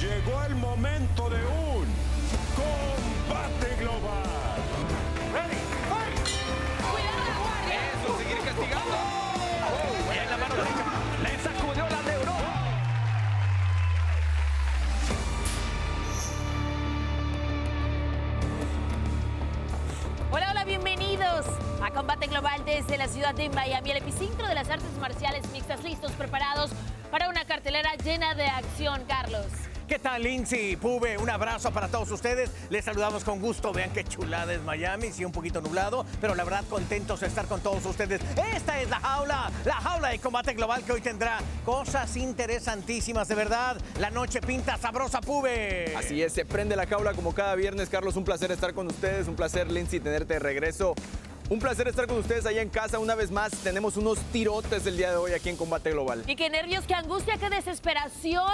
Llegó el momento de un combate global. Ready, fight. Cuidado la guardia. Eso, seguir castigando. Oh, en la mano derecha. Le sacudió la de Europa. Hola, hola, bienvenidos a Combate Global desde la ciudad de Miami, el epicentro de las artes marciales mixtas. Listos, preparados para una cartelera llena de acción, Carlos. ¿Qué tal, Lindsay? Pube, un abrazo para todos ustedes. Les saludamos con gusto. Vean qué chulada es Miami. Sí, un poquito nublado, pero la verdad contentos de estar con todos ustedes. Esta es la jaula de Combate Global, que hoy tendrá cosas interesantísimas, de verdad. La noche pinta sabrosa, Pube. Así es, se prende la jaula como cada viernes. Carlos, un placer estar con ustedes. Un placer, Lindsay, tenerte de regreso. Un placer estar con ustedes allá en casa. Una vez más, tenemos unos tirotes el día de hoy aquí en Combate Global. Y qué nervios, qué angustia, qué desesperación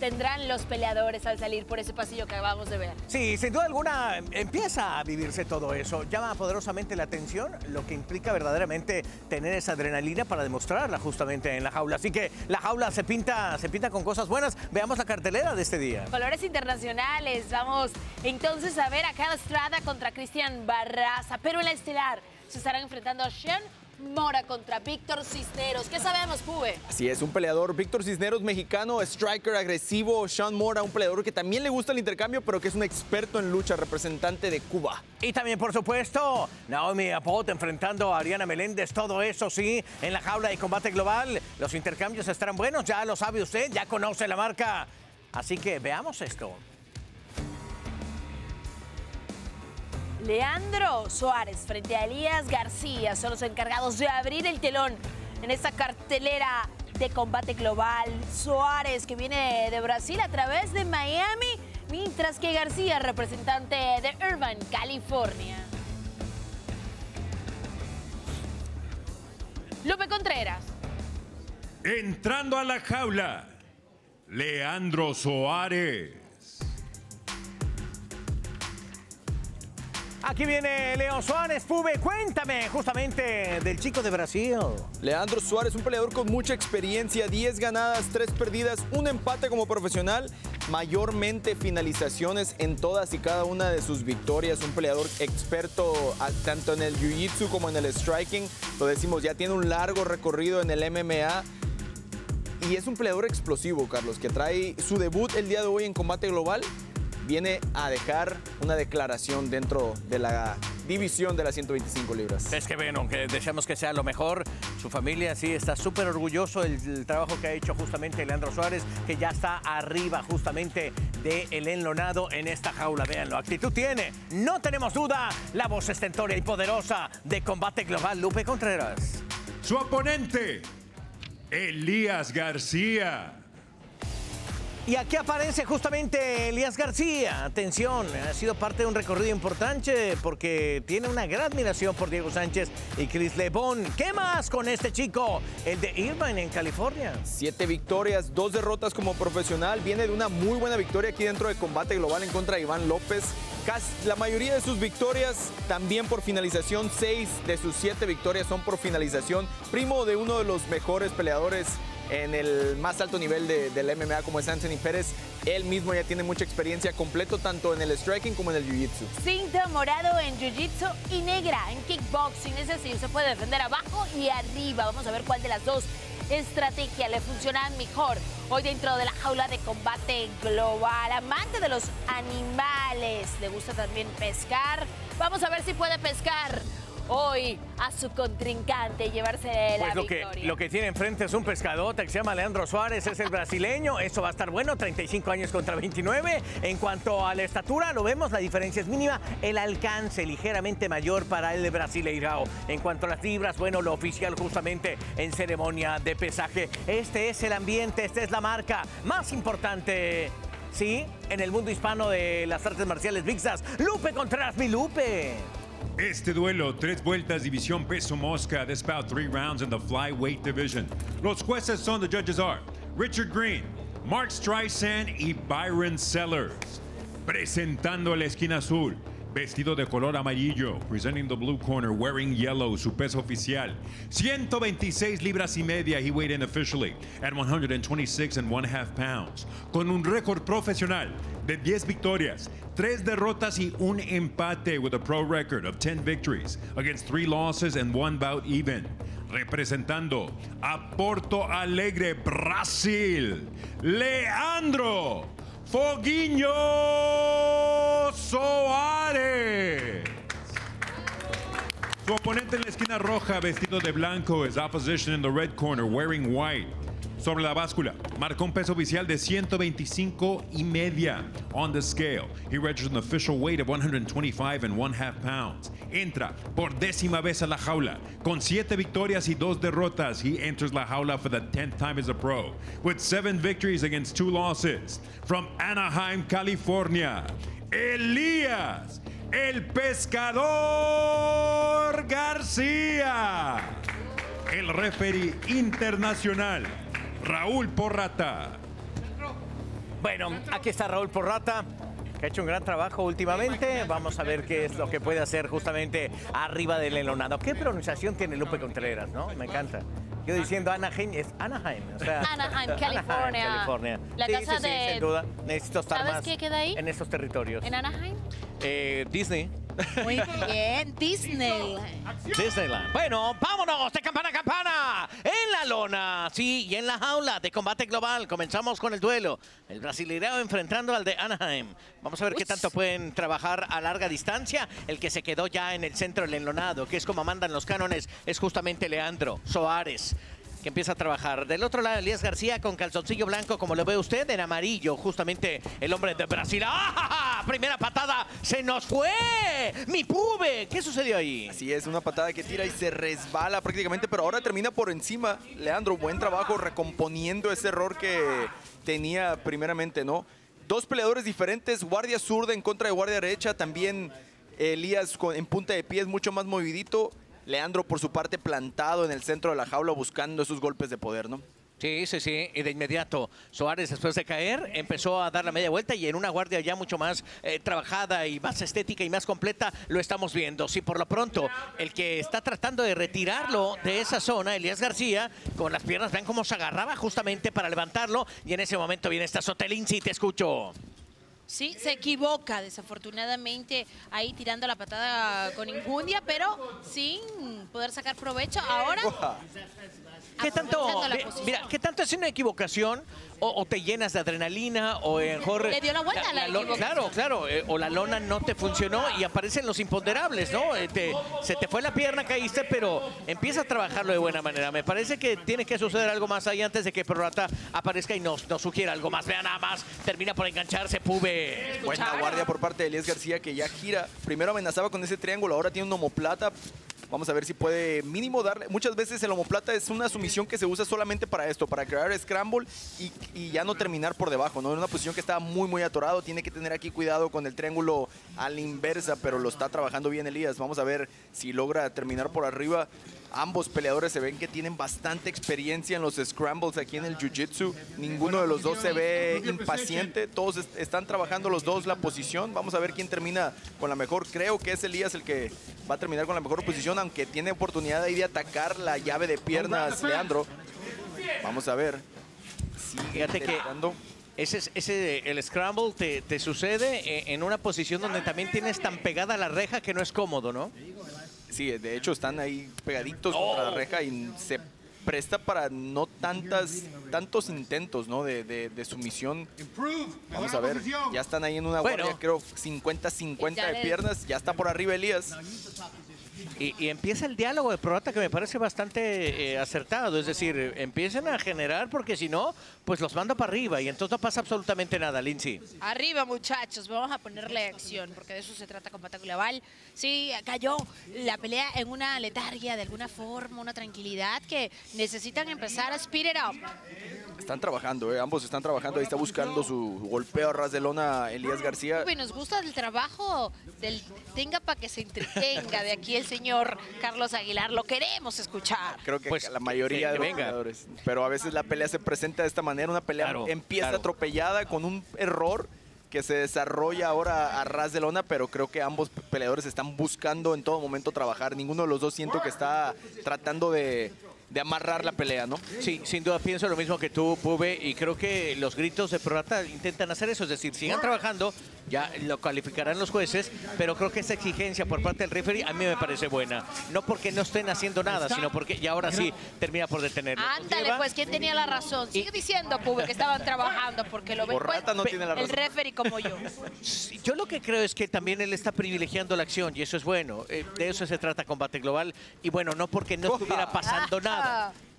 tendrán los peleadores al salir por ese pasillo que acabamos de ver. Sí, sin duda alguna empieza a vivirse todo eso. Llama poderosamente la atención, lo que implica verdaderamente tener esa adrenalina para demostrarla justamente en la jaula. Así que la jaula se pinta con cosas buenas. Veamos la cartelera de este día. Colores internacionales. Vamos entonces a ver a Kyle Estrada contra Cristian Barraza. Pero en la estelar se estarán enfrentando a Sean Mora contra Víctor Cisneros. ¿Qué sabemos, Pube? Así es, un peleador. Víctor Cisneros, mexicano, striker, agresivo. Sean Mora, un peleador que también le gusta el intercambio, pero que es un experto en lucha, representante de Cuba. Y también, por supuesto, Nadine Abbott enfrentando a Ariana Meléndez. Todo eso, sí, en la jaula de Combate Global. Los intercambios estarán buenos, ya lo sabe usted, ya conoce la marca. Así que veamos esto. Leandro Soares frente a Elías García son los encargados de abrir el telón en esta cartelera de Combate Global. Soares, que viene de Brasil a través de Miami, mientras que García, representante de Irvine, California. Lupe Contreras. Entrando a la jaula, Leandro Soares. Aquí viene Leo Suárez. Pube, cuéntame justamente del chico de Brasil. Leandro Suárez, un peleador con mucha experiencia, 10 ganadas, 3 perdidas, un empate como profesional, mayormente finalizaciones en todas y cada una de sus victorias. Un peleador experto tanto en el jiu-jitsu como en el striking. Lo decimos, ya tiene un largo recorrido en el MMA. Y es un peleador explosivo, Carlos, que trae su debut el día de hoy en Combate Global. Viene a dejar una declaración dentro de la división de las 125 libras. Es que bueno, que deseamos que sea lo mejor. Su familia sí está súper orgulloso del trabajo que ha hecho justamente Leandro Suárez, que ya está arriba justamente del enlonado en esta jaula. Véanlo, actitud tiene, no tenemos duda, la voz estentórea y poderosa de Combate Global, Lupe Contreras. Su oponente, Elías García. Y aquí aparece justamente Elías García. Atención, ha sido parte de un recorrido importante porque tiene una gran admiración por Diego Sánchez y Chris Lebon. ¿Qué más con este chico? El de Irvine en California. 7 victorias, 2 derrotas como profesional. Viene de una muy buena victoria aquí dentro de Combate Global en contra de Iván López. La mayoría de sus victorias también por finalización. 6 de sus 7 victorias son por finalización. Primo de uno de los mejores peleadores en el más alto nivel del MMA, como es Anthony Pérez. Él mismo ya tiene mucha experiencia, completo tanto en el striking como en el jiu-jitsu. Cinta morado en jiu-jitsu y negra en kickboxing. Es decir, se puede defender abajo y arriba. Vamos a ver cuál de las dos estrategias le funciona mejor hoy dentro de la jaula de Combate Global. Amante de los animales, le gusta también pescar. Vamos a ver si puede pescar hoy a su contrincante, llevarse la victoria. Lo que tiene enfrente es un pescadote que se llama Leandro Suárez, es el brasileño. Eso va a estar bueno, 35 años contra 29. En cuanto a la estatura, lo vemos, la diferencia es mínima. El alcance ligeramente mayor para el brasileirao. En cuanto a las libras, bueno, lo oficial justamente en ceremonia de pesaje. Este es el ambiente, esta es la marca más importante, ¿sí?, en el mundo hispano de las artes marciales mixtas. Lupe Contreras, mi Lupe. Este duelo, 3 vueltas, división peso mosca. This bout 3 rounds in the flyweight division. Los jueces son, the judges are Richard Green, Mark Streisand y Byron Sellers. Presentando a la esquina azul, vestido de color amarillo, presenting the blue corner, wearing yellow, su peso oficial, 126 libras y media, he weighed in officially at 126.5 pounds, con un récord profesional de 10 victorias, 3 derrotas y un empate, with a pro record of 10 victories against 3 losses and 1 bout even. Representando a Porto Alegre, Brasil, Leandro Foguinho Soares. Su oponente en la esquina roja, vestido de blanco, is opposition in the red corner, wearing white. Sobre la báscula, marcó un peso oficial de 125.5. On the scale, he registered an official weight of 125.5 pounds. Entra por décima vez a la jaula, con 7 victorias y 2 derrotas. He enters la jaula for the 10th time as a pro, with 7 victories against 2 losses. From Anaheim, California, Elías, el Pescador García. El referee internacional, Raúl Porrata. Bueno, aquí está Raúl Porrata, que ha hecho un gran trabajo últimamente. Vamos a ver qué es lo que puede hacer justamente arriba del enlonado. ¿Qué pronunciación tiene Lupe Contreras, no? Me encanta. Yo diciendo Anaheim, es Anaheim. O sea, Anaheim, California. California. La casa sí, de... sin duda. Necesito estar ¿Sabes más qué queda ahí? En esos territorios. ¿En Anaheim? Disney. Muy bien, Disney. Disneyland. Bueno, vámonos de campana a campana. En la lona, sí, y en la jaula de Combate Global. Comenzamos con el duelo. El brasileirao enfrentando al de Anaheim. Vamos a ver qué tanto pueden trabajar a larga distancia. El que se quedó ya en el centro del enlonado, que es como mandan los cánones, es justamente Leandro Soares, que empieza a trabajar. Del otro lado, Elías García con calzoncillo blanco, como lo ve usted, en amarillo, justamente el hombre de Brasil. ¡Ah! Primera patada, se nos fue. ¡Mi Pube! ¿Qué sucedió ahí? Así es, una patada que tira y se resbala prácticamente, pero ahora termina por encima. Leandro, buen trabajo recomponiendo ese error que tenía primeramente, ¿no? 2 peleadores diferentes, guardia zurda en contra de guardia derecha, también Elías en punta de pies, mucho más movidito. Leandro, por su parte, plantado en el centro de la jaula buscando esos golpes de poder, ¿no? Sí, sí, sí. Y de inmediato, Soares, después de caer, empezó a dar la media vuelta y en una guardia ya mucho más trabajada y más estética y más completa, lo estamos viendo. Sí, por lo pronto, el que está tratando de retirarlo de esa zona, Elías García, con las piernas, vean cómo se agarraba justamente para levantarlo. Y en ese momento viene esta Sotelín, sí, te escucho. Sí, se equivoca desafortunadamente ahí tirando la patada con injundia, pero sin poder sacar provecho. Ahora, ¿qué tanto es una equivocación? O te llenas de adrenalina, o mejor... Le dio la vuelta a la lona. Claro, claro. O la lona no te funcionó y aparecen los imponderables, ¿no? Se te fue la pierna, caíste, pero empieza a trabajarlo de buena manera. Me parece que tiene que suceder algo más ahí antes de que Porrata aparezca y nos sugiera algo más. Vea nada más, termina por engancharse, Pube. Buena guardia por parte de Elías García, que ya gira. Primero amenazaba con ese triángulo, ahora tiene un omoplata. Vamos a ver si puede mínimo darle. Muchas veces el omoplata es una sumisión que se usa solamente para esto, para crear scramble y ya no terminar por debajo, ¿no? En una posición que está muy, muy atorado. Tiene que tener aquí cuidado con el triángulo a la inversa, pero lo está trabajando bien Elías. Vamos a ver si logra terminar por arriba. Ambos peleadores se ven que tienen bastante experiencia en los scrambles aquí en el jiu-jitsu. Ninguno de los dos se ve impaciente. Todos están trabajando los dos la posición. Vamos a ver quién termina con la mejor. Creo que es Elías el que va a terminar con la mejor posición, aunque tiene oportunidad ahí de atacar la llave de piernas, Leandro. Vamos a ver. Fíjate que el scramble te sucede en una posición donde también tienes tan pegada la reja que no es cómodo, ¿no? Sí, de hecho están ahí pegaditos contra la reja y se presta para no tantos intentos, ¿no? de sumisión. Vamos a ver, ya están ahí en una guardia, creo 50-50 de piernas, ya está por arriba Elías. Y empieza el diálogo de Porrata, que me parece bastante acertado. Es decir, empiecen a generar, porque si no, pues los mando para arriba y entonces no pasa absolutamente nada, Lindsay. Arriba, muchachos, vamos a ponerle acción, porque de eso se trata Combate Global. Sí, cayó la pelea en una letargia, de alguna forma, una tranquilidad que necesitan empezar a speed it up. Están trabajando, ambos están trabajando. Ahí está buscando su golpeo a ras de lona Elías García. Nos gusta el trabajo del tenga para que se entretenga de aquí el señor Carlos Aguilar, lo queremos escuchar. Creo que pues, la mayoría de los peleadores, pero a veces la pelea se presenta de esta manera, una pelea empieza atropellada con un error que se desarrolla ahora a ras de lona, pero creo que ambos peleadores están buscando en todo momento trabajar. Ninguno de los dos siento que está tratando de amarrar la pelea, ¿no? Sí, sin duda pienso lo mismo que tú, Pube, y creo que los gritos de Porrata intentan hacer eso, es decir, sigan trabajando, ya lo calificarán los jueces, pero creo que esa exigencia por parte del referee a mí me parece buena. No porque no estén haciendo nada, sino porque ya ahora sí termina por detenerlo. Ándale, pues, ¿quién tenía la razón? Sigue diciendo, Pube, que estaban trabajando porque lo ven. Porrata no tiene la razón. El referee como yo. Yo lo que creo es que también él está privilegiando la acción y eso es bueno. De eso se trata Combate Global y bueno, no porque no estuviera pasando nada.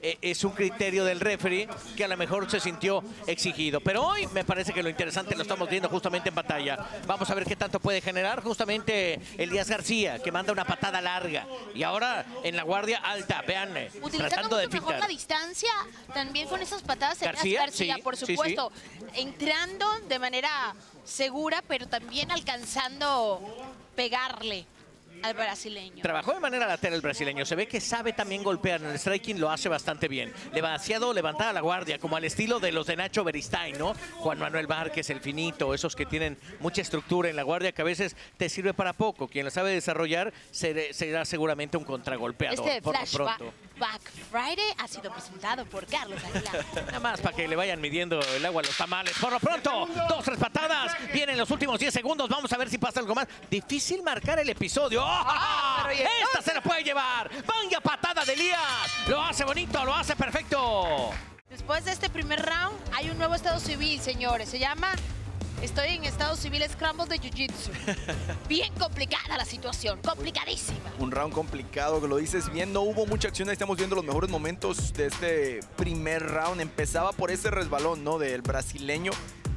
Es un criterio del referee que a lo mejor se sintió exigido. Pero hoy me parece que lo interesante lo estamos viendo justamente en batalla. Vamos a ver qué tanto puede generar justamente Elías García, que manda una patada larga. Y ahora en la guardia alta, vean, tratando de fijar la distancia, también con esas patadas. García, sí, por supuesto, sí. Entrando de manera segura, pero también alcanzando pegarle al brasileño. Trabajó de manera lateral el brasileño. Se ve que sabe también golpear. En el striking lo hace bastante bien. Demasiado levantada la guardia, como al estilo de los de Nacho Beristain, ¿no? Juan Manuel Márquez, el finito, esos que tienen mucha estructura en la guardia que a veces te sirve para poco. Quien la sabe desarrollar será seguramente un contragolpeador. Este Flashback Friday ha sido presentado por Carlos Aguilar. Nada más para que le vayan midiendo el agua a los tamales. Por lo pronto, 2, 3 patadas. Vienen los últimos 10 segundos. Vamos a ver si pasa algo más. Difícil marcar el episodio. ¡Oh! ¡Esta se la puede llevar! ¡Vaya patada de Elías! Lo hace bonito, lo hace perfecto. Después de este primer round, hay un nuevo estado civil, señores. Se llama Estoy en estado civil Scramble de Jiu-Jitsu. Bien complicada la situación, complicadísima. Un round complicado, que lo dices bien. No hubo mucha acción, ahí estamos viendo los mejores momentos de este primer round. Empezaba por ese resbalón, ¿no?, del brasileño,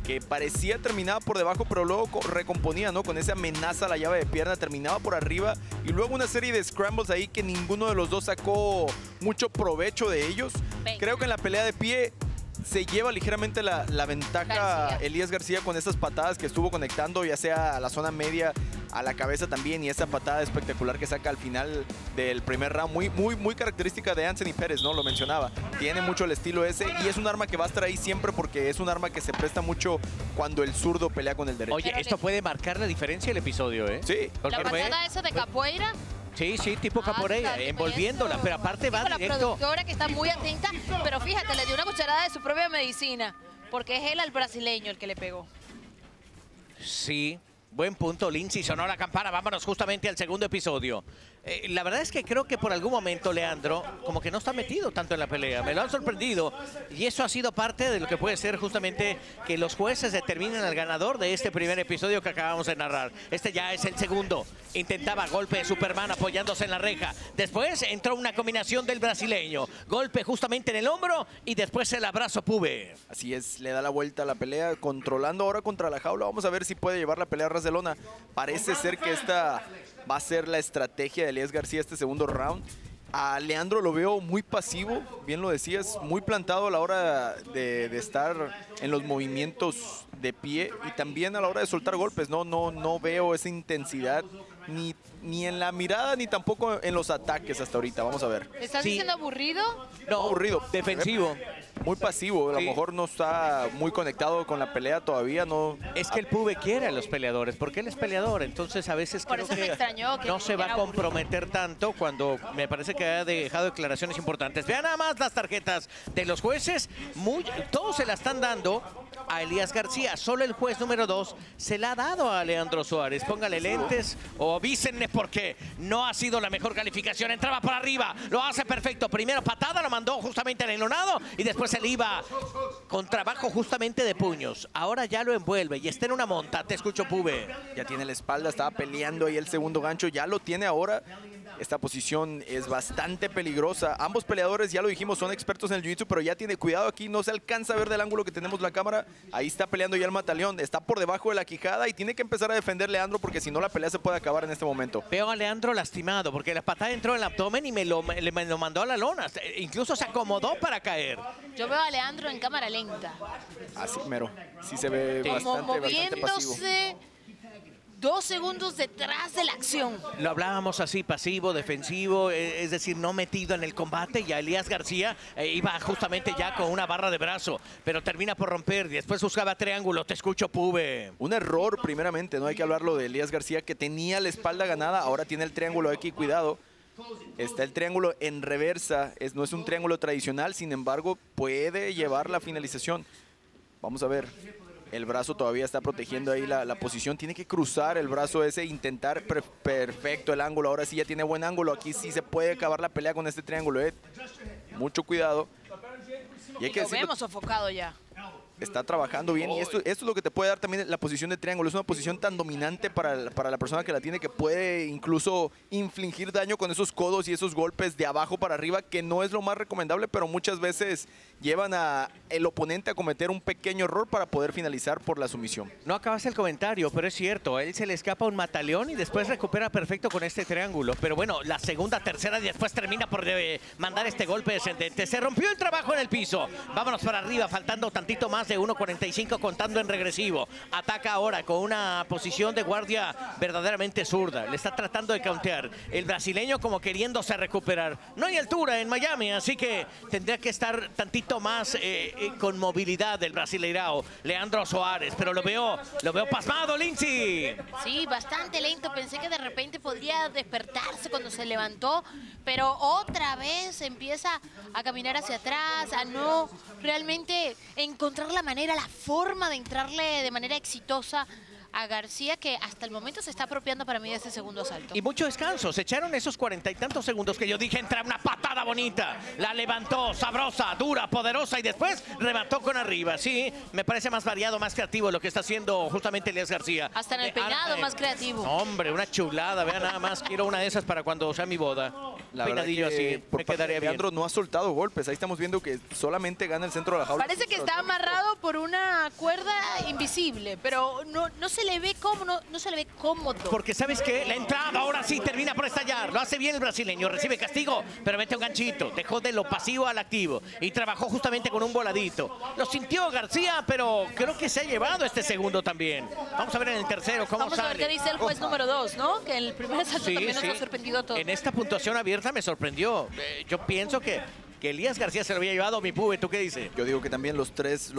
que parecía terminaba por debajo, pero luego recomponía, ¿no?, con esa amenaza a la llave de pierna, terminaba por arriba. Y luego una serie de scrambles ahí que ninguno de los dos sacó mucho provecho de ellos. Venga. Creo que en la pelea de pie se lleva ligeramente la ventaja Elías García con esas patadas que estuvo conectando, ya sea a la zona media, a la cabeza también, y esa patada espectacular que saca al final del primer round, muy característica de Anthony Pérez, ¿no? Lo mencionaba, tiene mucho el estilo ese y es un arma que va a estar ahí siempre porque es un arma que se presta mucho cuando el zurdo pelea con el derecho. Oye, esto puede marcar la diferencia del episodio, ¿eh? Sí. La patada esa de capoeira. Sí, tipo caporeira, envolviéndola, pero aparte va directo. La productora que está muy atenta, pero fíjate, le dio una cucharada de su propia medicina, porque es él al brasileño el que le pegó. Sí, buen punto, Lindsay, sonó la campana, vámonos justamente al segundo episodio. La verdad es que creo que por algún momento Leandro como que no está metido tanto en la pelea. Me lo han sorprendido y eso ha sido parte de lo que puede ser justamente que los jueces determinen al ganador de este primer episodio que acabamos de narrar. Este ya es el segundo. Intentaba golpe de Superman apoyándose en la reja. Después entró una combinación del brasileño. Golpe justamente en el hombro y después el abrazo Pube. Así es, le da la vuelta a la pelea, controlando ahora contra la jaula. Vamos a ver si puede llevar la pelea a ras de lona. Parece ser que esta va a ser la estrategia de Elías García este segundo round. A Leandro lo veo muy pasivo, bien lo decías, muy plantado a la hora de estar en los movimientos de pie y también a la hora de soltar golpes. No veo esa intensidad ni en la mirada ni tampoco en los ataques hasta ahorita. Vamos a ver. ¿Estás diciendo aburrido? No, aburrido. Defensivo. Muy pasivo, a lo mejor no está muy conectado con la pelea todavía, no. Es que el Pube quiere a los peleadores, porque él es peleador, entonces a veces creo que no se va a comprometer tanto cuando me parece que ha dejado declaraciones importantes. Vean nada más las tarjetas de los jueces, todos se la están dando a Elías García, solo el juez número 2 se la ha dado a Leandro Soares. Póngale lentes o avísenle porque no ha sido la mejor calificación. Entraba por arriba, lo hace perfecto. Primero patada, lo mandó justamente al enlonado y después él iba con trabajo justamente de puños. Ahora ya lo envuelve y está en una monta. Te escucho, Pube. Ya tiene la espalda, estaba peleando ahí el segundo gancho, ya lo tiene ahora. Esta posición es bastante peligrosa. Ambos peleadores, ya lo dijimos, son expertos en el jiu-jitsu, pero ya tiene cuidado aquí. No se alcanza a ver del ángulo que tenemos la cámara. Ahí está peleando ya el mataleón. Está por debajo de la quijada y tiene que empezar a defender Leandro porque si no la pelea se puede acabar en este momento. Veo a Leandro lastimado porque la patada entró en el abdomen y me lo mandó a la lona. Incluso se acomodó para caer. Yo veo a Leandro en cámara lenta. Así mero. Sí se ve bastante, bastante pasivo. 2 segundos detrás de la acción. Lo hablábamos así, pasivo, defensivo, es decir, no metido en el combate. Y a Elías García iba justamente ya con una barra de brazo, pero termina por romper. Después buscaba triángulo. Te escucho, Pube. Un error, primeramente, no hay que hablarlo de Elías García, que tenía la espalda ganada, ahora tiene el triángulo aquí, cuidado. Está el triángulo en reversa, no es un triángulo tradicional, sin embargo, puede llevar la finalización. Vamos a ver, el brazo todavía está protegiendo ahí la posición, tiene que cruzar el brazo ese, intentar perfecto el ángulo. Ahora sí ya tiene buen ángulo, aquí sí se puede acabar la pelea con este triángulo, mucho cuidado. Y hay que decirlo, lo vemos sofocado ya. Está trabajando bien y esto es lo que te puede dar también la posición de triángulo. Es una posición tan dominante para la persona que la tiene, que puede incluso infligir daño con esos codos y esos golpes de abajo para arriba, que no es lo más recomendable, pero muchas veces llevan al oponente a cometer un pequeño error para poder finalizar por la sumisión. No acabas el comentario, pero es cierto, a él se le escapa un mataleón y después recupera perfecto con este triángulo. Pero bueno, la segunda, tercera y después termina por mandar este golpe descendente. Se rompió el trabajo en el piso. Vámonos para arriba, faltando tantito más de 1.45 contando en regresivo. Ataca ahora con una posición de guardia verdaderamente zurda. Le está tratando de countear. El brasileño como queriéndose recuperar. No hay altura en Miami, así que tendría que estar tantito más con movilidad del brasileirao Leandro Soares, pero lo veo pasmado, Lindsay. Sí, bastante lento. Pensé que de repente podría despertarse cuando se levantó, pero otra vez empieza a caminar hacia atrás, a no realmente encontrar la forma de entrarle de manera exitosa a García, que hasta el momento se está apropiando para mí de este segundo asalto. Y mucho descanso, se echaron esos 40 y tantos segundos que yo dije, entra una patada bonita, la levantó, sabrosa, dura, poderosa y después remató con arriba. Sí, me parece más variado, más creativo lo que está haciendo justamente Elías García. Hasta en el peinado más creativo. Hombre, una chulada, vea nada más, quiero una de esas para cuando sea mi boda. La peinadillo verdad que así, por me parte quedaría de Leandro bien. No ha soltado golpes, ahí estamos viendo que solamente gana el centro de la jaula. Parece que está amarrado por una cuerda invisible, pero no se le ve cómodo, no se le ve cómodo. Porque ¿sabes qué? La entrada ahora sí termina por estallar. Lo hace bien el brasileño, recibe castigo, pero mete un ganchito. Dejó de lo pasivo al activo y trabajó justamente con un voladito. Lo sintió García, pero creo que se ha llevado este segundo también. Vamos a ver en el tercero cómo sale. Vamos a ver qué dice el juez número 2, ¿no? Que el primer asalto también nos ha sorprendido todo. En esta puntuación abierta me sorprendió. Yo pienso que Elías García se lo había llevado. Mi Pube, ¿tú qué dices? Yo digo que también los tres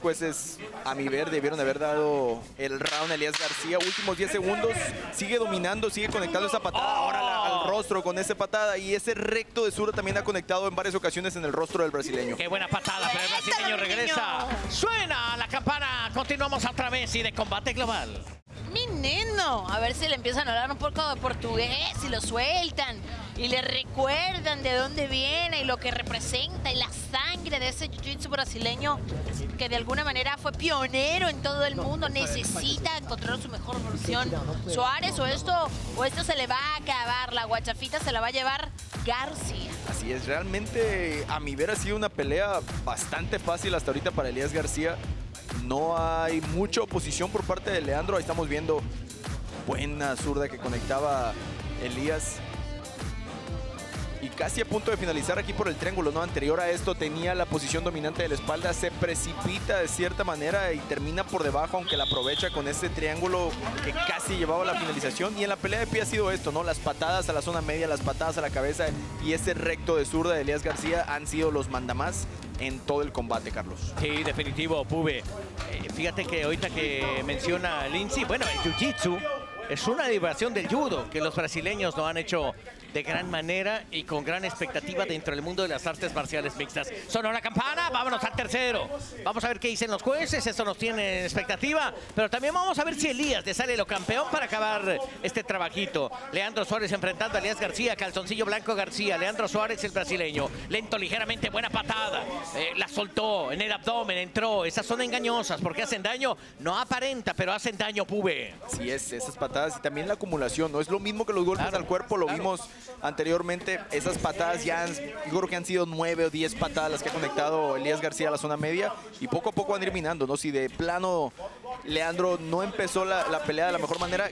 jueces, a mi ver, debieron haber dado el round a Elías García. Últimos 10 segundos, sigue dominando, sigue conectando esa patada. Ahora al rostro con esa patada. Y ese recto de zurda también ha conectado en varias ocasiones en el rostro del brasileño. Qué buena patada, pero el brasileño regresa. Suena la campana, continuamos otra vez y de Combate Global. Mi neno, a ver si le empiezan a hablar un poco de portugués y lo sueltan y le recuerdan de dónde viene y lo que representa y la sangre de ese jiu-jitsu brasileño, que de alguna manera fue pionero en todo el mundo. Necesita encontrar su mejor versión Soares, o esto se le va a acabar, la guachafita se la va a llevar García. Así es, realmente a mi ver ha sido una pelea bastante fácil hasta ahorita para Elías García. No hay mucha oposición por parte de Leandro. Ahí estamos viendo buena zurda que conectaba Elías. Y casi a punto de finalizar aquí por el triángulo, ¿no? Anterior a esto tenía la posición dominante de la espalda. Se precipita de cierta manera y termina por debajo, aunque la aprovecha con este triángulo que casi llevaba a la finalización. Y en la pelea de pie ha sido esto, ¿no? Las patadas a la zona media, las patadas a la cabeza y ese recto de zurda de Elías García han sido los mandamás en todo el combate, Carlos. Sí, definitivo, Pube. Fíjate que ahorita que menciona Lindsay, bueno, el jiu-jitsu es una derivación del judo, que los brasileños lo han hecho de gran manera y con gran expectativa dentro del mundo de las artes marciales mixtas. Sonó la campana, vámonos al tercero. Vamos a ver qué dicen los jueces, eso nos tiene expectativa, pero también vamos a ver si Elías le sale lo campeón para acabar este trabajito. Leandro Soares enfrentando a Elías García, calzoncillo blanco García, Leandro Soares el brasileño. Lento, ligeramente, buena patada. La soltó en el abdomen, entró. Esas son engañosas porque hacen daño, no aparenta, pero hacen daño, Pube. Sí, esas patadas y también la acumulación, ¿no? Es lo mismo que los golpes al cuerpo, lo vimos anteriormente. Esas patadas ya yo creo que han sido 9 o 10 patadas las que ha conectado Elías García a la zona media y poco a poco van a ir minando, ¿no? Si de plano Leandro no empezó la pelea de la mejor manera,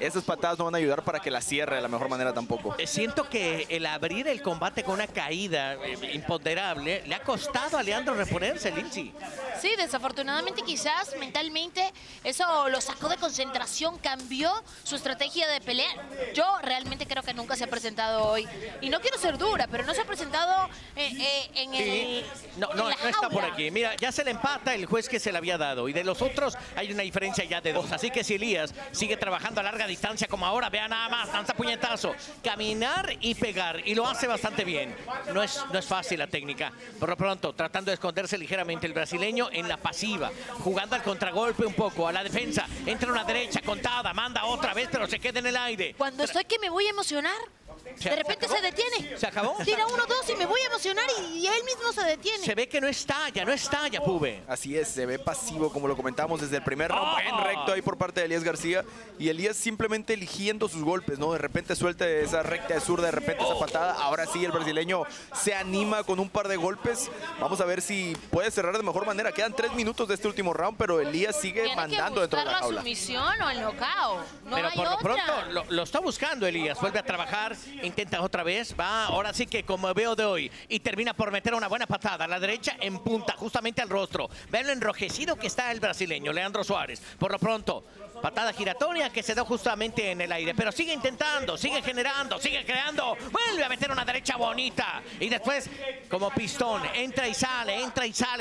esas patadas no van a ayudar para que la cierre de la mejor manera tampoco. Siento que el abrir el combate con una caída imponderable le ha costado a Leandro reponerse, Lindsay. Sí, desafortunadamente quizás mentalmente eso lo sacó de concentración, cambió su estrategia de pelea. Yo realmente creo que nunca se ha presentado hoy. Y no quiero ser dura, pero no se ha presentado en el... Sí. No está por aquí. Mira, ya se le empata el juez que se le había dado. Y de los otros hay una diferencia ya de 2. Así que si Elías sigue trabajando a larga distancia como ahora, vea nada más, lanza puñetazo, caminar y pegar. Y lo hace bastante bien. No es fácil la técnica. Por lo pronto, tratando de esconderse ligeramente el brasileño en la pasiva, jugando al contragolpe un poco, a la defensa, entra una derecha, contada, manda otra vez, pero se queda en el aire. Cuando estoy que me voy a emocionar, de repente se detiene. ¿Se acabó? Tira 1-2 y me voy a emocionar y él mismo se detiene. Se ve que no estalla, Pube. Así es, se ve pasivo, como lo comentábamos desde el primer round. Buen recto ahí por parte de Elías García. Y Elías simplemente eligiendo sus golpes, ¿no? De repente suelta esa recta de zurda, de repente esa patada. Ahora sí, el brasileño se anima con un par de golpes. Vamos a ver si puede cerrar de mejor manera. Quedan 3 minutos de este último round, pero Elías sigue mandando dentro de la jaula. ¿Tiene que buscar la sumisión o el knockout? No hay otra. Pero por lo pronto lo está buscando Elías. Vuelve a trabajar, intenta otra vez, va, ahora sí que como veo de hoy, y termina por meter una buena patada a la derecha en punta, justamente al rostro. Vean lo enrojecido que está el brasileño, Leandro Soares. Por lo pronto, patada giratoria que se da justamente en el aire, pero sigue intentando, sigue generando, sigue creando. Vuelve a meter una derecha bonita y después, como pistón, entra y sale,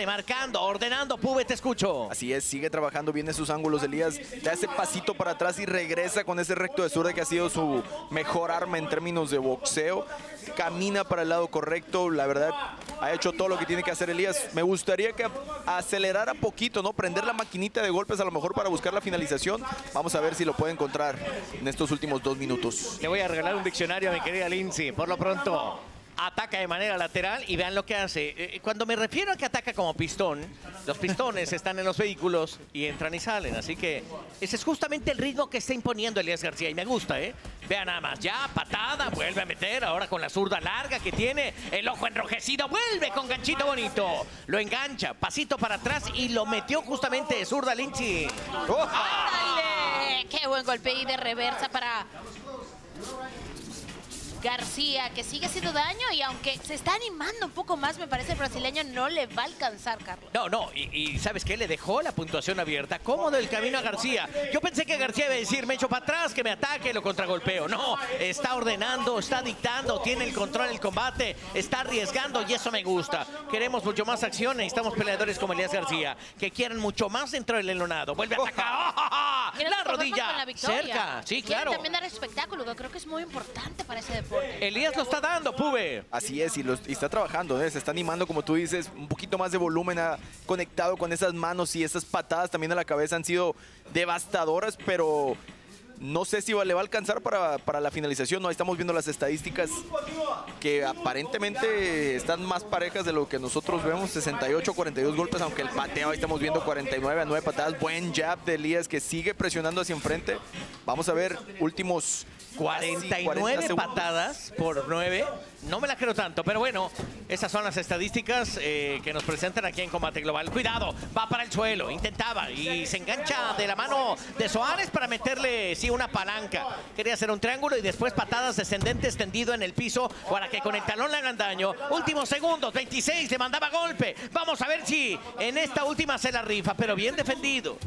marcando, ordenando. Pube, te escucho. Así es, sigue trabajando bien en sus ángulos. Elías da ese pasito para atrás y regresa con ese recto de zurda que ha sido su mejor arma en términos de boxeo. Camina para el lado correcto, la verdad, ha hecho todo lo que tiene que hacer Elías. Me gustaría que acelerara poquito, ¿no? Prender la maquinita de golpes a lo mejor para buscar la finalización. Vamos a ver si lo puede encontrar en estos últimos 2 minutos. Le voy a regalar un diccionario a mi querida Lindsay. Por lo pronto, ataca de manera lateral y vean lo que hace. Cuando me refiero a que ataca como pistón, los pistones están en los vehículos y entran y salen. Así que ese es justamente el ritmo que está imponiendo Elías García y me gusta, ¿eh? Vean nada más, ya patada, vuelve a meter, ahora con la zurda larga que tiene, el ojo enrojecido, vuelve con ganchito bonito. Lo engancha, pasito para atrás y lo metió justamente zurda, Lindsay. ¡Oh! ¡Ándale! ¡Qué buen golpe! Y de reversa para García, que sigue haciendo daño y aunque se está animando un poco más, me parece el brasileño no le va a alcanzar, Carlos. No, y ¿sabes qué? Le dejó la puntuación abierta, cómodo el camino a García. Yo pensé que García iba a decir, me echo para atrás, que me ataque, lo contragolpeo. No, está ordenando, está dictando, tiene el control del combate, está arriesgando y eso me gusta. Queremos mucho más acción, necesitamos peleadores como Elías García, que quieran mucho más dentro del enlonado. Vuelve a atacar, ¡oh! La rodilla, cerca, sí, claro. Quieren también dar espectáculo, que creo que es muy importante para ese deporte. Elías lo está dando, Pube. Así es, y está trabajando, ¿eh? Se está animando, como tú dices, un poquito más de volumen, ha conectado con esas manos y esas patadas también a la cabeza han sido devastadoras, pero no sé si le va a alcanzar para la finalización, ¿no? Ahí estamos viendo las estadísticas que aparentemente están más parejas de lo que nosotros vemos, 68, 42 golpes, aunque el pateo, ahí estamos viendo 49 a 9 patadas, buen jab de Elías que sigue presionando hacia enfrente. Vamos a ver, últimos 49 patadas por 9. No me la creo tanto, pero bueno, esas son las estadísticas que nos presentan aquí en Combate Global. Cuidado, va para el suelo, intentaba y se engancha de la mano de Soares para meterle, sí, una palanca. Quería hacer un triángulo y después patadas descendentes tendido en el piso para que con el talón le hagan daño. Últimos segundos, 26, le mandaba golpe. Vamos a ver si en esta última se la rifa, pero bien defendido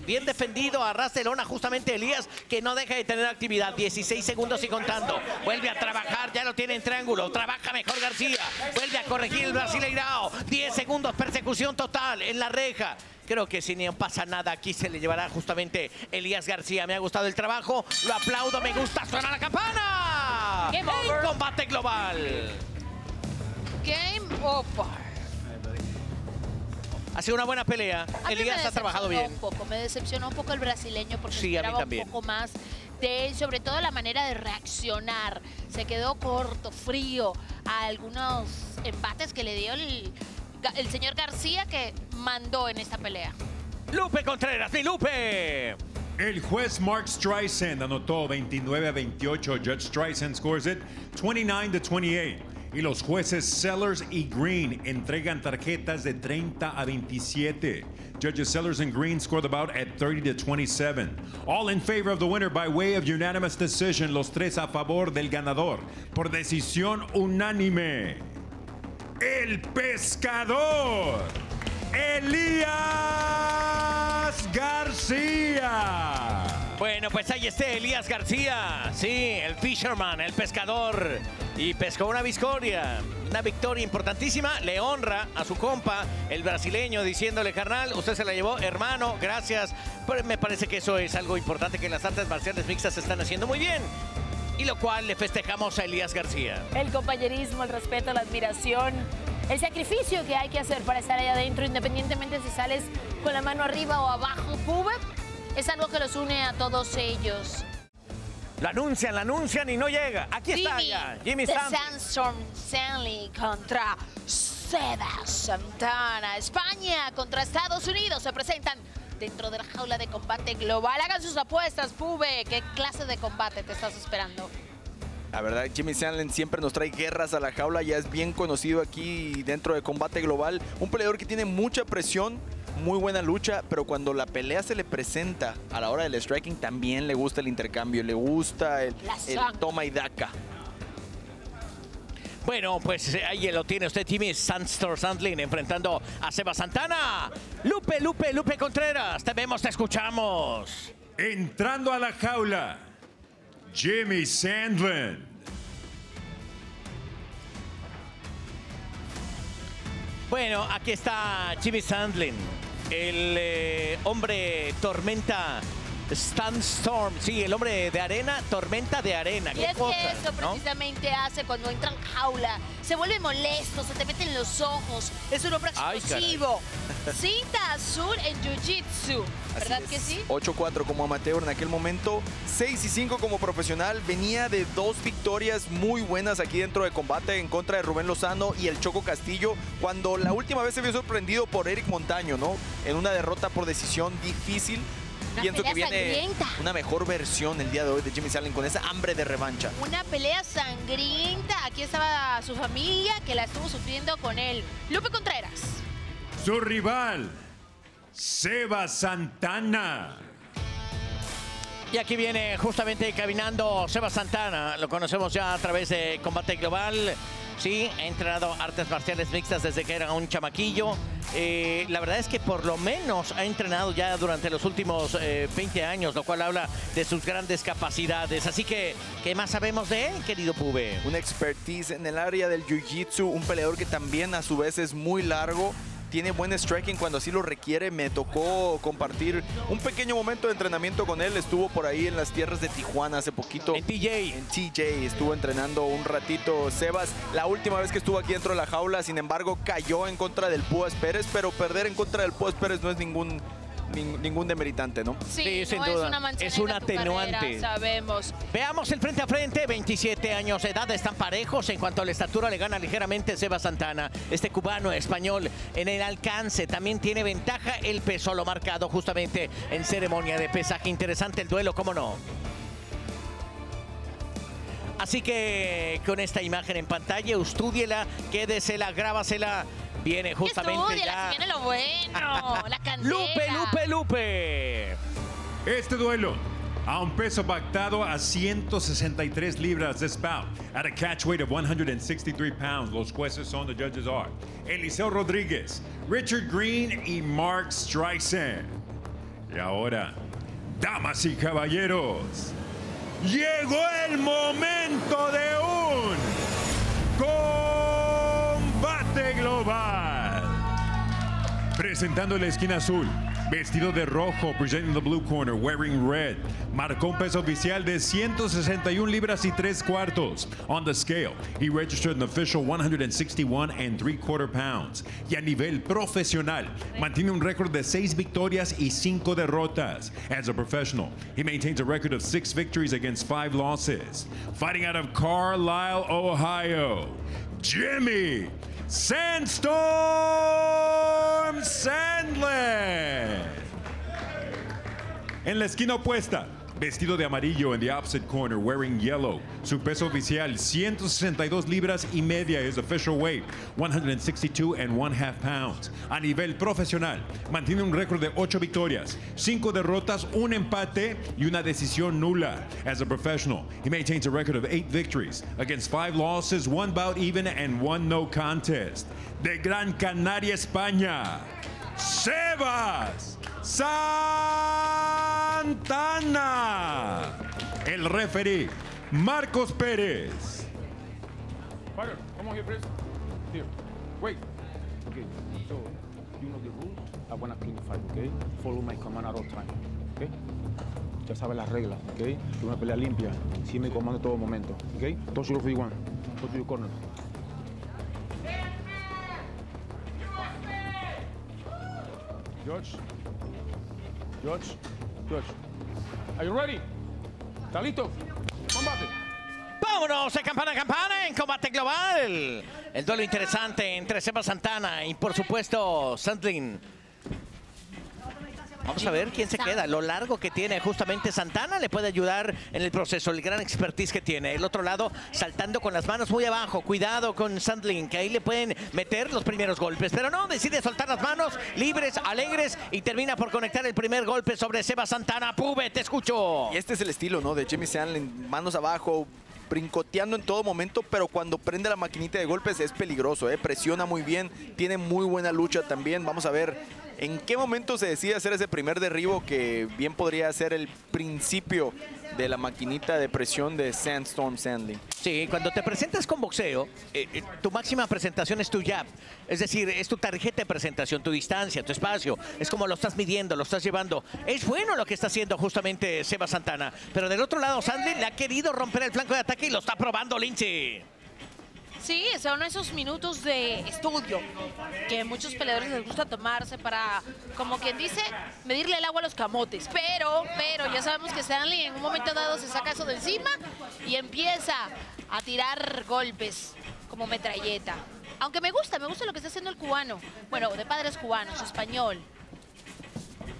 a ras de lona justamente Elías, que no deja de tener actividad, 16 segundos y contando. Vuelve a trabajar, ya lo tiene en triángulo, trabaja mejor García, vuelve a corregir el brasileirao, 10 segundos, persecución total en la reja. Creo que si no pasa nada aquí se le llevará justamente Elías García. Me ha gustado el trabajo, lo aplaudo, me gusta, suena la campana. Game over. En Combate Global. Game over. Ha sido una buena pelea, Elías ha trabajado bien. Me decepcionó un poco el brasileño porque sí, esperaba un poco más de él, sobre todo la manera de reaccionar. Se quedó corto, frío a algunos embates que le dio el señor García, que mandó en esta pelea. Lupe Contreras, mi Lupe. El juez Mark Streisand anotó 29 a 28. Judge Streisand scores it 29 to 28. Y los jueces Sellers y Green entregan tarjetas de 30 a 27. Judges Sellers and Green scored about at 30 to 27. All in favor of the winner by way of unanimous decision. Los tres a favor del ganador por decisión unánime. ¡El pescador! Elías García. Bueno, pues ahí está Elías García. Sí, el fisherman, el pescador. Y pescó una victoria importantísima. Le honra a su compa, el brasileño, diciéndole, carnal, usted se la llevó, hermano, gracias. Pero me parece que eso es algo importante que las artes marciales mixtas están haciendo muy bien. Y lo cual le festejamos a Elías García. El compañerismo, el respeto, la admiración, el sacrificio que hay que hacer para estar allá adentro, independientemente si sales con la mano arriba o abajo, Pube, es algo que los une a todos ellos. La anuncian y no llega. Aquí está ya. Jimmy Sandlin contra Sebas Santana. España contra Estados Unidos se presentan dentro de la jaula de Combate Global. Hagan sus apuestas, Pube. ¿Qué clase de combate te estás esperando? La verdad, Jimmy Sandlin siempre nos trae guerras a la jaula. Ya es bien conocido aquí dentro de Combate Global. Un peleador que tiene mucha presión. Muy buena lucha, pero cuando la pelea se le presenta a la hora del striking, también le gusta el intercambio, le gusta el toma y daca. Bueno, pues ahí lo tiene usted, Jimmy Sandlin, enfrentando a Sebas Santana. Lupe Contreras, te vemos, te escuchamos. Entrando a la jaula, Jimmy Sandlin. Bueno, aquí está Jimmy Sandlin. El hombre tormenta Sandstorm, sí, el hombre de arena, tormenta de arena. Y es que eso precisamente hace cuando entra en jaula. Se vuelve molesto, se te meten los ojos. Es un hombre explosivo. Cinta azul en jiu-jitsu, ¿verdad que sí? 8-4 como amateur en aquel momento, 6-5 como profesional. Venía de dos victorias muy buenas aquí dentro de Combate en contra de Rubén Lozano y el Choco Castillo, cuando la última vez se vio sorprendido por Eric Montaño, ¿no? En una derrota por decisión difícil. Pienso que viene sangrienta. Una mejor versión el día de hoy de Jimmy Sandlin con esa hambre de revancha. Una pelea sangrienta. Aquí estaba su familia que la estuvo sufriendo con él. Lupe Contreras. Su rival, Sebas Santana. Y aquí viene justamente caminando Sebas Santana. Lo conocemos ya a través de Combate Global. Sí, ha entrenado artes marciales mixtas desde que era un chamaquillo. La verdad es que por lo menos ha entrenado ya durante los últimos 20 años, lo cual habla de sus grandes capacidades. Así que, ¿qué más sabemos de él, querido Pube? Una expertise en el área del jiu-jitsu, un peleador que también a su vez es muy largo. Tiene buen striking cuando así lo requiere. Me tocó compartir un pequeño momento de entrenamiento con él. Estuvo por ahí en las tierras de Tijuana hace poquito. En TJ. En TJ estuvo entrenando un ratito Sebas. La última vez que estuvo aquí dentro de la jaula, sin embargo, cayó en contra del Púas Pérez. Pero perder en contra del Púas Pérez no es ningún demeritante, ¿no? Sí, sin duda. Es un atenuante. Carrera, sabemos. Veamos el frente a frente. 27 años de edad, están parejos. En cuanto a la estatura, le gana ligeramente Sebas Santana. Este cubano español en el alcance también tiene ventaja. El peso lo marcado justamente en ceremonia de pesaje. Interesante el duelo, ¿cómo no? Así que con esta imagen en pantalla, estúdiela, quédesela, grábasela. Viene justamente ya. Viene lo bueno, la candela. Lupe. Este duelo a un peso pactado a 163 libras. This bout at a catch weight of 163 pounds. Los jueces son, the judges are Eliseo Rodríguez, Richard Green y Mark Streisand. Y ahora, damas y caballeros, llegó el momento de un Combate Global. Presentando en la esquina azul, vestido de rojo, presenting the blue corner, wearing red. Marcó un peso oficial de 161 libras y 3/4. On the scale, he registered an official 161 3/4 pounds. Y a nivel profesional, mantiene un récord de 6 victorias y 5 derrotas. As a professional, he maintains a record of 6 victories against 5 losses. Fighting out of Carlisle, Ohio, Jimmy Sandstorm Sandlin. En la esquina opuesta, vestido de amarillo, in the opposite corner, wearing yellow. Su peso oficial, 162 libras y media. His official weight, 162 1/2 pounds. A nivel profesional, mantiene un récord de 8 victorias, 5 derrotas, un empate y una decisión nula. As a professional, he maintains a record of 8 victories against 5 losses, 1 bout even and 1 no contest. De Gran Canaria, España, Sebas Santana. El referee, Marcos Pérez. Byron, come on here, please. Here, wait. Okay, so you know the rules. I wanna clean the fight, okay? Follow my command at all time, okay? Ya sabes las reglas, ok? Es una pelea limpia. Sí me comando en todo momento, ok? Toss your free one. Toss your corner. George. George. George. Are you ready? ¿Está listo? Combate. Vámonos de campana a campana en Combate Global. El duelo interesante entre Sebas Santana y, por supuesto, Sandlin. Vamos a ver quién se queda. Lo largo que tiene justamente Santana le puede ayudar en el proceso. El gran expertise que tiene. El otro lado saltando con las manos muy abajo. Cuidado con Sandlin, que ahí le pueden meter los primeros golpes. Pero no, decide soltar las manos libres, alegres. Y termina por conectar el primer golpe sobre Sebas Santana. Pube, te escucho. Y este es el estilo, ¿no? De Jimmy Sandlin. Manos abajo, brincoteando en todo momento, pero cuando prende la maquinita de golpes es peligroso, ¿eh? Presiona muy bien, tiene muy buena lucha también. Vamos a ver en qué momento se decide hacer ese primer derribo que bien podría ser el principio de la maquinita de presión de Sandstorm Sandlin. Sí, cuando te presentas con boxeo, tu máxima presentación es tu jab. Es decir, es tu tarjeta de presentación, tu distancia, tu espacio. Es como lo estás midiendo, lo estás llevando. Es bueno lo que está haciendo justamente Sebas Santana. Pero del otro lado, Sandlin le ha querido romper el flanco de ataque y lo está probando Lindsay. Sí, son esos minutos de estudio que muchos peleadores les gusta tomarse para, como quien dice, medirle el agua a los camotes. Pero ya sabemos que Sandlin en un momento dado se saca eso de encima y empieza a tirar golpes como metralleta. Aunque me gusta lo que está haciendo el cubano. Bueno, de padres cubanos, español.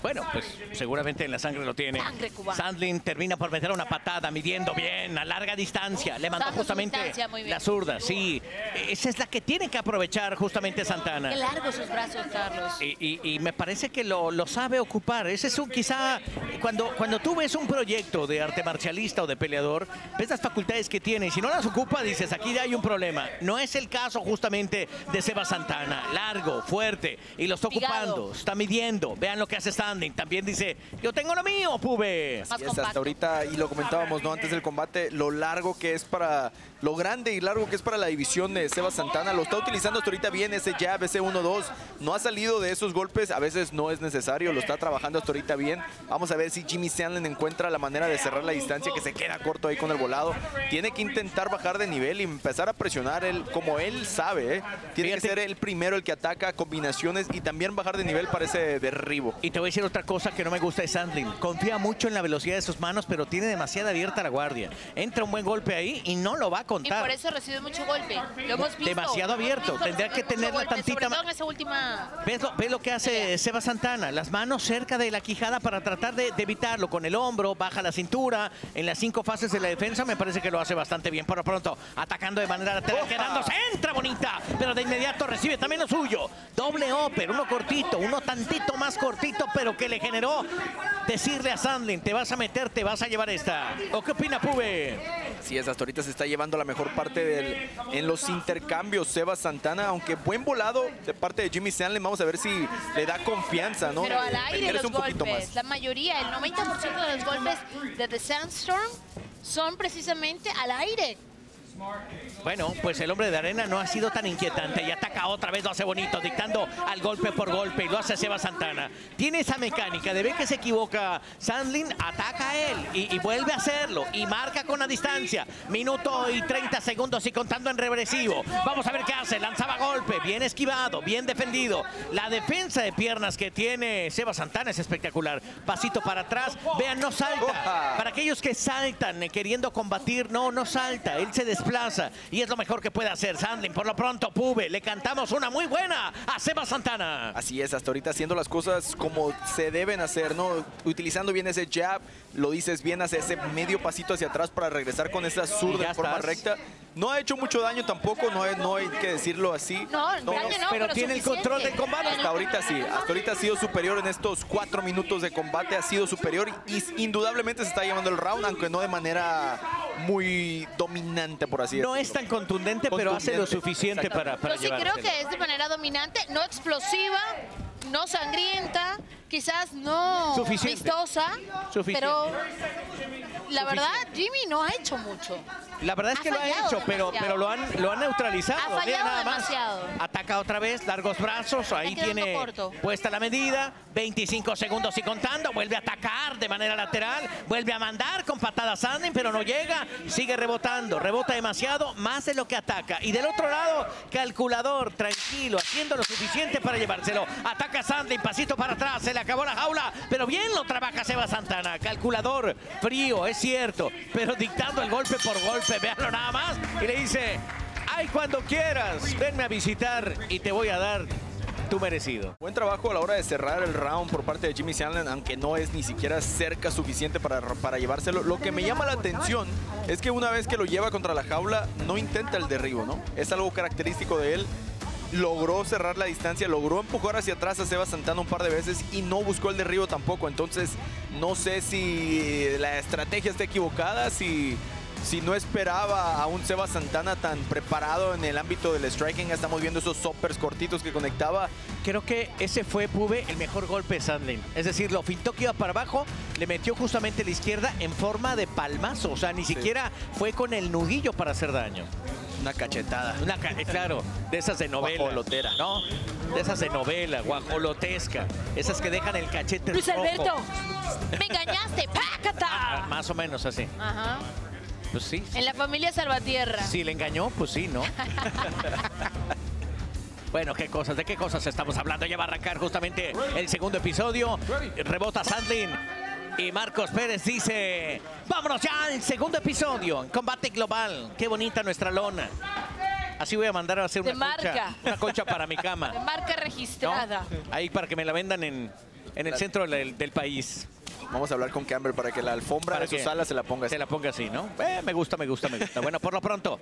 Bueno, pues seguramente en la sangre lo tiene. Sangre cubana. Sandlin termina por meter una patada, midiendo bien, a larga distancia. Le mandó justamente la zurda, sí. Esa es la que tiene que aprovechar justamente Santana. Qué largo sus brazos, Carlos. Y me parece que lo sabe ocupar. Ese es un, quizá, cuando tú ves un proyecto de arte marcialista o de peleador, ves las facultades que tiene. Y si no las ocupa, dices, aquí hay un problema. No es el caso justamente de Sebas Santana. Largo, fuerte, y lo está ocupando, está midiendo. Vean lo que hace Santana. También dice, yo tengo lo mío, Pube. Así es, hasta ahorita, y lo comentábamos, ¿no?, antes del combate, lo largo que es para, lo grande y largo que es para la división de Sebas Santana. Lo está utilizando hasta ahorita bien, ese jab, ese 1-2. No ha salido de esos golpes, a veces no es necesario, lo está trabajando hasta ahorita bien. Vamos a ver si Jimmy Sandlin encuentra la manera de cerrar la distancia, que se queda corto ahí con el volado. Tiene que intentar bajar de nivel y empezar a presionar, como él sabe, ¿eh? Tiene que ser el primero el que ataca, combinaciones, y también bajar de nivel para ese derribo. Y te voy a decir otra cosa que no me gusta de Sandlin. Confía mucho en la velocidad de sus manos, pero tiene demasiada abierta la guardia. Entra un buen golpe ahí y no lo va a contar. Y por eso recibe mucho golpe. Lo hemos visto. Demasiado abierto. Tendría que tenerla tantita más. ¿Ves lo que hace Sebas Santana? Las manos cerca de la quijada para tratar de evitarlo. Con el hombro, baja la cintura. En las 5 fases de la defensa me parece que lo hace bastante bien. Por pronto, atacando de manera lateral, quedándose. Entra bonita, pero de inmediato recibe también lo suyo. Doble upper, uno cortito, uno tantito más cortito, pero que le generó decirle a Sandlin, te vas a meter, te vas a llevar esta. ¿O qué opina, Pube? Sí, es, hasta ahorita se está llevando la mejor parte en los intercambios Sebas Santana, aunque buen volado de parte de Jimmy Sandlin. Vamos a ver si le da confianza, ¿no? Pero al aire los golpes, la mayoría, el 90% de los golpes de The Sandstorm son precisamente al aire. Bueno, pues el hombre de arena no ha sido tan inquietante y ataca otra vez, lo hace bonito, dictando al golpe por golpe, y lo hace Sebas Santana. Tiene esa mecánica de ver que se equivoca Sandlin, ataca a él y vuelve a hacerlo, y marca con la distancia. Minuto y 30 segundos y contando en regresivo. Vamos a ver qué hace, lanzaba golpe, bien esquivado, bien defendido. La defensa de piernas que tiene Sebas Santana es espectacular. Pasito para atrás, vean, no salta. Para aquellos que saltan queriendo combatir, no salta, él se despega. Plaza, y es lo mejor que puede hacer Sandlin. Por lo pronto, Pube, le cantamos una muy buena a Sebas Santana. Así es, hasta ahorita haciendo las cosas como se deben hacer, ¿no? Utilizando bien ese jab, lo dices bien, hace ese medio pasito hacia atrás para regresar con esa zurda de forma recta. No ha hecho mucho daño tampoco, no hay que decirlo así. Pero tiene el control del combate. Hasta ahorita sí, hasta ahorita ha sido superior en estos 4 minutos de combate, ha sido superior y indudablemente se está llevando el round, aunque no de manera muy dominante, por así decirlo. No es tan contundente, pero hace lo suficiente para llevar. Yo sí creo que es de manera dominante, no explosiva. no sangrienta, quizás no vistosa, pero la verdad Jimmy no ha hecho mucho. La verdad es que lo ha hecho, pero lo han neutralizado. Ha fallado nada más. Demasiado. Ataca otra vez, largos brazos, ahí tiene corto. Puesta la medida, 25 segundos y contando, vuelve a atacar de manera lateral, vuelve a mandar con patada Sandlin, pero no llega, sigue rebotando, rebota demasiado, más de lo que ataca. Y del otro lado, calculador, tranquilo, haciendo lo suficiente para llevárselo. Ataca Sandlin, pasito para atrás, se le acabó la jaula, pero bien lo trabaja Sebas Santana. Calculador, frío, es cierto, pero dictando el golpe por golpe. Veanlo nada más y le dice: ay, cuando quieras, venme a visitar y te voy a dar tu merecido. Buen trabajo a la hora de cerrar el round por parte de Jimmy Sandlin, aunque no es ni siquiera cerca suficiente para llevárselo. Lo que me llama la atención es que una vez que lo lleva contra la jaula, no intenta el derribo, ¿no? Es algo característico de él. Logró cerrar la distancia, logró empujar hacia atrás a Sebas Santana un par de veces y no buscó el derribo tampoco. Entonces, no sé si la estrategia está equivocada, si no esperaba a un Sebas Santana tan preparado en el ámbito del striking. Estamos viendo esos soppers cortitos que conectaba. Creo que ese fue, Pube, el mejor golpe de Sandlin. Es decir, lo fintó que iba para abajo, le metió justamente la izquierda en forma de palmazo. O sea, ni siquiera fue con el nudillo para hacer daño. Una cachetada. Claro, de esas de novela. Guajolotera. ¿No? De esas de novela, guajolotesca. Esas que dejan el cachete Luis rojo. Alberto, me engañaste. ¡Pácata! Ah, más o menos así. Ajá. Pues sí, sí. En la familia Salvatierra. Sí, le engañó, pues sí, ¿no? Bueno, ¿qué cosas? ¿De qué cosas estamos hablando? Ya va a arrancar justamente el segundo episodio. Rebota Sandlin. Y Marcos Pérez dice: vámonos ya al segundo episodio en Combate Global. Qué bonita nuestra lona. Así voy a mandar a hacer una concha para mi cama. De marca registrada. ¿No? Ahí para que me la vendan en el centro del país. Vamos a hablar con Campbell para que la alfombra de sus alas se la ponga así. Se la ponga así, ¿no? Me gusta, me gusta, me gusta. Bueno, por lo pronto,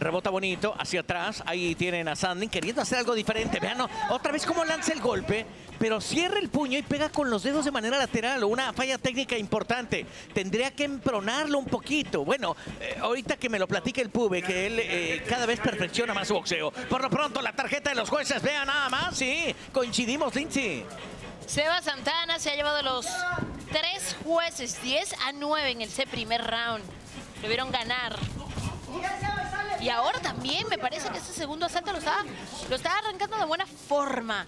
rebota bonito hacia atrás. Ahí tienen a Sandlin queriendo hacer algo diferente. Vean, ¿no? Otra vez cómo lanza el golpe, pero cierra el puño y pega con los dedos de manera lateral. Una falla técnica importante. Tendría que empronarlo un poquito. Bueno, ahorita que me lo platique el Pube, que él cada vez perfecciona más su boxeo. Por lo pronto, la tarjeta de los jueces. Vean nada más. Sí, coincidimos, Lindsay. Sebas Santana se ha llevado los 3 jueces, 10-9 en ese primer round. Lo vieron ganar. Y ahora también me parece que ese segundo asalto lo está arrancando de buena forma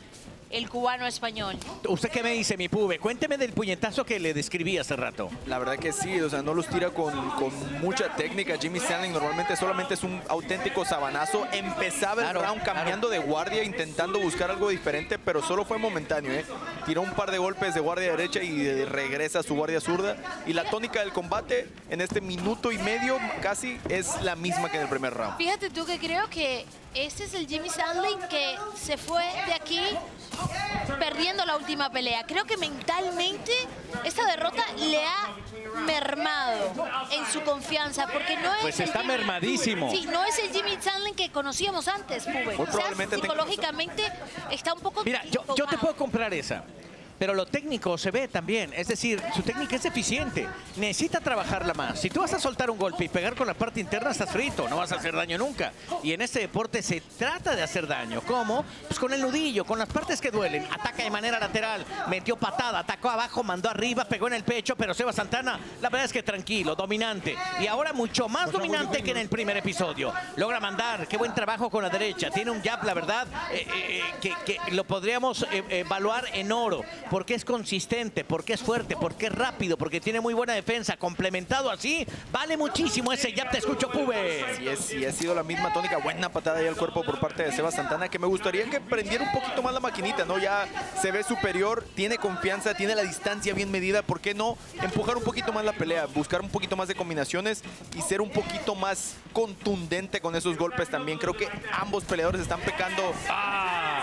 el cubano español. ¿Usted qué me dice, mi Pube? Cuénteme del puñetazo que le describí hace rato. La verdad que sí, o sea, no los tira con mucha técnica. Jimmy Sandlin normalmente solamente es un auténtico sabanazo. Empezaba el round cambiando de guardia, intentando buscar algo diferente, pero solo fue momentáneo, ¿eh? Tiró un par de golpes de guardia derecha y regresa a su guardia zurda. Y la tónica del combate en este minuto y medio casi es la misma que en el primer round. Fíjate tú que creo que este es el Jimmy Sandlin que se fue de aquí perdiendo la última pelea. Creo que mentalmente esta derrota le ha mermado en su confianza, porque no es... Pues está mermadísimo. Sí, no es el Jimmy Sandlin que conocíamos antes, Pube. Probablemente psicológicamente está un poco... Mira, yo te puedo comprar esa, pero lo técnico se ve también. Es decir, su técnica es eficiente. Necesita trabajarla más. Si tú vas a soltar un golpe y pegar con la parte interna, estás frito. No vas a hacer daño nunca. Y en este deporte se trata de hacer daño. ¿Cómo? Pues con el nudillo, con las partes que duelen. Ataca de manera lateral. Metió patada, atacó abajo, mandó arriba, pegó en el pecho. Pero Sebas Santana, la verdad es que tranquilo, dominante. Y ahora mucho más dominante que en el primer episodio. Logra mandar. Qué buen trabajo con la derecha. Tiene un jab, la verdad, que lo podríamos evaluar en oro. Porque es consistente, porque es fuerte, porque es rápido, porque tiene muy buena defensa. Complementado así, vale muchísimo ese. Ya te escucho, Pube. Sí, ha sido la misma tónica. Buena patada ahí al cuerpo por parte de Sebas Santana, que me gustaría que prendiera un poquito más la maquinita, ¿no? Ya se ve superior, tiene confianza, tiene la distancia bien medida. ¿Por qué no empujar un poquito más la pelea? Buscar un poquito más de combinaciones y ser un poquito más contundente con esos golpes también. Creo que ambos peleadores están pecando.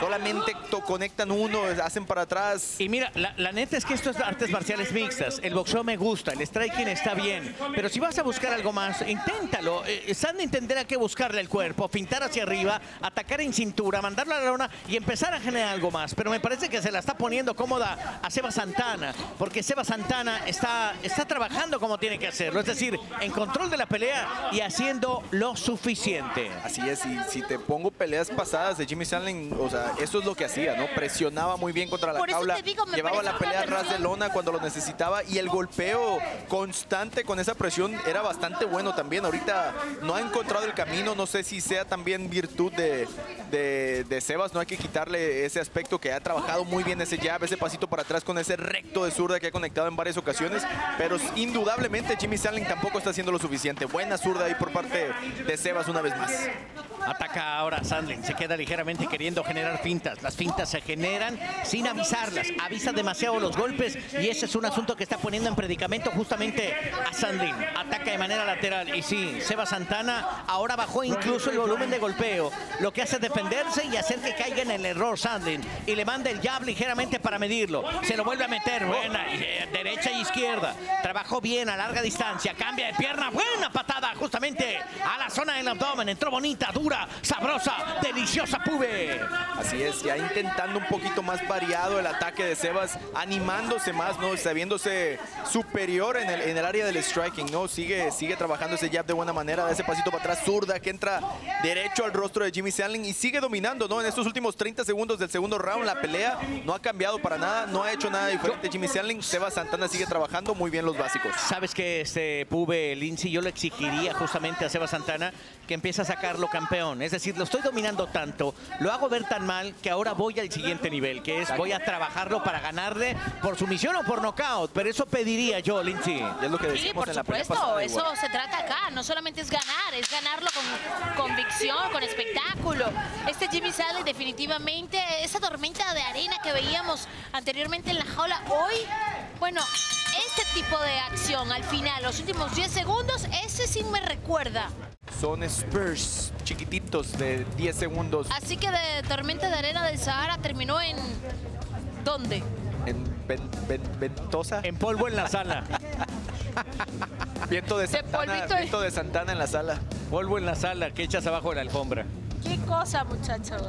Solamente conectan uno, hacen para atrás. Y Mira, la neta es que esto es artes marciales mixtas. El boxeo me gusta, el striking está bien. Pero si vas a buscar algo más, inténtalo. Sandlin tendrá que buscarle el cuerpo, pintar hacia arriba, atacar en cintura, mandarlo a la lona y empezar a generar algo más. Pero me parece que se la está poniendo cómoda a Sebas Santana, porque Sebas Santana está trabajando como tiene que hacerlo. Es decir, en control de la pelea y haciendo lo suficiente. Así es, y si te pongo peleas pasadas de Jimmy Sandlin, o sea, eso es lo que hacía, ¿no? Presionaba muy bien contra la jaula, llevaba la pelea a ras de lona cuando lo necesitaba, y el golpeo constante con esa presión era bastante bueno también. Ahorita no ha encontrado el camino, no sé si sea también virtud de Sebas, no hay que quitarle ese aspecto que ha trabajado muy bien, ese jab, ese pasito para atrás con ese recto de zurda que ha conectado en varias ocasiones, pero indudablemente Jimmy Sandlin tampoco está haciendo lo suficiente. Buena zurda ahí por parte de Sebas una vez más. Ataca ahora Sandlin, se queda ligeramente queriendo generar fintas. Las fintas se generan sin avisarlas, avisa demasiado los golpes y ese es un asunto que está poniendo en predicamento justamente a Sandlin. Ataca de manera lateral y sí, Sebas Santana ahora bajó incluso el volumen de golpeo, lo que hace es defenderse y hacer que caiga en el error Sandlin, y le manda el jab ligeramente para medirlo, se lo vuelve a meter, buena, derecha e izquierda, trabajó bien a larga distancia, cambia de pierna, buena patada justamente a la zona del abdomen, entró bonita, dura, sabrosa, deliciosa, Pube. Así es, ya intentando un poquito más variado el ataque de Sebas, animándose más, ¿no? Sabiéndose superior en el área del striking, ¿no? Sigue trabajando ese jab de buena manera, da ese pasito para atrás, zurda que entra derecho al rostro de Jimmy Sandlin y sigue dominando, ¿no? En estos últimos 30 segundos del segundo round, la pelea no ha cambiado para nada, no ha hecho nada diferente Jimmy Sandlin. Sebas Santana sigue trabajando muy bien los básicos. ¿Sabes qué, Pube, Lindsay? Yo le exigiría justamente a Sebas Santana que empiece a sacarlo campeón. Es decir, lo estoy dominando tanto, lo hago ver tan mal, que ahora voy al siguiente nivel, que es voy a trabajarlo para ganarle por sumisión o por nocaut. Pero eso pediría yo, Lindsay. Es lo que decimos, sí, por en supuesto. Eso se trata acá. No solamente es ganarlo con convicción, con espectáculo. Este Jimmy Sandlin definitivamente, esa tormenta de arena que veíamos anteriormente en la jaula, hoy, bueno, este tipo de acción al final, los últimos 10 segundos, ese sí me recuerda. Son spurs chiquititos de 10 segundos. Así que de tormenta de arena del Sahara terminó en... ¿dónde? En ventosa. En polvo en la sala. Viento de Santana en la sala. Polvo en la sala que echas abajo de la alfombra. Qué cosa, muchachos.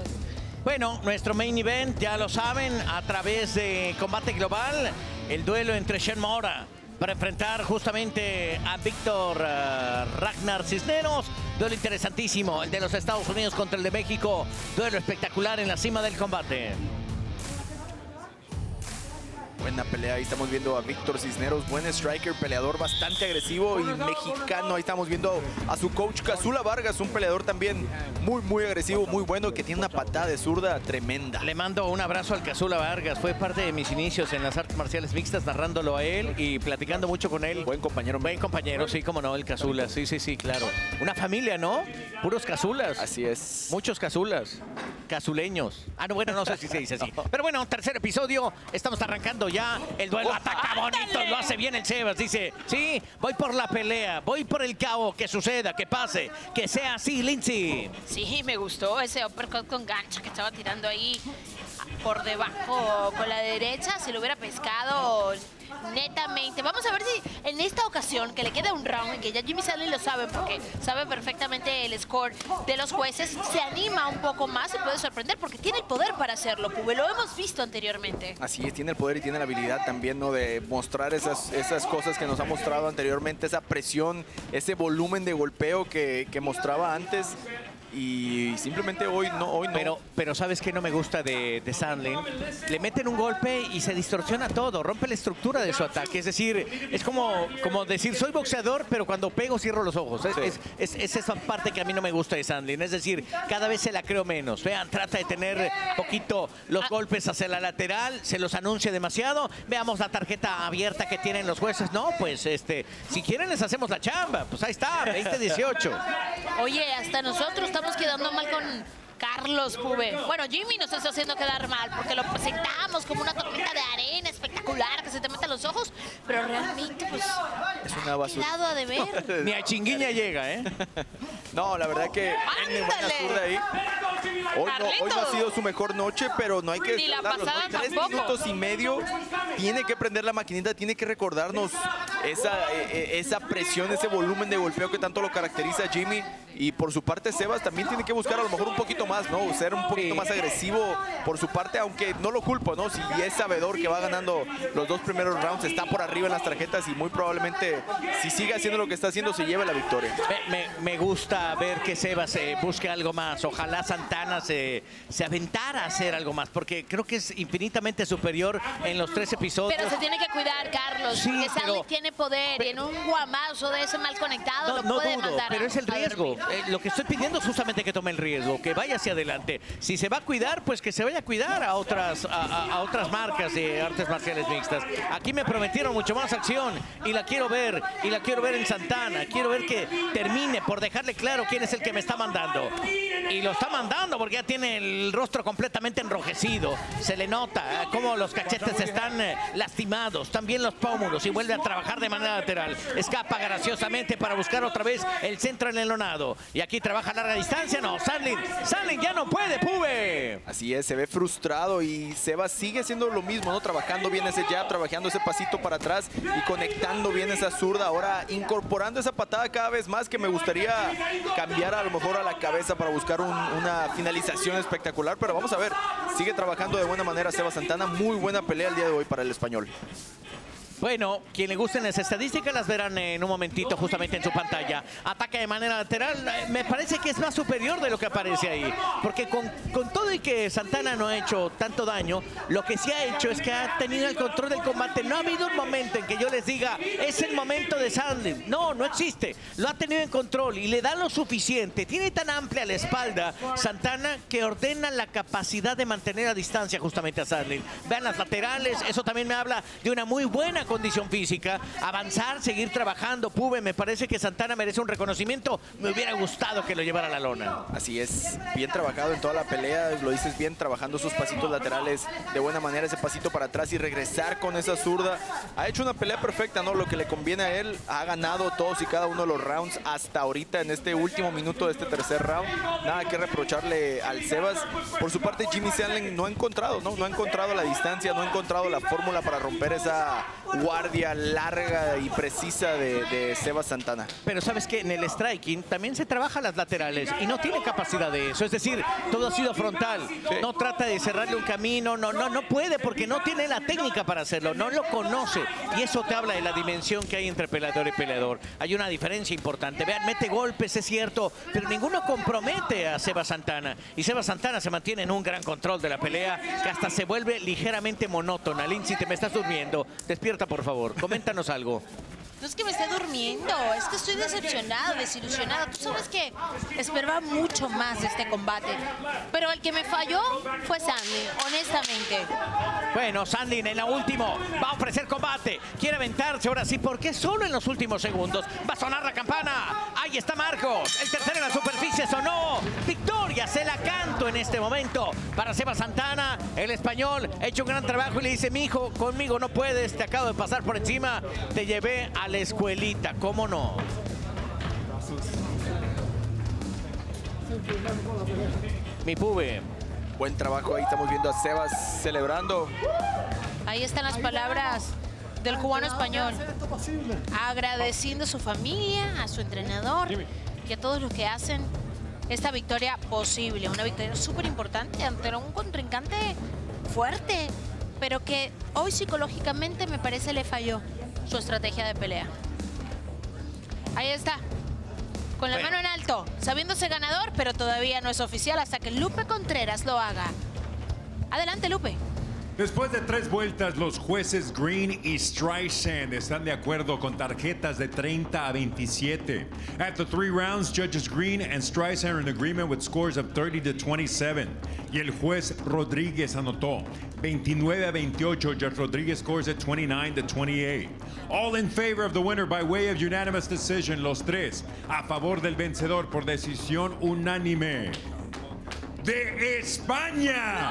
Bueno, nuestro main event, ya lo saben, a través de Combate Global, el duelo entre Sean Mora para enfrentar justamente a Víctor Ragnar Cisneros. Duelo interesantísimo, el de los Estados Unidos contra el de México. Duelo espectacular en la cima del combate. Buena pelea, ahí estamos viendo a Víctor Cisneros, buen striker, peleador bastante agresivo y mexicano. Ahí estamos viendo a su coach Cazula Vargas, un peleador también muy agresivo, muy bueno, que tiene una patada de zurda tremenda. Le mando un abrazo al Cazula Vargas, fue parte de mis inicios en las artes marciales mixtas, narrándolo a él y platicando mucho con él. Buen compañero. Buen compañero, sí, como no, el Cazula, sí, claro. Una familia, ¿no? Puros Cazulas. Así es. Muchos Cazulas, cazuleños. Ah, no, bueno, no sé si se dice así. Pero bueno, tercer episodio, estamos arrancando ya. Ya el duelo, ataca bonito, lo hace bien el Sebas, dice, sí, voy por la pelea, voy por el KO, que suceda, que pase, que sea así, Lindsay. Sí, me gustó ese uppercut con gancho que estaba tirando ahí por debajo con la derecha, si lo hubiera pescado netamente. Vamos a ver si en esta ocasión, que le queda un round, que ya Jimmy Sandlin lo sabe, porque sabe perfectamente el score de los jueces, se anima un poco más, se puede sorprender, porque tiene el poder para hacerlo, Pube, lo hemos visto anteriormente. Así es, tiene el poder y tiene la habilidad también, ¿no?, de mostrar esas cosas que nos ha mostrado anteriormente, esa presión, ese volumen de golpeo que mostraba antes. Y simplemente hoy no. Pero ¿sabes qué no me gusta de Sandlin? Le meten un golpe y se distorsiona todo, rompe la estructura de su ataque. Es decir, es como decir, soy boxeador, pero cuando pego cierro los ojos. Es esa parte que a mí no me gusta de Sandlin. Es decir, cada vez se la creo menos. Vean, trata de tener poquito los golpes hacia la lateral, se los anuncia demasiado. Veamos la tarjeta abierta que tienen los jueces. No, pues, si quieren les hacemos la chamba. Pues ahí está, 20-18. Oye, hasta nosotros estamos quedando mal con Carlos, Pube. Bueno, Jimmy nos está haciendo quedar mal porque lo presentamos como una tormenta de arena espectacular que se te mete a los ojos, pero realmente, pues, es una basura. Nada de ver. Ni a Chinguiña llega, ¿eh? No, la verdad que tiene buena zurda ahí. Hoy no ha sido su mejor noche, pero no hay que descartarlo, ¿no? En 3 minutos y medio tiene que prender la maquinita, tiene que recordarnos esa presión, ese volumen de golpeo que tanto lo caracteriza a Jimmy. Y por su parte, Sebas también tiene que buscar a lo mejor un poquito más, ¿no? Ser un poquito más agresivo por su parte, aunque no lo culpo, ¿no? Si es sabedor que va ganando los 2 primeros rounds, está por arriba en las tarjetas y muy probablemente, si sigue haciendo lo que está haciendo, se lleva la victoria. Me gusta ver que Sebas busque algo más. Ojalá Santana se aventara a hacer algo más, porque creo que es infinitamente superior en los 3 episodios. Pero se tiene que cuidar, Carlos, sí, porque Sandlin tiene poder y en un guamazo de ese mal conectado lo puede mandar. Pero es el riesgo. Lo que estoy pidiendo es justamente que tome el riesgo, que vaya hacia adelante. Si se va a cuidar, pues que se vaya a cuidar a otras marcas de artes marciales mixtas. Aquí me prometieron mucho más acción y la quiero ver, en Santana. Quiero ver que termine por dejarle claro quién es el que me está mandando. Y lo está mandando porque ya tiene el rostro completamente enrojecido. Se le nota cómo los cachetes están lastimados, también los pómulos, y vuelve a trabajar de manera lateral. Escapa graciosamente para buscar otra vez el centro enlonado. Y aquí trabaja a larga distancia. No, Sandlin ya no puede, Pube. Así es, se ve frustrado y Sebas sigue haciendo lo mismo, ¿no? Trabajando bien ese jab, trabajando ese pasito para atrás y conectando bien esa zurda. Ahora incorporando esa patada cada vez más, que me gustaría cambiar a lo mejor a la cabeza para buscar una finalización espectacular. Pero vamos a ver, sigue trabajando de buena manera Sebas Santana. Muy buena pelea el día de hoy para el español. Bueno, quien le gusten las estadísticas las verán en un momentito justamente en su pantalla. Ataca de manera lateral, me parece que es más superior de lo que aparece ahí. Porque con todo y que Santana no ha hecho tanto daño, lo que sí ha hecho es que ha tenido el control del combate. No ha habido un momento en que yo les diga, es el momento de Sandlin. No, no existe. Lo ha tenido en control y le da lo suficiente. Tiene tan amplia la espalda Santana que ordena la capacidad de mantener a distancia justamente a Sandlin. Vean las laterales, eso también me habla de una muy buena condición física, avanzar, seguir trabajando, Pube. Me parece que Santana merece un reconocimiento. Me hubiera gustado que lo llevara a la lona. Así es, bien trabajado en toda la pelea, lo dices bien, trabajando sus pasitos laterales de buena manera, ese pasito para atrás y regresar con esa zurda. Ha hecho una pelea perfecta, ¿no? Lo que le conviene a él, ha ganado todos y cada uno de los rounds hasta ahorita en este último minuto de este 3er round. Nada que reprocharle al Sebas. Por su parte, Jimmy Sandlin no ha encontrado, ¿no? No ha encontrado la distancia, no ha encontrado la fórmula para romper esa guardia larga y precisa de Sebas Santana. Pero sabes que en el striking también se trabaja las laterales y no tiene capacidad de eso. Es decir, todo ha sido frontal. Sí. No trata de cerrarle un camino, no puede porque no tiene la técnica para hacerlo, no lo conoce. Y eso te habla de la dimensión que hay entre peleador y peleador. Hay una diferencia importante. Vean, mete golpes, es cierto, pero ninguno compromete a Sebas Santana. Y Sebas Santana se mantiene en un gran control de la pelea que hasta se vuelve ligeramente monótona. Lindsay, te me estás durmiendo. Despierta, por favor, coméntanos algo. No es que me esté durmiendo, es que estoy decepcionada, desilusionada. Tú sabes que esperaba mucho más de este combate, pero el que me falló fue Sandlin, honestamente. Bueno, Sandlin en la última va a ofrecer combate, quiere aventarse ahora sí, porque solo en los últimos segundos va a sonar la campana. Ahí está Marcos, el tercero en la superficie sonó. Victoria, se la canto en este momento para Sebas Santana. El español ha hecho un gran trabajo y le dice, mijo, conmigo no puedes, te acabo de pasar por encima, te llevé a la escuelita, ¿cómo no? Mi Pube. Buen trabajo, ahí estamos viendo a Sebas celebrando. Ahí están las palabras del cubano español. Agradeciendo a su familia, a su entrenador y a todos los que hacen esta victoria posible. Una victoria súper importante ante un contrincante fuerte, pero que hoy psicológicamente me parece le falló su estrategia de pelea. Ahí está, con la mano en alto, sabiéndose ganador, pero todavía no es oficial hasta que Lupe Contreras lo haga. Adelante, Lupe. Después de 3 vueltas, los jueces Green y Streisand están de acuerdo con tarjetas de 30 a 27. At the 3 rounds, judges Green and Streisand are in agreement with scores of 30 to 27. Y el juez Rodríguez anotó 29 a 28. Judge Rodríguez scores at 29 to 28. All in favor of the winner by way of unanimous decision. Los tres a favor del vencedor por decisión unánime. De España,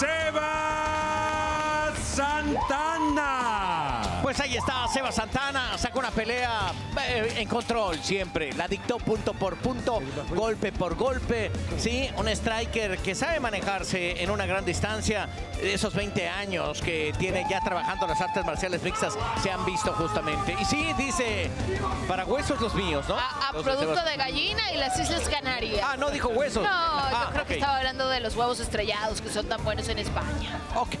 Sebas Santana. Pues ahí está Sebas Santana, saca una pelea en control siempre. La dictó punto por punto, golpe por golpe. Sí, un striker que sabe manejarse en una gran distancia. Esos 20 años que tiene ya trabajando las artes marciales mixtas se han visto justamente. Y sí, dice, para huesos los míos, ¿no? A los producto de gallina y las Islas Canarias. Ah, no dijo huesos. No, yo creo que estaba hablando de los huevos estrellados que son tan buenos en España. Ok.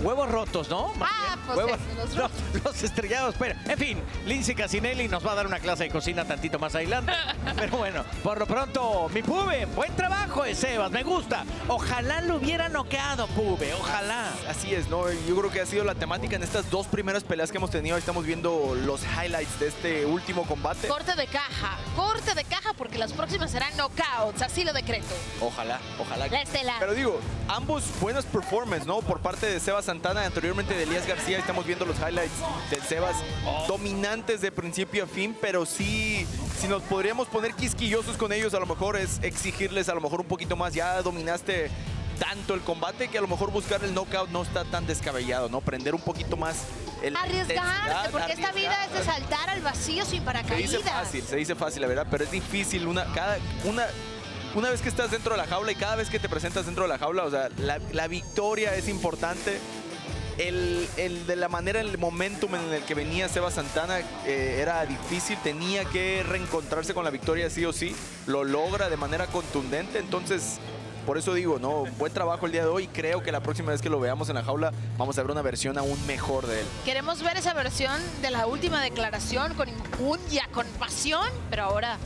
Huevos rotos, ¿no? Ah, pues huevos, eso, los estrellados. Pero, en fin, Lindsay Casinelli nos va a dar una clase de cocina tantito más adelante. Pero bueno, por lo pronto, mi Pube, buen trabajo de Sebas, me gusta. Ojalá lo hubiera noqueado, Pube, ojalá. Así es, ¿no? Yo creo que ha sido la temática en estas dos primeras peleas que hemos tenido. Estamos viendo los highlights de este último combate. Corte de caja porque las próximas serán knockouts, así lo decreto. Ojalá, ojalá. La estela. Pero digo, ambos buenas performances, ¿no? Por parte de Sebas Santana, anteriormente de Elías García. Estamos viendo los highlights del Sebas, dominantes de principio a fin, pero sí, si nos podríamos poner quisquillosos con ellos, a lo mejor es exigirles a lo mejor un poquito más. Ya dominaste tanto el combate que a lo mejor buscar el knockout no está tan descabellado, ¿no? Prender un poquito más el... Arriesgarte, porque esta vida es de saltar al vacío sin paracaídas. Se dice fácil, la verdad, pero es difícil. Una vez que estás dentro de la jaula y cada vez que te presentas dentro de la jaula, o sea, la victoria es importante. De la manera, el momentum en el que venía Sebas Santana era difícil, tenía que reencontrarse con la victoria sí o sí, lo logra de manera contundente, entonces por eso digo, no, buen trabajo el día de hoy. Creo que la próxima vez que lo veamos en la jaula vamos a ver una versión aún mejor de él. Queremos ver esa versión de la última declaración con injundia, con pasión, pero ahora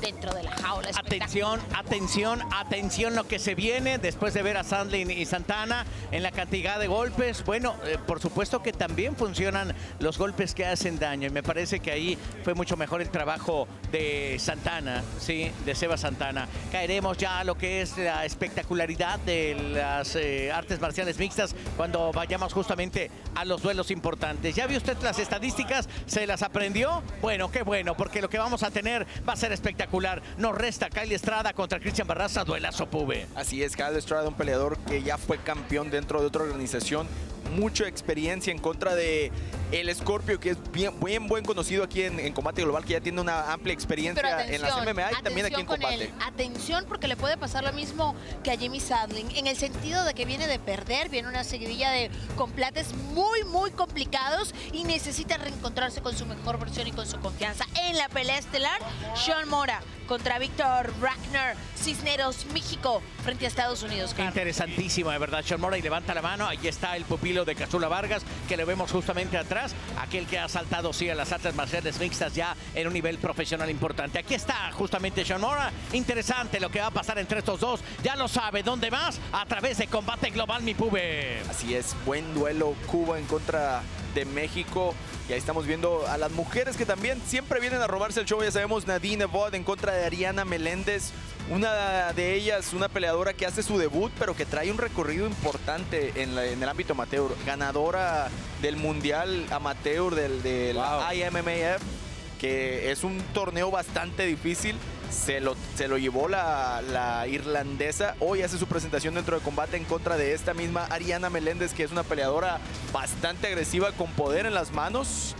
dentro de la jaula. Atención, atención, atención lo que se viene después de ver a Sandlin y Santana en la cantidad de golpes. Bueno, por supuesto que también funcionan los golpes que hacen daño y me parece que ahí fue mucho mejor el trabajo de Santana, sí, de Sebas Santana. Caeremos ya a lo que es la espectacularidad de las artes marciales mixtas cuando vayamos justamente a los duelos importantes. ¿Ya vio usted las estadísticas? ¿Se las aprendió? Bueno, qué bueno, porque lo que vamos a tener va a ser espectacular. Nos resta Kyle Estrada contra Cristian Barraza, duelazo, Pube. Así es, Kyle Estrada, un peleador que ya fue campeón dentro de otra organización. Mucha experiencia en contra de el Scorpio, que es bien conocido aquí en Combate Global, que ya tiene una amplia experiencia en las MMA y también aquí en Combate. Atención, porque le puede pasar lo mismo que a Jimmy Sandlin, en el sentido de que viene de perder, viene una seguidilla de combates muy complicados y necesita reencontrarse con su mejor versión y con su confianza. En la pelea estelar, Sean Mora contra Víctor Cisneros, México, frente a Estados Unidos. Carlos. Interesantísima, de verdad, Sean Mora, y levanta la mano. Ahí está el pupilo de Cazula Vargas, que le vemos justamente atrás. Aquel que ha saltado, sí, a las artes marciales mixtas ya en un nivel profesional importante. Aquí está justamente Sean Mora. Interesante lo que va a pasar entre estos dos. Ya lo sabe, ¿dónde más? A través de Combate Global, mi Pube. Así es, buen duelo, Cuba en contra de México. Y ahí estamos viendo a las mujeres que también siempre vienen a robarse el show. Ya sabemos, Nadine Abbott en contra de Ariana Meléndez. Una de ellas, una peleadora que hace su debut, pero que trae un recorrido importante en el ámbito amateur. Ganadora del Mundial Amateur de la IMMAF, que es un torneo bastante difícil. Se lo llevó la irlandesa. Hoy hace su presentación dentro de Combate en contra de esta misma Ariana Meléndez, que es una peleadora bastante agresiva, con poder en las manos.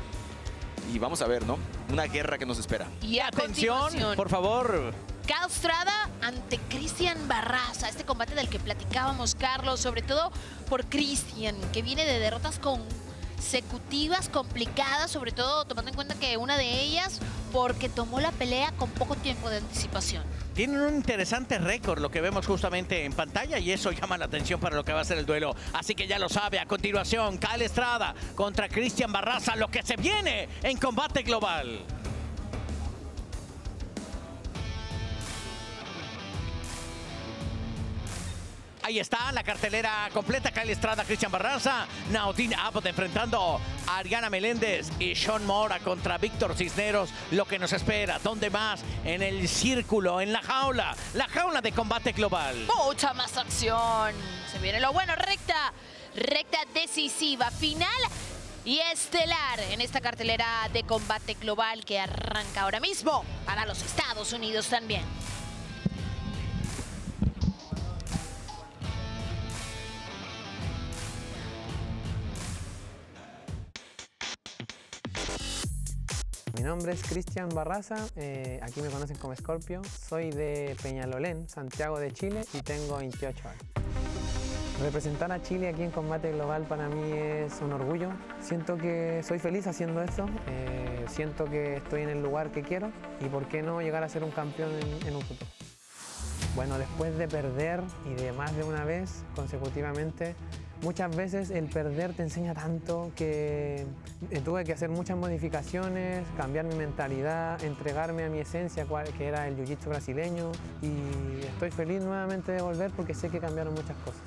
Y vamos a ver, ¿no? Una guerra que nos espera. Y atención, por favor. Kyle Estrada ante Cristian Barraza. Este combate del que platicábamos, Carlos, sobre todo por Cristian, que viene de derrotas consecutivas, complicadas, sobre todo tomando en cuenta que una de ellas porque tomó la pelea con poco tiempo de anticipación. Tienen un interesante récord, lo que vemos justamente en pantalla, y eso llama la atención para lo que va a ser el duelo. Así que ya lo sabe, a continuación, Kyle Estrada contra Cristian Barraza, lo que se viene en Combate Global. Ahí está la cartelera completa. Kyle Estrada, Cristian Barraza, Nadine Abbott enfrentando a Ariana Meléndez y Sean Mora contra Víctor Cisneros. Lo que nos espera, ¿dónde más? En el círculo, en la jaula de Combate Global. Mucha más acción. Se viene lo bueno, recta decisiva, final y estelar en esta cartelera de Combate Global que arranca ahora mismo para los Estados Unidos también. Mi nombre es Cristian Barraza, aquí me conocen como Scorpio. Soy de Peñalolén, Santiago de Chile, y tengo 28 años. Representar a Chile aquí en Combate Global para mí es un orgullo. Siento que soy feliz haciendo esto, siento que estoy en el lugar que quiero y por qué no llegar a ser un campeón en un futuro. Bueno, después de perder y de más de una vez consecutivamente, muchas veces el perder te enseña tanto que tuve que hacer muchas modificaciones, cambiar mi mentalidad, entregarme a mi esencia, que era el jiu-jitsu brasileño, y estoy feliz nuevamente de volver porque sé que cambiaron muchas cosas.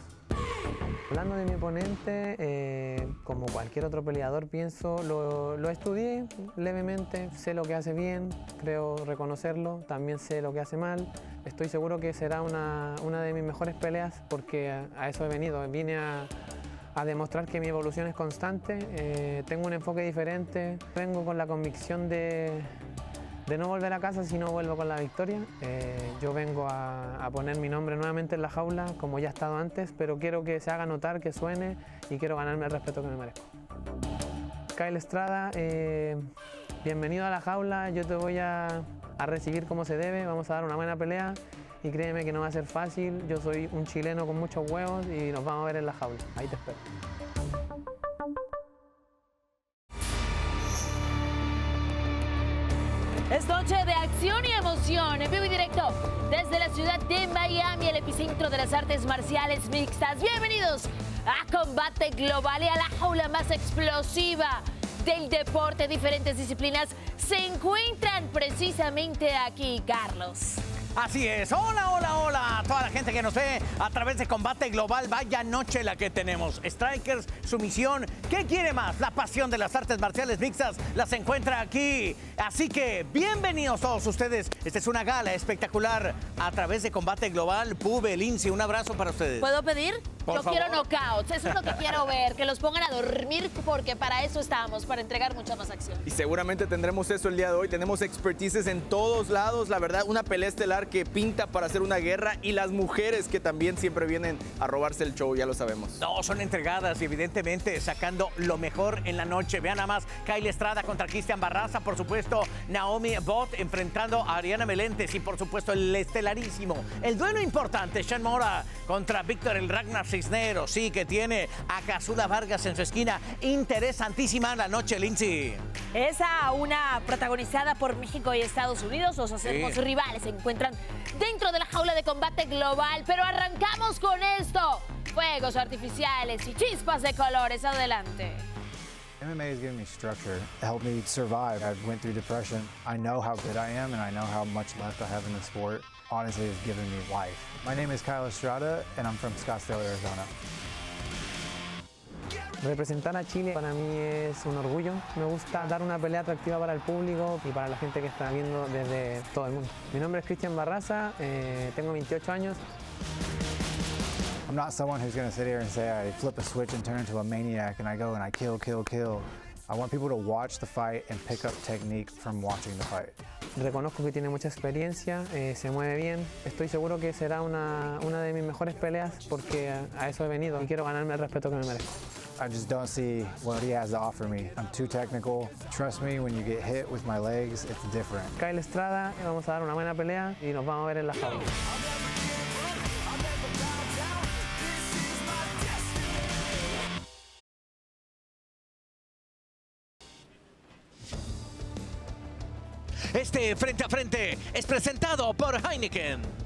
Hablando de mi oponente, como cualquier otro peleador pienso, lo estudié levemente, sé lo que hace bien, creo reconocerlo, también sé lo que hace mal. Estoy seguro que será una de mis mejores peleas porque a eso he venido. Vine a demostrar que mi evolución es constante, tengo un enfoque diferente, vengo con la convicción de no volver a casa si no vuelvo con la victoria. Yo vengo a poner mi nombre nuevamente en la jaula, como ya he estado antes, pero quiero que se haga notar, que suene, y quiero ganarme el respeto que me merezco. Kyle Estrada, bienvenido a la jaula, yo te voy a recibir como se debe, vamos a dar una buena pelea y créeme que no va a ser fácil, yo soy un chileno con muchos huevos y nos vamos a ver en la jaula, ahí te espero. Es noche de acción y emoción, en vivo y directo desde la ciudad de Miami, el epicentro de las artes marciales mixtas. Bienvenidos a Combate Global y a la jaula más explosiva del deporte. Diferentes disciplinas se encuentran precisamente aquí, Carlos. Así es, hola, hola, hola a toda la gente que nos ve a través de Combate Global. Vaya noche la que tenemos, strikers, sumisión, ¿qué quiere más? La pasión de las artes marciales mixtas las encuentra aquí, así que bienvenidos todos ustedes. Esta es una gala espectacular a través de Combate Global. Pube, Lindsay, un abrazo para ustedes. ¿Puedo pedir? Por favor. Quiero knockouts, eso es lo que quiero ver, que los pongan a dormir porque para eso estamos, para entregar mucha más acción. Y seguramente tendremos eso el día de hoy, tenemos expertices en todos lados, la verdad, una pelea estelar que pinta para hacer una guerra, y las mujeres que también siempre vienen a robarse el show, ya lo sabemos. No, son entregadas y evidentemente sacando lo mejor en la noche. Vean nada más, Kyle Estrada contra Cristian Barraza, por supuesto, Naomi Abbott enfrentando a Ariana Meléndez y por supuesto el estelarísimo, el duelo importante, Sean Mora contra Víctor el Ragnar Cisneros, sí, que tiene a Cazula Vargas en su esquina. Interesantísima la noche, Lindsay. Esa, una protagonizada por México y Estados Unidos. Los hacemos rivales, se encuentran dentro de la jaula de Combate Global. Pero arrancamos con esto. Fuegos artificiales y chispas de colores. Adelante. MMA has given me structure, helped me survive. I've went through depression. I know how good I am and I know how much left I have in the sport. Honestly, it's given me life. My name is Kyle Estrada and I'm from Scottsdale, Arizona. Representar a Chile para mí es un orgullo. Me gusta dar una pelea atractiva para el público y para la gente que está viendo desde todo el mundo. Mi nombre es Cristian Barraza, tengo 28 años. I'm not someone who's going to sit here and say I flip a switch and turn into a maniac and I go and I kill, kill, kill. I want people to watch the fight and pick up technique from watching the fight. Reconozco que tiene mucha experiencia, se mueve bien. Estoy seguro que será una de mis mejores peleas porque a eso he venido y quiero ganarme el respeto que me merezco. I just don't see what he has to offer me. I'm too technical. Trust me, when you get hit with my legs, it's different. Kyle Estrada, vamos a dar una buena pelea y nos vamos a ver en la jaula. Este Frente a Frente es presentado por Heineken.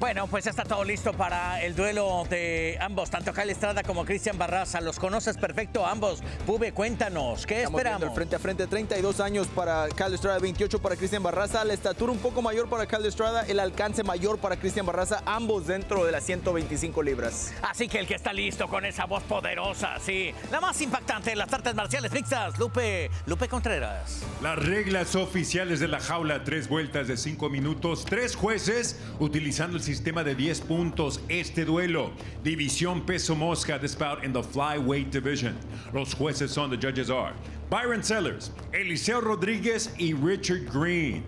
Bueno, pues ya está todo listo para el duelo de ambos, tanto Kyle Estrada como Cristian Barraza. Los conoces perfecto ambos. Pube, cuéntanos, ¿qué esperamos? El Frente a Frente, 32 años para Kyle Estrada, 28 para Cristian Barraza. La estatura un poco mayor para Kyle Estrada, el alcance mayor para Cristian Barraza, ambos dentro de las 125 libras. Así que el que está listo con esa voz poderosa, sí, la más impactante de las artes marciales mixtas, Lupe Contreras. Las reglas oficiales de la jaula, 3 vueltas de 5 minutos, 3 jueces utilizando el sistema de 10 puntos. Este duelo, división peso mosca, this bout in the flyweight division. Los jueces son, the judges are Byron Sellers, Eliseo Rodríguez y Richard Green.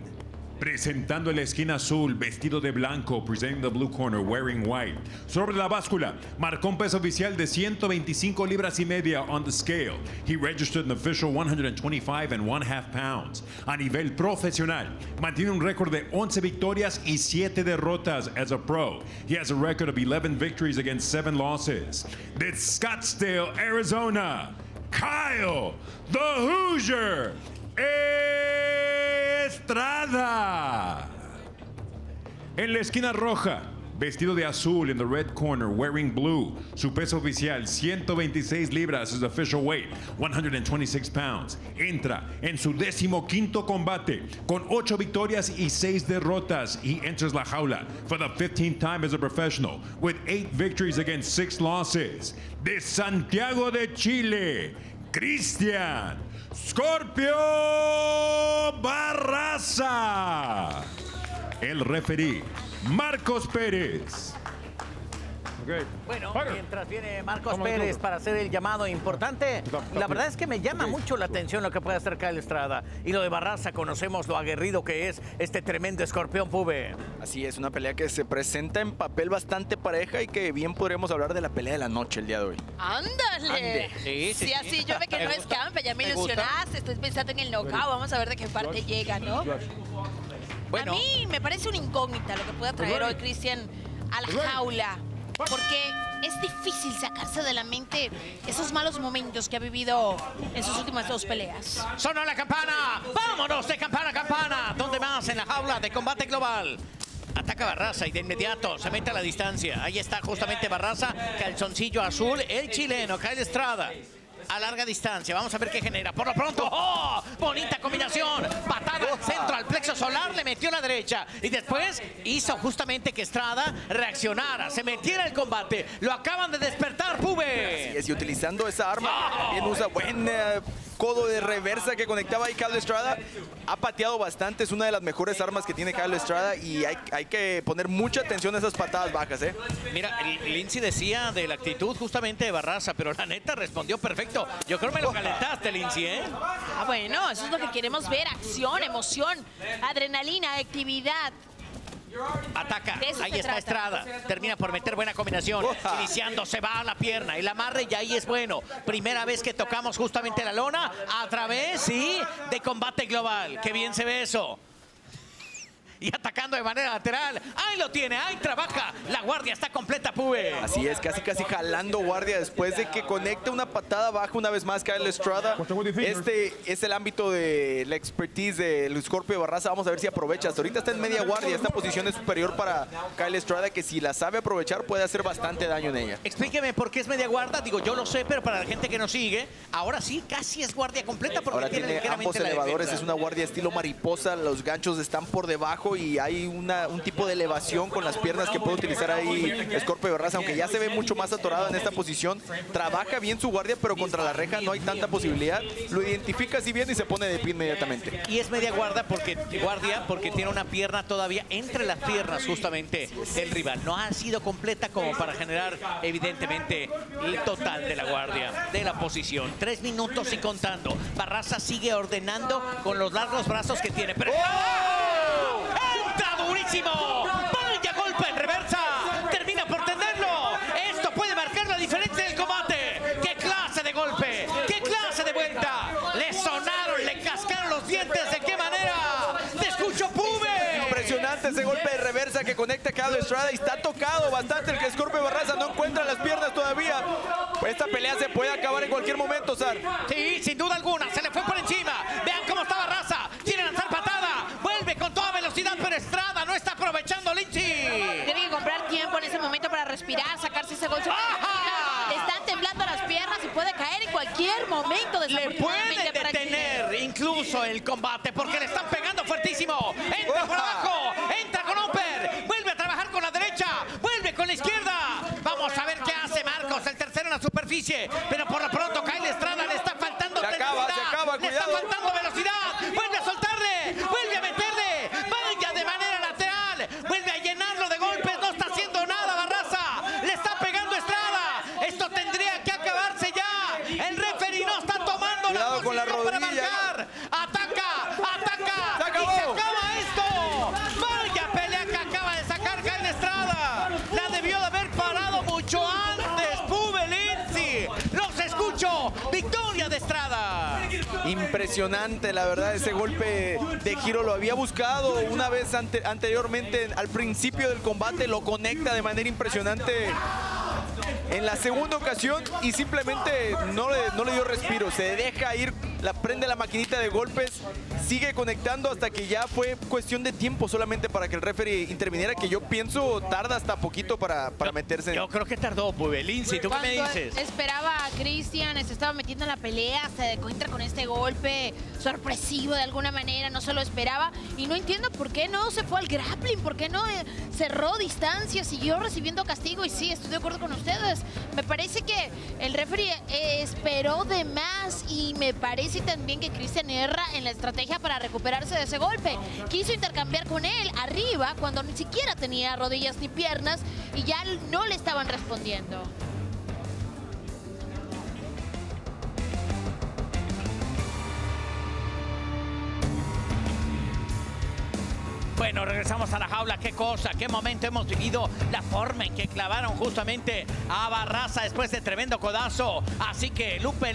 Presentando en la esquina azul, vestido de blanco, presenting the blue corner, wearing white. Sobre la báscula, marcó un peso oficial de 125 libras y media on the scale. He registered an official 125.5 pounds. A nivel profesional, mantiene un récord de 11 victorias y 7 derrotas as a pro. He has a record of 11 victories against 7 losses. De Scottsdale, Arizona, Kyle, the Hoosier, Estrada. En la esquina roja, vestido de azul, in the red corner, wearing blue. Su peso oficial, 126 libras, his official weight, 126 pounds. Entra en su 15º combate, con 8 victorias y 6 derrotas. He enters la jaula for the 15th time as a professional, with 8 victories against 6 losses. De Santiago de Chile, Cristian Scorpio Barraza. El referí, Marcos Pérez. Okay. Bueno, mientras viene Marcos Pérez para hacer el llamado importante, la verdad es que me llama mucho la atención lo que puede hacer Kyle Estrada. Y lo de Barraza, conocemos lo aguerrido que es este tremendo escorpión Pube. Así es, una pelea que se presenta en papel bastante pareja y que bien podremos hablar de la pelea de la noche el día de hoy. ¡Ándale! Sí, sí, sí, así yo ve que no escampe, ya me ilusionaste, estoy pensando en el knockout, vamos a ver de qué parte llega, ¿no? Bueno. A mí me parece una incógnita lo que pueda traer hoy Cristian a la jaula, porque es difícil sacarse de la mente esos malos momentos que ha vivido en sus últimas 2 peleas. Sonó la campana, vámonos de campana a campana, ¿dónde más? En la jaula de Combate Global. Ataca Barraza y de inmediato se mete a la distancia. Ahí está justamente Barraza, calzoncillo azul, el chileno, Kyle Estrada. A larga distancia, vamos a ver qué genera. Por lo pronto, ¡oh! Bonita combinación. Patada al centro, al plexo solar, le metió a la derecha. Y después hizo justamente que Estrada reaccionara, se metiera al combate. Lo acaban de despertar, Pube. Así es, y utilizando esa arma, también usa buen codo de reversa que conectaba ahí Kyle Estrada. Ha pateado bastante, es una de las mejores armas que tiene Kyle Estrada y hay que poner mucha atención a esas patadas bajas, ¿eh? Mira, Lindsay decía de la actitud justamente de Barraza, pero la neta respondió perfecto. Yo creo que me lo calentaste, Lindsay, ¿eh? Ah, bueno, eso es lo que queremos ver, acción, emoción, adrenalina, actividad. Ataca, ahí está Estrada, termina por meter buena combinación, iniciando, se va a la pierna, el amarre y ahí es bueno. Primera vez que tocamos justamente la lona, a través, sí, de Combate Global. Qué bien se ve eso. Y atacando de manera lateral. Ahí lo tiene, ahí trabaja. La guardia está completa, Pube. Así es, casi jalando guardia después de que conecte una patada baja una vez más Kyle Estrada. Este es el ámbito de la expertise del Scorpio Barraza. Vamos a ver si aprovecha. Hasta ahorita está en media guardia. Esta posición es superior para Kyle Estrada, que si la sabe aprovechar puede hacer bastante daño en ella. Explíqueme por qué es media guardia. Digo, yo lo sé, pero para la gente que nos sigue, ahora sí casi es guardia completa. Porque ahora tiene ambos elevadores. Es una guardia estilo mariposa. Los ganchos están por debajo y hay un tipo de elevación con las piernas que puede utilizar ahí Scorpio Barraza, aunque ya se ve mucho más atorado en esta posición. Trabaja bien su guardia, pero contra la reja no hay tanta posibilidad. Lo identifica así bien y se pone de pie inmediatamente. Y es media guardia porque tiene una pierna todavía entre las piernas justamente del rival. No ha sido completa como para generar evidentemente el total de la guardia, de la posición. 3 minutos y contando. Barraza sigue ordenando con los largos brazos que tiene. Pero... ¡oh! ¡Entra durísimo! ¡Vaya golpe en reversa! ¡Termina por tenerlo! Esto puede marcar la diferencia del combate. ¡Qué clase de golpe! ¡Qué clase de vuelta! ¡Le sonaron, le cascaron los dientes! ¿De qué manera? ¡Te escucho, Pube! Impresionante ese golpe de reversa que conecta a Kyle Estrada y está tocado bastante el que Scorpio Barraza no encuentra las piernas todavía. Pues esta pelea se puede acabar en cualquier momento, Sar. Sí, sin duda alguna. Se le fue por encima. Vean cómo está Barraza. Quiere lanzar patada. Vuelve con toda velocidad, pero Estrada no está aprovechando, Lindsay. Tiene que comprar tiempo en ese momento para respirar, sacarse ese golpe. Le están temblando las piernas y puede caer en cualquier momento. Le puede detener para incluso el combate porque le están pegando fuertísimo. Entra por abajo, entra con upper, vuelve a trabajar con la derecha, vuelve con la izquierda. Vamos a ver qué hace Marcos, el tercero en la superficie, pero por lo pronto Kyle Estrada le está faltando velocidad. Le está faltando velocidad, vuelve a soltarle, vuelve a meterle, vaya de manera lateral, vuelve a llenarlo de golpes, no está haciendo nada Barraza, le está pegando Estrada, esto tendría que acabarse ya, el referee no está tomando la posición con la rodilla para marcar, ataca, ataca, y se acaba esto. ¡No! ¡Victoria de Estrada! Impresionante, la verdad, ese golpe de giro lo había buscado una vez anteriormente al principio del combate, lo conecta de manera impresionante en la segunda ocasión y simplemente no le dio respiro, se deja ir, prende la maquinita de golpes, sigue conectando hasta que ya fue cuestión de tiempo solamente para que el referee interviniera, que yo pienso tarda hasta poquito para meterse. Yo creo que tardó, pues, Lindsay, ¿tú qué me dices? Esperaba a Cristian, se estaba metiendo en la pelea, se encuentra con este golpe sorpresivo de alguna manera, no se lo esperaba y no entiendo por qué no se fue al grappling, por qué no cerró distancia, siguió recibiendo castigo y sí, estoy de acuerdo con ustedes. Me parece que el referee esperó de más y me parece también que Cristian erra en la estrategia para recuperarse de ese golpe. Quiso intercambiar con él arriba cuando ni siquiera tenía rodillas ni piernas y ya no le estaban respondiendo. Bueno, regresamos a la jaula. Qué cosa, qué momento hemos vivido. La forma en que clavaron justamente a Barraza después de tremendo codazo. Así que Lupe.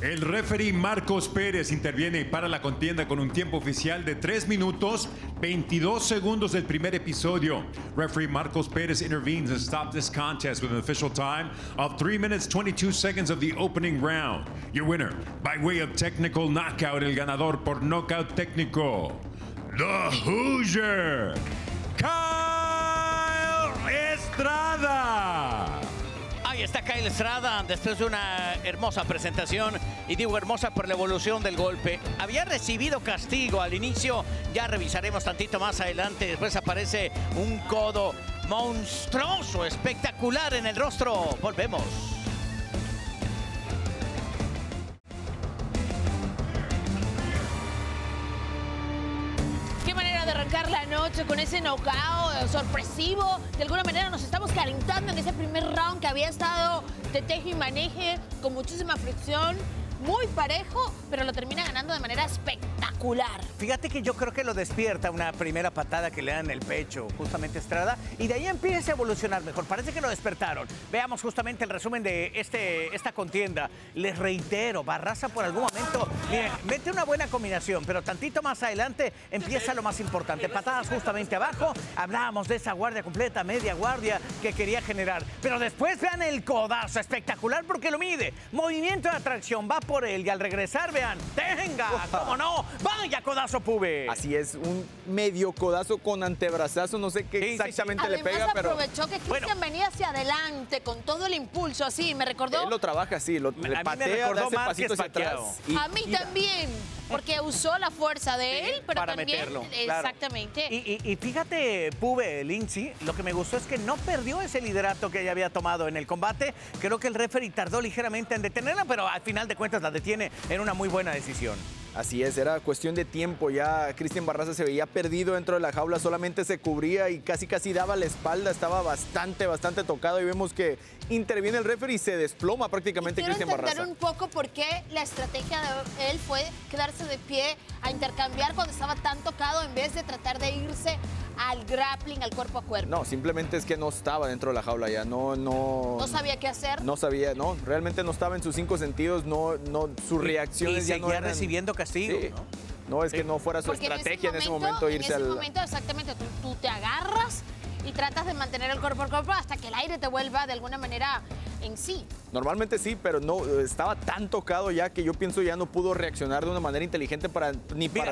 El referee Marcos Pérez interviene y para la contienda con un tiempo oficial de 3 minutos, 22 segundos del primer episodio. Referee Marcos Pérez intervenes and stops this contest with an official time of 3 minutes 22 seconds of the opening round. Your winner, by way of technical knockout, el ganador por knockout técnico, the Hoosier, Kyle Estrada. Ahí está Kyle Estrada después de una hermosa presentación, y digo hermosa por la evolución del golpe. Había recibido castigo al inicio, ya revisaremos tantito más adelante. Después aparece un codo monstruoso, espectacular en el rostro. Volvemos. Arrancar la noche con ese knockout sorpresivo. De alguna manera nos estamos calentando en ese primer round que había estado de teje y maneje con muchísima fricción, muy parejo, pero lo termina ganando de manera espectacular. Fíjate que yo creo que lo despierta una primera patada que le dan en el pecho justamente Estrada, y de ahí empieza a evolucionar mejor. Parece que lo despertaron. Veamos justamente el resumen de esta contienda. Les reitero, Barraza por algún momento, miren, mete una buena combinación, pero tantito más adelante empieza lo más importante. Patadas justamente abajo, hablábamos de esa guardia completa, media guardia que quería generar, pero después vean el codazo espectacular porque lo mide. Movimiento de atracción, va por él y al regresar, vean, ¡tenga! ¡Cómo no! ¡Vaya codazo, Pube! Así es, un medio codazo con antebrazazo, no sé qué exactamente sí. Además, le pega, pero... aprovechó que Cristian venía hacia adelante con todo el impulso, así, me recordó... Él lo trabaja así, le patea, le hace pasito hacia atrás. A mí también, porque usó la fuerza de él, pero para también... meterlo. Exactamente. Claro. Y fíjate, Pube, Lindsay, lo que me gustó es que no perdió ese liderato que ella había tomado en el combate. Creo que el referee tardó ligeramente en detenerla, pero al final de cuentas la detiene en una muy buena decisión. Así es, era cuestión de tiempo. Ya Cristian Barraza se veía perdido dentro de la jaula, solamente se cubría y casi daba la espalda, estaba bastante tocado y vemos que interviene el referee y se desploma prácticamente Cristian Barraza. Quiero entender un poco por qué la estrategia de él fue quedarse de pie a intercambiar cuando estaba tan tocado en vez de tratar de irse al grappling, al cuerpo a cuerpo. No, simplemente es que no estaba dentro de la jaula ya, no sabía qué hacer. No sabía, no, realmente no estaba en sus 5 sentidos, sus reacciones ya no eran... recibiendo castigo, sí. ¿No? No, es que no fuera su estrategia en ese momento irse al... En ese momento, exactamente, tú te agarras y tratas de mantener el cuerpo a cuerpo hasta que el aire te vuelva de alguna manera en sí. Normalmente sí, pero no estaba tan tocado ya que yo pienso ya no pudo reaccionar de una manera inteligente para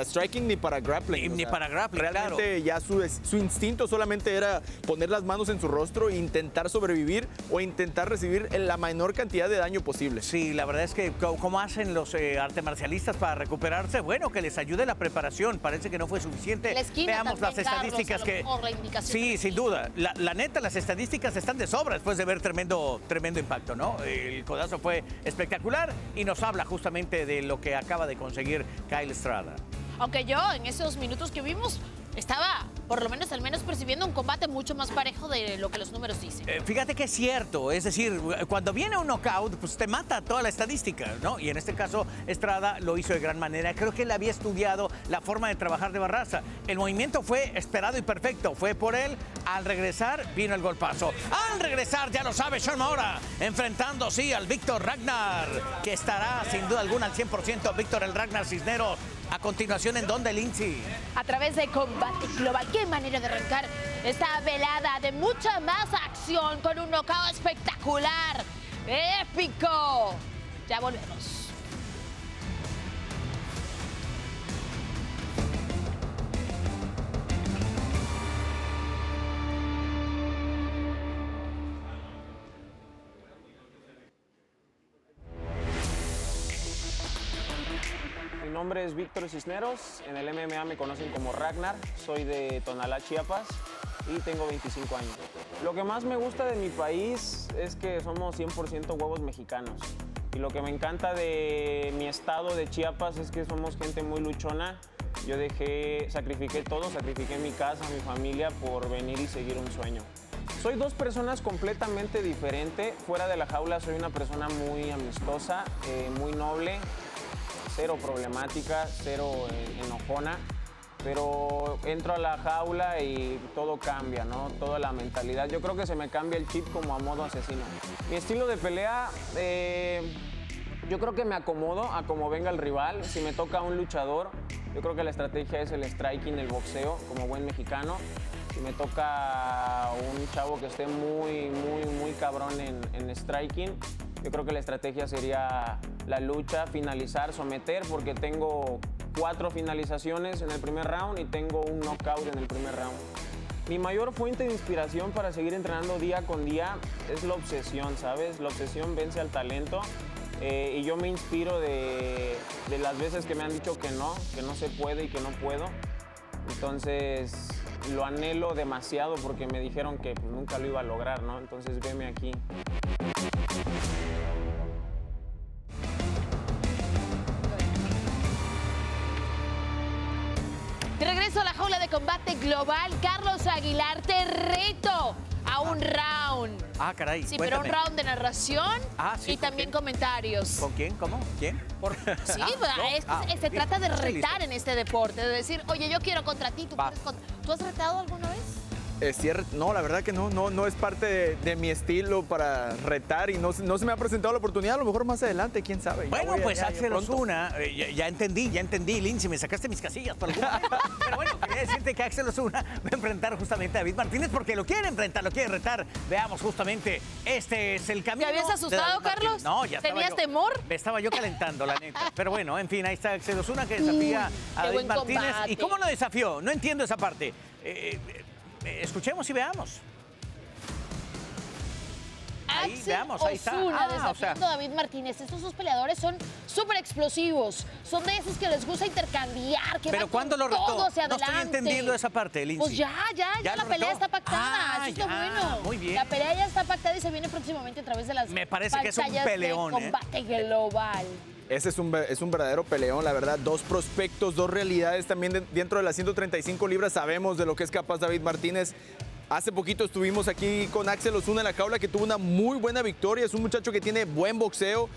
striking ni para grappling. Realmente claro. Ya su instinto solamente era poner las manos en su rostro e intentar sobrevivir o intentar recibir la menor cantidad de daño posible. Sí, la verdad es que como hacen los artes marcialistas para recuperarse, bueno, que les ayude la preparación. Parece que no fue suficiente. Veamos las estadísticas, Carlos, sí, sin duda. La neta, las estadísticas están de sobra después de ver tremendo impacto, ¿no? El codazo fue espectacular y nos habla justamente de lo que acaba de conseguir Kyle Estrada. Aunque yo, en esos minutos que vimos, estaba, por lo menos, al menos percibiendo un combate mucho más parejo de lo que los números dicen. Fíjate que es cierto, es decir, cuando viene un knockout, pues te mata toda la estadística, ¿no? Y en este caso, Estrada lo hizo de gran manera. Creo que él había estudiado la forma de trabajar de Barraza. El movimiento fue esperado y perfecto, fue por él. Al regresar, vino el golpazo. Al regresar, ya lo sabe, Sean Mora, enfrentando, sí, al Víctor Ragnar, que estará, sin duda alguna, al 100%, Víctor el Ragnar Cisneros. A continuación, ¿en dónde, Lindsay? A través de Combate Global. Qué manera de arrancar esta velada de mucha más acción con un knockout espectacular, épico. Ya volvemos. Mi nombre es Víctor Cisneros, en el MMA me conocen como Ragnar, soy de Tonalá, Chiapas y tengo 25 años. Lo que más me gusta de mi país es que somos 100% huevos mexicanos y lo que me encanta de mi estado de Chiapas es que somos gente muy luchona. Yo sacrifiqué todo, sacrifiqué mi casa, mi familia por venir y seguir un sueño. Soy dos personas completamente diferentes, fuera de la jaula soy una persona muy amistosa, muy noble. Cero problemática, cero enojona, pero entro a la jaula y todo cambia, ¿no? Toda la mentalidad. Yo creo que se me cambia el chip como a modo asesino. Mi estilo de pelea, yo creo que me acomodo a como venga el rival. Si me toca un luchador, yo creo que la estrategia es el striking, el boxeo, como buen mexicano. Si me toca un chavo que esté muy cabrón en striking, yo creo que la estrategia sería la lucha, finalizar, someter, porque tengo 4 finalizaciones en el primer round y tengo un knockout en el primer round. Mi mayor fuente de inspiración para seguir entrenando día con día es la obsesión, ¿sabes? La obsesión vence al talento y yo me inspiro de las veces que me han dicho que no se puede y que no puedo. Entonces lo anhelo demasiado porque me dijeron que nunca lo iba a lograr, ¿no? Entonces veme aquí. De regreso a la jaula de Combate Global, Carlos Aguilar, te reto a un round. Ah, caray. Sí, cuéntame. Pero un round de narración y también comentarios. ¿Con quién? ¿Cómo? ¿Quién? Sí, se trata de retar en este deporte, de decir, oye, yo quiero contra ti, ¿tú has retado alguna vez? No, la verdad que no es parte de mi estilo para retar y no se me ha presentado la oportunidad, a lo mejor más adelante, quién sabe. Bueno, pues Axel Osuna, ya entendí, Lindsay, me sacaste mis casillas por algún momento. Pero bueno, quería decirte que Axel Osuna va a enfrentar justamente a David Martínez porque lo quiere enfrentar, lo quiere retar. Veamos justamente, este es el camino. ¿Te habías asustado, Carlos? No, ya estaba. ¿Tenías temor? Me estaba yo calentando, la neta. Pero bueno, en fin, ahí está Axel Osuna que desafía a David Martínez. Combate. ¿Y cómo lo desafió? No entiendo esa parte. Escuchemos y veamos. Ahí Axel veamos, ahí está. Desafiando a David Martínez. Estos dos peleadores son súper explosivos. Son de esos que les gusta intercambiar. Que pero ¿cuándo lo retó? No estoy entendiendo esa parte, Lindsay. Pues ya la pelea está pactada. Eso está bueno. Muy bien. La pelea ya está pactada y se viene próximamente a través de las pantallas. Me parece que es un peleón. Combate Global. Ese es un verdadero peleón, la verdad. Dos prospectos, dos realidades también dentro de las 135 libras. Sabemos de lo que es capaz David Martínez. Hace poquito estuvimos aquí con Axel Osuna en la jaula, que tuvo una muy buena victoria. Es un muchacho que tiene buen boxeo,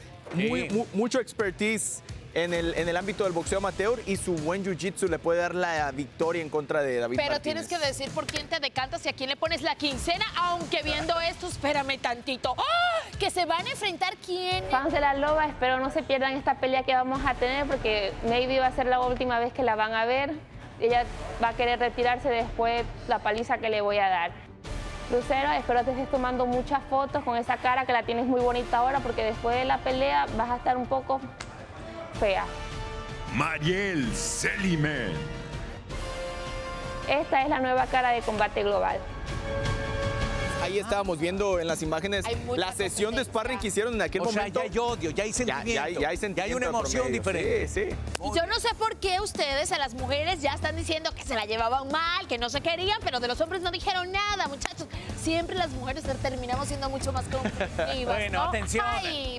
mucho expertise en el ámbito del boxeo amateur y su buen jiu-jitsu le puede dar la victoria en contra de David Martínez. Pero tienes que decir por quién te decantas y a quién le pones la quincena, aunque viendo esto, espérame tantito. ¡Oh! Que se van a enfrentar quién. Fans de la Loba, espero no se pierdan esta pelea que vamos a tener porque maybe va a ser la última vez que la van a ver. Ella va a querer retirarse después la paliza que le voy a dar. Lucero, espero te estés tomando muchas fotos con esa cara que la tienes muy bonita ahora porque después de la pelea vas a estar un poco fea. Mariel Selimen. Esta es la nueva cara de Combate Global. Ahí estábamos viendo en las imágenes la sesión de sparring que hicieron en aquel momento. Ya hay odio, ya hay sentimiento. Ya hay una emoción diferente. Sí, sí. Y yo no sé por qué ustedes a las mujeres ya están diciendo que se la llevaban mal, que no se querían, pero de los hombres no dijeron nada, muchachos. Siempre las mujeres terminamos siendo mucho más conflictivas. Bueno, ¿no? Atención.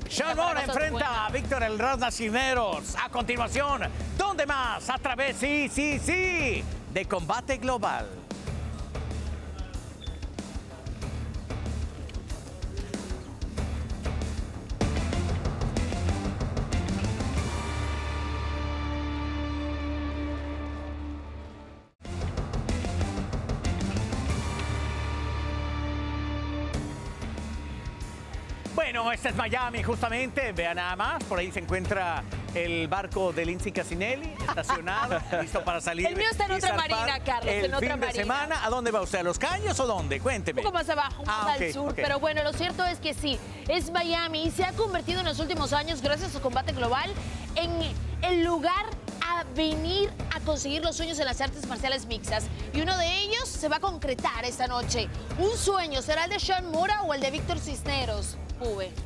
Sean Mora enfrenta a Víctor el Ragnar Cisneros. A continuación, ¿dónde más? A través, sí, de Combate Global. Bueno, esta es Miami, justamente. Vean nada más. Por ahí se encuentra el barco de Lindsay Casinelli, estacionado, listo para salir. El mío está en otra marina, Carlos, en otra marina. El fin de semana, ¿a dónde va usted? ¿A Los Caños o dónde? Cuénteme. Un poco más abajo, más al sur. Okay. Pero bueno, lo cierto es que sí, es Miami y se ha convertido en los últimos años, gracias a su Combate Global, en el lugar a venir a conseguir los sueños en las artes marciales mixtas. Y uno de ellos se va a concretar esta noche. Un sueño, ¿será el de Sean Mora o el de Víctor Cisneros?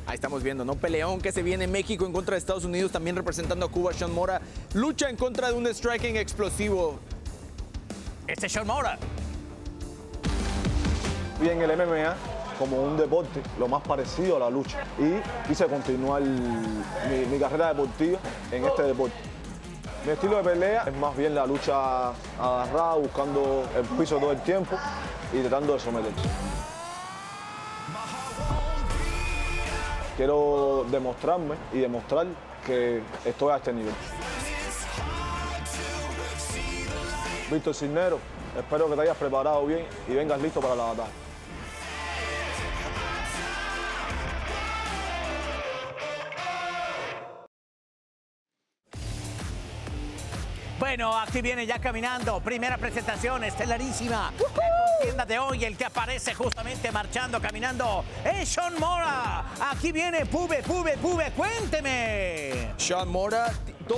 Ahí estamos viendo, ¿no? Peleón que se viene en México en contra de Estados Unidos, también representando a Cuba. Sean Mora lucha en contra de un striking explosivo. Este es Sean Mora. Vi en el MMA como un deporte, lo más parecido a la lucha. Y quise continuar mi carrera deportiva en este deporte. Mi estilo de pelea es más bien la lucha agarrada, buscando el piso todo el tiempo y tratando de someterse. Quiero demostrarme y demostrar que estoy a este nivel. Víctor Cisneros, espero que te hayas preparado bien y vengas listo para la batalla. Bueno, aquí viene ya caminando. Primera presentación estelarísima. De hoy, el que aparece justamente marchando, caminando, es Sean Mora. Aquí viene Pube, cuénteme. Sean Mora, 2-0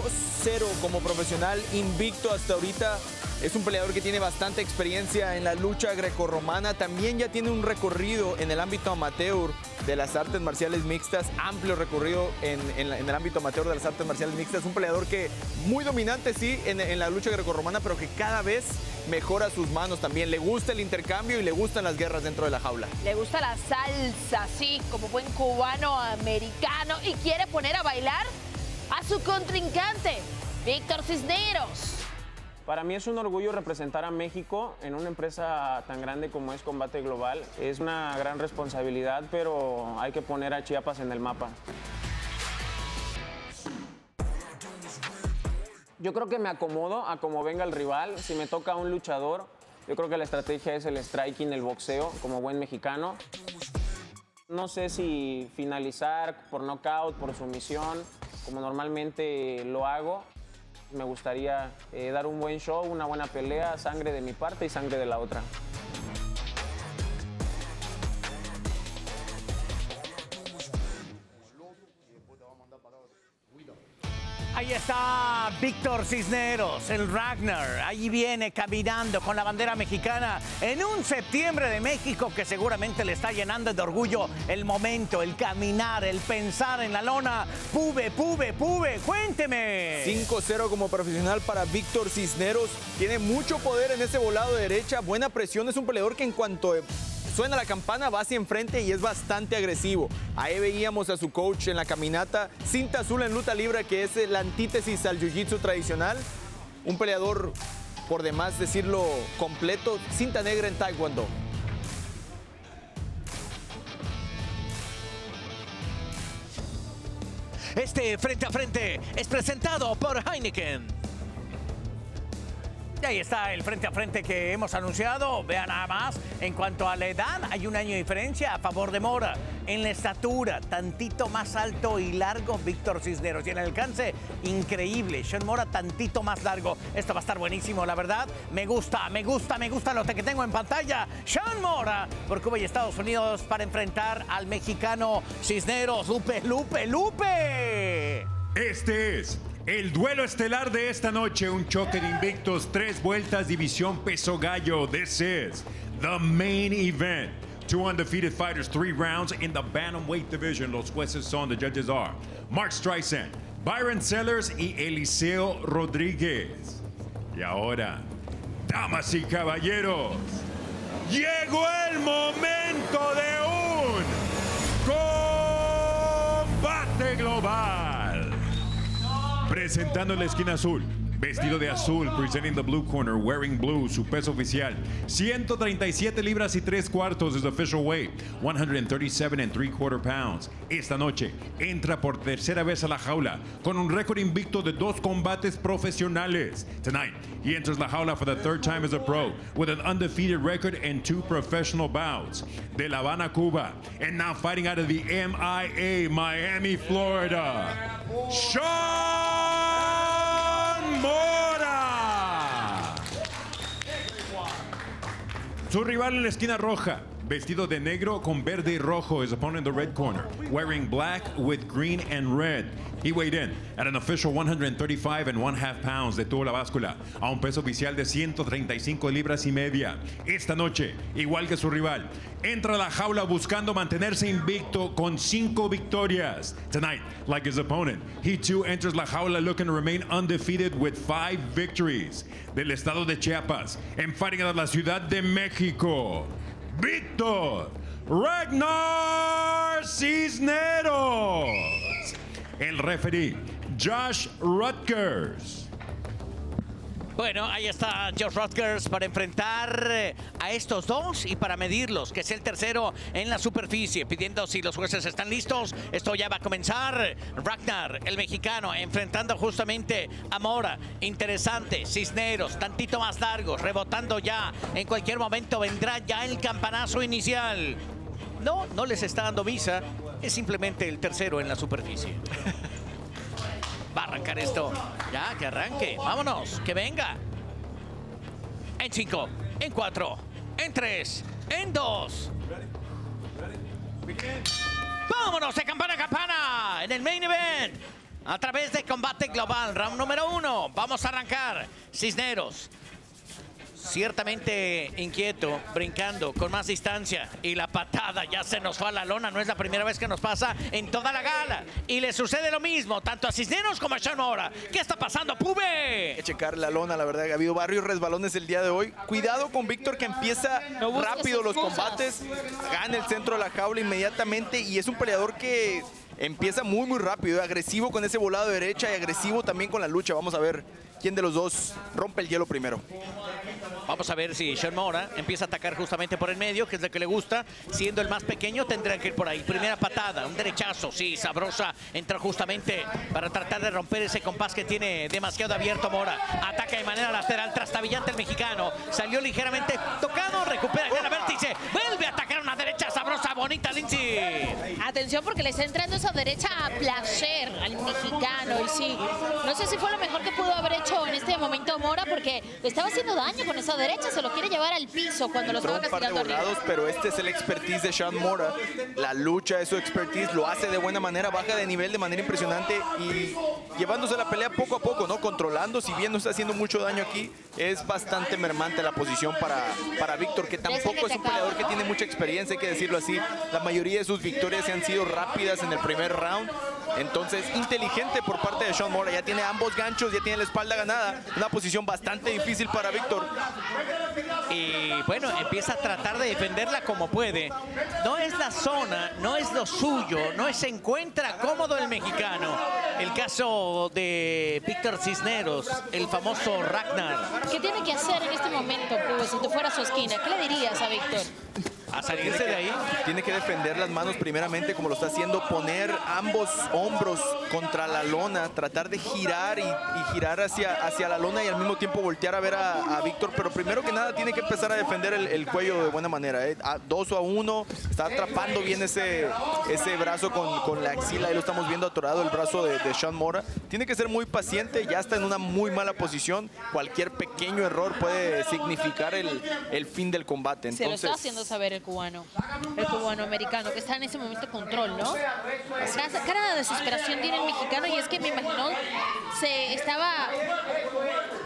como profesional, invicto hasta ahorita. Es un peleador que tiene bastante experiencia en la lucha grecorromana. También ya tiene un recorrido en el ámbito amateur de las artes marciales mixtas. Amplio recorrido en el ámbito amateur de las artes marciales mixtas. Un peleador que muy dominante, sí, en la lucha grecorromana, pero que cada vez mejora sus manos también. Le gusta el intercambio y le gustan las guerras dentro de la jaula. Le gusta la salsa, sí, como buen cubano americano. Y quiere poner a bailar a su contrincante, Víctor Cisneros. Para mí es un orgullo representar a México en una empresa tan grande como es Combate Global. Es una gran responsabilidad, pero hay que poner a Chiapas en el mapa. Yo creo que me acomodo a como venga el rival. Si me toca un luchador, yo creo que la estrategia es el striking, el boxeo, como buen mexicano. No sé si finalizar por nocaut, por sumisión, como normalmente lo hago. Me gustaría dar un buen show, una buena pelea, sangre de mi parte y sangre de la otra. Ahí está Víctor Cisneros, el Ragnar. Ahí viene caminando con la bandera mexicana en un septiembre de México que seguramente le está llenando de orgullo el momento, el caminar, el pensar en la lona. Pube, cuénteme. 5-0 como profesional para Víctor Cisneros. Tiene mucho poder en ese volado de derecha, buena presión. Es un peleador que en cuanto suena la campana, va hacia enfrente y es bastante agresivo. Ahí veíamos a su coach en la caminata, cinta azul en luta libre, que es la antítesis al jiu-jitsu tradicional. Un peleador, por demás decirlo, completo, cinta negra en taekwondo. Este frente a frente es presentado por Heineken. Y ahí está el frente a frente que hemos anunciado. Vean nada más. En cuanto a la edad, hay un año de diferencia a favor de Mora. En la estatura, tantito más alto y largo Víctor Cisneros. Y en el alcance, increíble. Sean Mora, tantito más largo. Esto va a estar buenísimo, la verdad. Me gusta lo que tengo en pantalla. Sean Mora por Cuba y Estados Unidos para enfrentar al mexicano Cisneros. Lupe. Este es el duelo estelar de esta noche, un choque de invictos, 3 vueltas, división peso gallo. This is the main event. 2 undefeated fighters, 3 rounds in the bantamweight division. Los jueces son, the judges are Mark Streisand, Byron Sellers y Eliseo Rodríguez. Y ahora, damas y caballeros, llegó el momento de un combate global. Presentando en la esquina azul, Vestido de azul, presenting the blue corner, wearing blue, su peso oficial. 137 libras y 3/4 is the official weight, 137 3/4 pounds. Esta noche entra por tercera vez a la jaula con un récord invicto de 2 combates profesionales. Tonight, he enters la jaula for the 3rd time as a pro, with an undefeated record and 2 professional bouts. De La Habana, Cuba, and now fighting out of the MIA, Miami, Florida, Sean Mora. Su rival en la esquina roja, vestido de negro con verde y rojo, is opponent in the red corner, wearing black with green and red. He weighed in at an official 135 1/2 pounds. Detuvo la báscula a un peso oficial de 135 libras y media. Esta noche, igual que su rival, entra a la jaula buscando mantenerse invicto con 5 victorias. Tonight, like his opponent, he too enters la jaula looking to remain undefeated with 5 victories. Del estado de Chiapas, en fighting out of la Ciudad de México, Víctor Cisneros. El referee, Josh Rutgers. Bueno, ahí está Josh Rutgers para enfrentar a estos dos y para medirlos, que es el tercero en la superficie, pidiendo si los jueces están listos. Esto ya va a comenzar. Ragnar, el mexicano, enfrentando justamente a Mora. Interesante, Cisneros, tantito más largos, rebotando ya. En cualquier momento vendrá ya el campanazo inicial. No, no les está dando visa, es simplemente el tercero en la superficie. Va a arrancar esto. Ya, que arranque. Vámonos, que venga. En 5, en 4, en 3, en 2. ¡Vámonos de campana a campana! En el main event, a través de Combate Global, round número 1. Vamos a arrancar. Cisneros, ciertamente inquieto, brincando con más distancia, y la patada ya se nos fue a la lona. No es la primera vez que nos pasa en toda la gala, y le sucede lo mismo tanto a Cisneros como a Sean Mora. ¿Qué está pasando, Pube? Checar la lona, la verdad que ha habido varios resbalones el día de hoy. Cuidado con Víctor, que empieza rápido los combates, gana el centro de la jaula inmediatamente, y es un peleador que empieza muy rápido, agresivo con ese volado de derecha y agresivo también con la lucha. Vamos a ver quién de los dos rompe el hielo primero. Vamos a ver si Sean Mora empieza a atacar justamente por el medio, que es lo que le gusta. Siendo el más pequeño, tendrán que ir por ahí. Primera patada, un derechazo, sí, sabrosa. Entra justamente para tratar de romper ese compás que tiene demasiado abierto Mora. Ataca de manera lateral, trastabillante el mexicano. Salió ligeramente tocado, recupera el vértice. Vuelve a atacar una derecha sabrosa, bonita, Lindsay. Atención, porque le está entrando esa derecha a placer al mexicano. Y sí, no sé si fue lo mejor que pudo haber hecho en este momento Mora, porque le estaba haciendo daño con esa derecha, se lo quiere llevar al piso cuando lo estaba castigando arriba. Pero este es el expertise de Sean Mora. La lucha es su expertise, lo hace de buena manera, baja de nivel de manera impresionante y llevándose la pelea poco a poco, ¿no? Controlando, si bien no está haciendo mucho daño aquí, es bastante mermante la posición para Víctor, que tampoco es un peleador que tiene mucha experiencia, hay que decirlo así. La mayoría de sus victorias han sido rápidas en el primer round. Entonces, inteligente por parte de Sean Mora. Ya tiene ambos ganchos, ya tiene la espalda ganada. Una posición bastante difícil para Víctor. Y bueno, empieza a tratar de defenderla como puede. No es la zona, no es lo suyo, no se encuentra cómodo el mexicano. El caso de Víctor Cisneros, el famoso Ragnar. ¿Qué tiene que hacer en este momento, pues, si tú fueras su esquina? ¿Qué le dirías a Víctor? A salirse de ahí. Tiene que defender las manos primeramente, como lo está haciendo, poner ambos hombros contra la lona, tratar de girar y girar hacia la lona y al mismo tiempo voltear a ver a Víctor. Pero primero que nada tiene que empezar a defender el cuello de buena manera, ¿eh? A 2 o a 1, está atrapando bien ese brazo con la axila. Ahí lo estamos viendo atorado el brazo de Sean Mora. Tiene que ser muy paciente, ya está en una muy mala posición. Cualquier pequeño error puede significar el fin del combate. Entonces, se lo está haciendo saber el cubano americano, que está en ese momento de control, ¿no? La cara de desesperación tiene el mexicano, y es que me imagino se estaba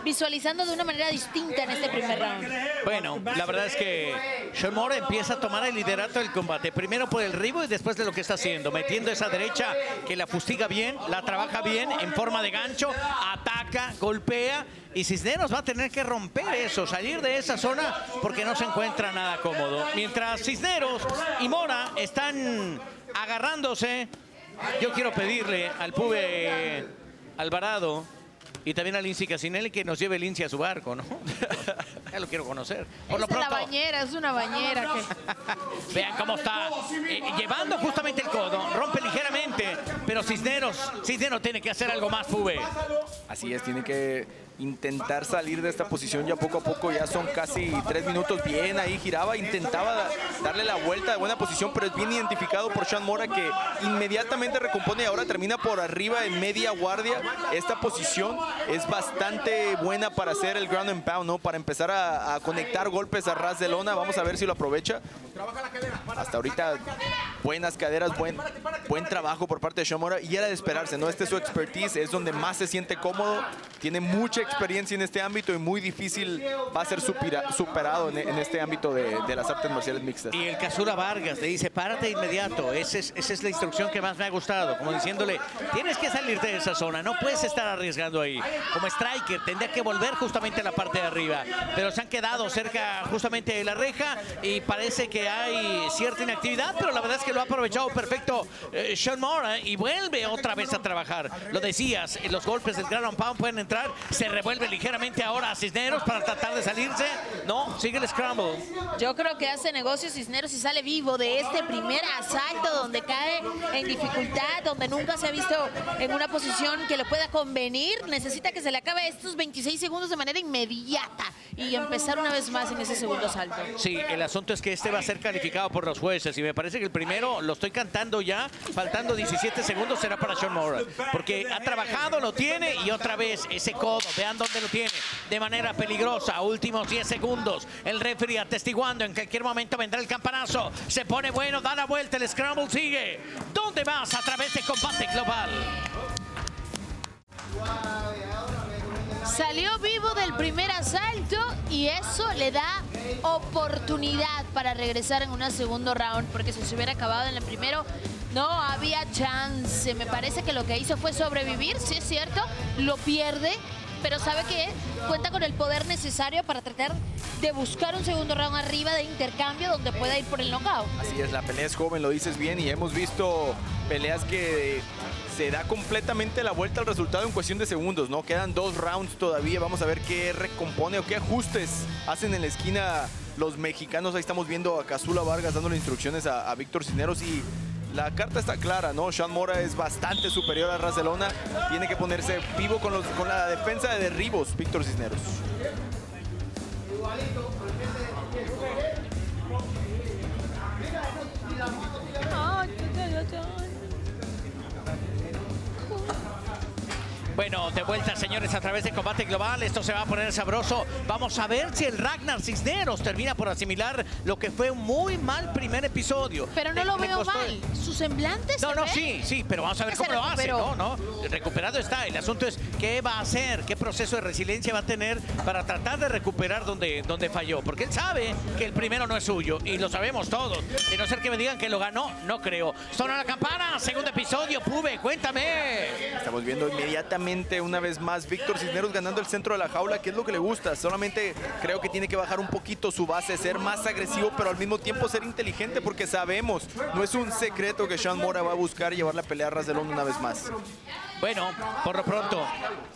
visualizando de una manera distinta en este primer round. Bueno, la verdad es que Sean Mora empieza a tomar el liderato del combate, primero por el ribo y después de lo que está haciendo, metiendo esa derecha que la fustiga bien, la trabaja bien en forma de gancho, ataca, golpea, y Cisneros va a tener que romper eso, salir de esa zona, porque no se encuentra nada cómodo. Mientras Cisneros y Mora están agarrándose, yo quiero pedirle al Pube Alvarado Y también a Lindsay Casinelli, que nos lleve Lindsay a su barco, ¿no? Ya lo quiero conocer. Por lo pronto, es una bañera. Que... Vean cómo está llevando justamente el codo. Rompe ligeramente, pero Cisneros tiene que hacer algo más, Pube. Así es, tiene que intentar salir de esta posición ya poco a poco. Ya son casi 3 minutos. Bien, ahí giraba, intentaba darle la vuelta de buena posición, pero es bien identificado por Sean Mora, que inmediatamente recompone y ahora termina por arriba en media guardia. Esta posición es bastante buena para hacer el ground and pound, ¿no? Para empezar a conectar golpes a ras de lona. Vamos a ver si lo aprovecha. Hasta ahorita, buenas caderas, buen trabajo por parte de Sean Mora. Y era de esperarse, ¿no? Este es su expertise, es donde más se siente cómodo. Tiene mucha experiencia en este ámbito y muy difícil va a ser superado en este ámbito de las artes marciales mixtas. Y el Cazula Vargas le dice, párate de inmediato. Esa es la instrucción que más me ha gustado. Como diciéndole, tienes que salirte de esa zona, no puedes estar arriesgando ahí. Como striker, tendría que volver justamente a la parte de arriba. Pero se han quedado cerca justamente de la reja y parece que hay cierta inactividad, pero la verdad es que lo ha aprovechado perfecto Sean Mora y vuelve otra vez a trabajar. Lo decías, los golpes del ground and pound pueden entrar, se revuelve ligeramente ahora a Cisneros para tratar de salirse. No, sigue el scramble. Yo creo que hace negocio Cisneros y sale vivo de este primer asalto donde cae en dificultad, donde nunca se ha visto en una posición que le pueda convenir. Necesita que se le acabe estos 26 segundos de manera inmediata y empezar una vez más en ese segundo asalto. Sí, el asunto es que este va a ser calificado por los jueces y me parece que el primero lo estoy cantando ya, faltando 17 segundos será para Sean Mora, porque ha trabajado, lo tiene y otra vez ese codo, vean dónde lo tiene, de manera peligrosa. Últimos 10 segundos, el referee atestiguando, en cualquier momento vendrá el campanazo, se pone bueno, da la vuelta, el scramble sigue. ¿Dónde vas? A través de Combate Global. Salió vivo del primer asalto y eso le da oportunidad para regresar en un segundo round, porque si se hubiera acabado en el primero, no había chance. Me parece que lo que hizo fue sobrevivir, sí es cierto, lo pierde, pero sabe que cuenta con el poder necesario para tratar de buscar un segundo round arriba de intercambio donde pueda ir por el knockout. Así es, la pelea es joven, lo dices bien, y hemos visto peleas que se da completamente la vuelta al resultado en cuestión de segundos, ¿no? Quedan 2 rounds todavía, vamos a ver qué recompone o qué ajustes hacen en la esquina los mexicanos. Ahí estamos viendo a Cazula Vargas dándole instrucciones a Víctor Cisneros y... la carta está clara, ¿no? Sean Mora es bastante superior a ras de lona. Tiene que ponerse vivo con la defensa de derribos, Víctor Cisneros. Bueno, de vuelta, señores, a través de Combate Global. Esto se va a poner sabroso. Vamos a ver si el Ragnar Cisneros termina por asimilar lo que fue un muy mal primer episodio. Pero no lo veo mal. Sus semblantes. No, sí, pero vamos a ver cómo lo hace. No, recuperado está. El asunto es qué va a hacer, qué proceso de resiliencia va a tener para tratar de recuperar donde falló. Porque él sabe que el primero no es suyo y lo sabemos todos. De no ser que me digan que lo ganó, no creo. Sonó la campana, segundo episodio. Pube, cuéntame. Estamos viendo inmediatamente una vez más Víctor Cisneros ganando el centro de la jaula, que es lo que le gusta. Solamente creo que tiene que bajar un poquito su base, ser más agresivo, pero al mismo tiempo ser inteligente, porque sabemos, no es un secreto que Sean Mora va a buscar llevar la pelea a ras de lona una vez más. Bueno, por lo pronto,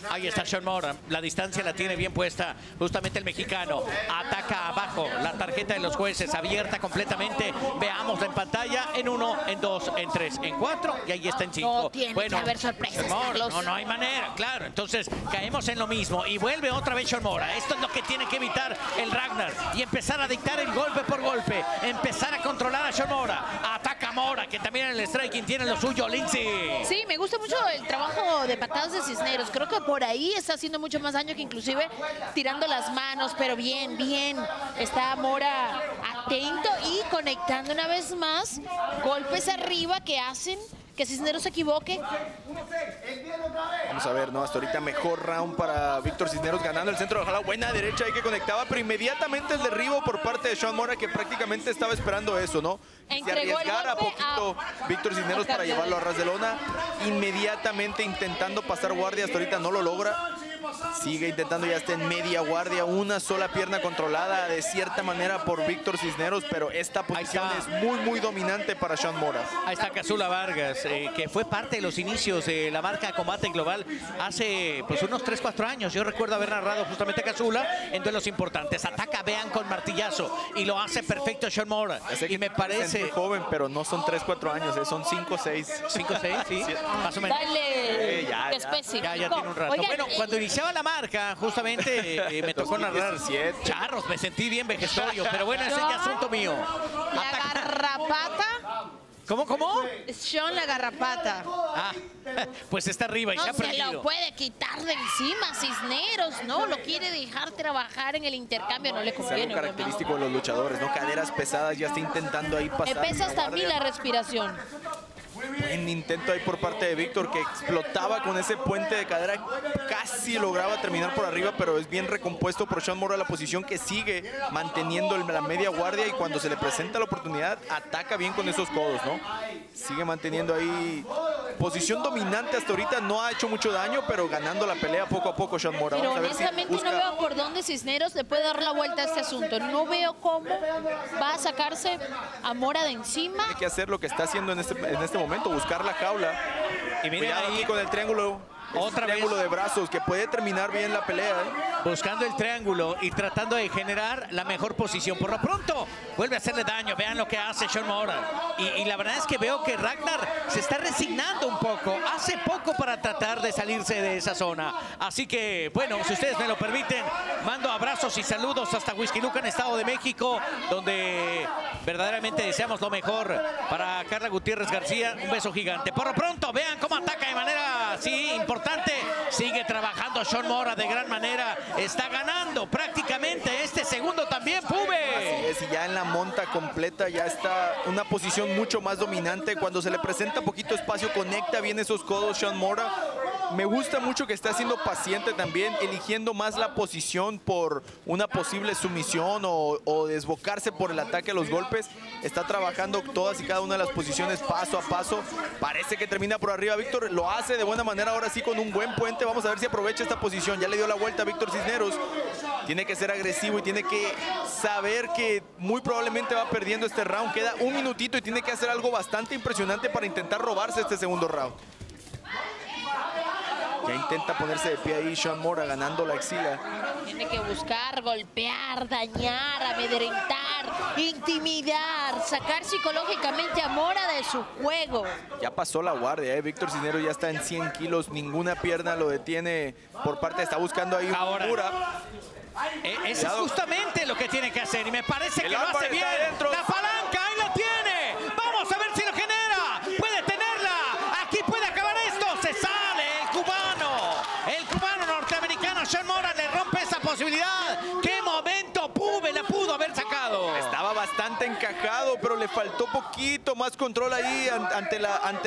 ahí está Sean Mora. La distancia la tiene bien puesta justamente el mexicano. Ataca abajo, la tarjeta de los jueces abierta completamente. Veamos en pantalla en 1, en 2, en 3, en 4 y ahí está en 5. No tiene que haber sorpresas, Carlos. No hay manera, claro. Entonces caemos en lo mismo y vuelve otra vez Sean Mora. Esto es lo que tiene que evitar el Ragnar y empezar a dictar el golpe por golpe. Empezar a controlar a Sean Mora. Ataca Mora, que también en el striking tiene lo suyo, Lindsay. Sí, me gusta mucho el trabajo de patadas de Cisneros. Creo que por ahí está haciendo mucho más daño que inclusive tirando las manos, pero bien. Está Mora atento y conectando una vez más golpes arriba que hacen que Cisneros se equivoque. Vamos a ver, ¿no? Hasta ahorita mejor round para Víctor Cisneros ganando el centro de la buena derecha ahí que conectaba, pero inmediatamente el derribo por parte de Sean Mora, que prácticamente estaba esperando eso, ¿no? Se arriesgara a poquito Víctor Cisneros para llevarlo a ras de lona. Inmediatamente intentando pasar guardia, hasta ahorita no lo logra. Sigue intentando, ya está en media guardia. Una sola pierna controlada de cierta manera por Víctor Cisneros, pero esta posición es muy, muy dominante para Sean Mora. Ahí está Cazula Vargas, que fue parte de los inicios de la marca Combate Global hace pues unos 3-4 años. Yo recuerdo haber narrado justamente a Cazula en duelos importantes. Ataca, vean, con martillazo, y lo hace perfecto Sean Mora. Y me parece... Es joven, pero no son 3-4 años, son 5-6. 5-6, sí, más o menos. Dale, ya tiene un rato. Oigan, bueno, cuando iniciaba la marca, justamente me tocó narrar. Charros, me sentí bien vejestorio, pero bueno, ese es el asunto mío. La garrapata. ¿Cómo? Sean la garrapata. Ah, pues está arriba y no se ha perdido. No se lo puede quitar de encima, Cisneros, ¿no? Lo quiere dejar trabajar en el intercambio, no le conviene. Es algo característico de los luchadores, ¿no? Caderas pesadas, ya está intentando ahí pasar. Pesa hasta mí la respiración. Buen intento ahí por parte de Víctor, que explotaba con ese puente de cadera. Casi lograba terminar por arriba, pero es bien recompuesto por Sean Mora, la posición que sigue manteniendo la media guardia, y cuando se le presenta la oportunidad, ataca bien con esos codos, ¿no? Sigue manteniendo ahí posición dominante hasta ahorita. No ha hecho mucho daño, pero ganando la pelea poco a poco Sean Mora. Pero honestamente no veo por dónde Cisneros le puede dar la vuelta a este asunto. No veo cómo va a sacarse a Mora de encima. Tiene que hacer lo que está haciendo en este momento, buscar la jaula. Y miren ahí con el triángulo, otro triángulo de brazos que puede terminar bien la pelea, ¿eh? Buscando el triángulo y tratando de generar la mejor posición. Por lo pronto vuelve a hacerle daño. Vean lo que hace Sean Mora. Y la verdad es que veo que Ragnar se está resignando un poco, hace poco para tratar de salirse de esa zona. Así que, bueno, si ustedes me lo permiten, mando abrazos y saludos hasta Huixquilucan, Estado de México, donde verdaderamente deseamos lo mejor para Carla Gutiérrez García. Un beso gigante. Por lo pronto, vean cómo ataca de manera así importante. Sigue trabajando Sean Mora de gran manera. Está ganando prácticamente este segundo también, Pube. Así es, y ya en la monta completa ya está una posición mucho más dominante. Cuando se le presenta poquito espacio, conecta bien esos codos Sean Mora. Me gusta mucho que está siendo paciente también, eligiendo más la posición por una posible sumisión o desbocarse por el ataque a los golpes. Está trabajando todas y cada una de las posiciones paso a paso. Parece que termina por arriba Víctor. Lo hace de buena manera, ahora sí, con un buen puente. Vamos a ver si aprovecha esta posición. Ya le dio la vuelta a Víctor Cisneros. Tiene que ser agresivo y tiene que saber que muy probablemente va perdiendo este round. Queda un minutito y tiene que hacer algo bastante impresionante para intentar robarse este segundo round. Ya intenta ponerse de pie ahí Sean Mora, ganando la axila. Tiene que buscar, golpear, dañar, amedrentar, intimidar, sacar psicológicamente a Mora de su juego. Ya pasó la guardia, ¿eh? Víctor Cisneros ya está en 100 kilos, ninguna pierna lo detiene por parte, está buscando ahí una cura. Eso es justamente lo que tiene que hacer, y me parece que lo hace bien. La palanca, ahí la tiene. Vamos a ver si lo genera. Puede tenerla. Aquí puede acabar esto. Se sale el cubano. El cubano norteamericano Sean Mora le rompe esa posibilidad. ¡Qué momento! Pube la pudo haber sacado. Estaba bastante encajado, pero le faltó poquito más control ahí ante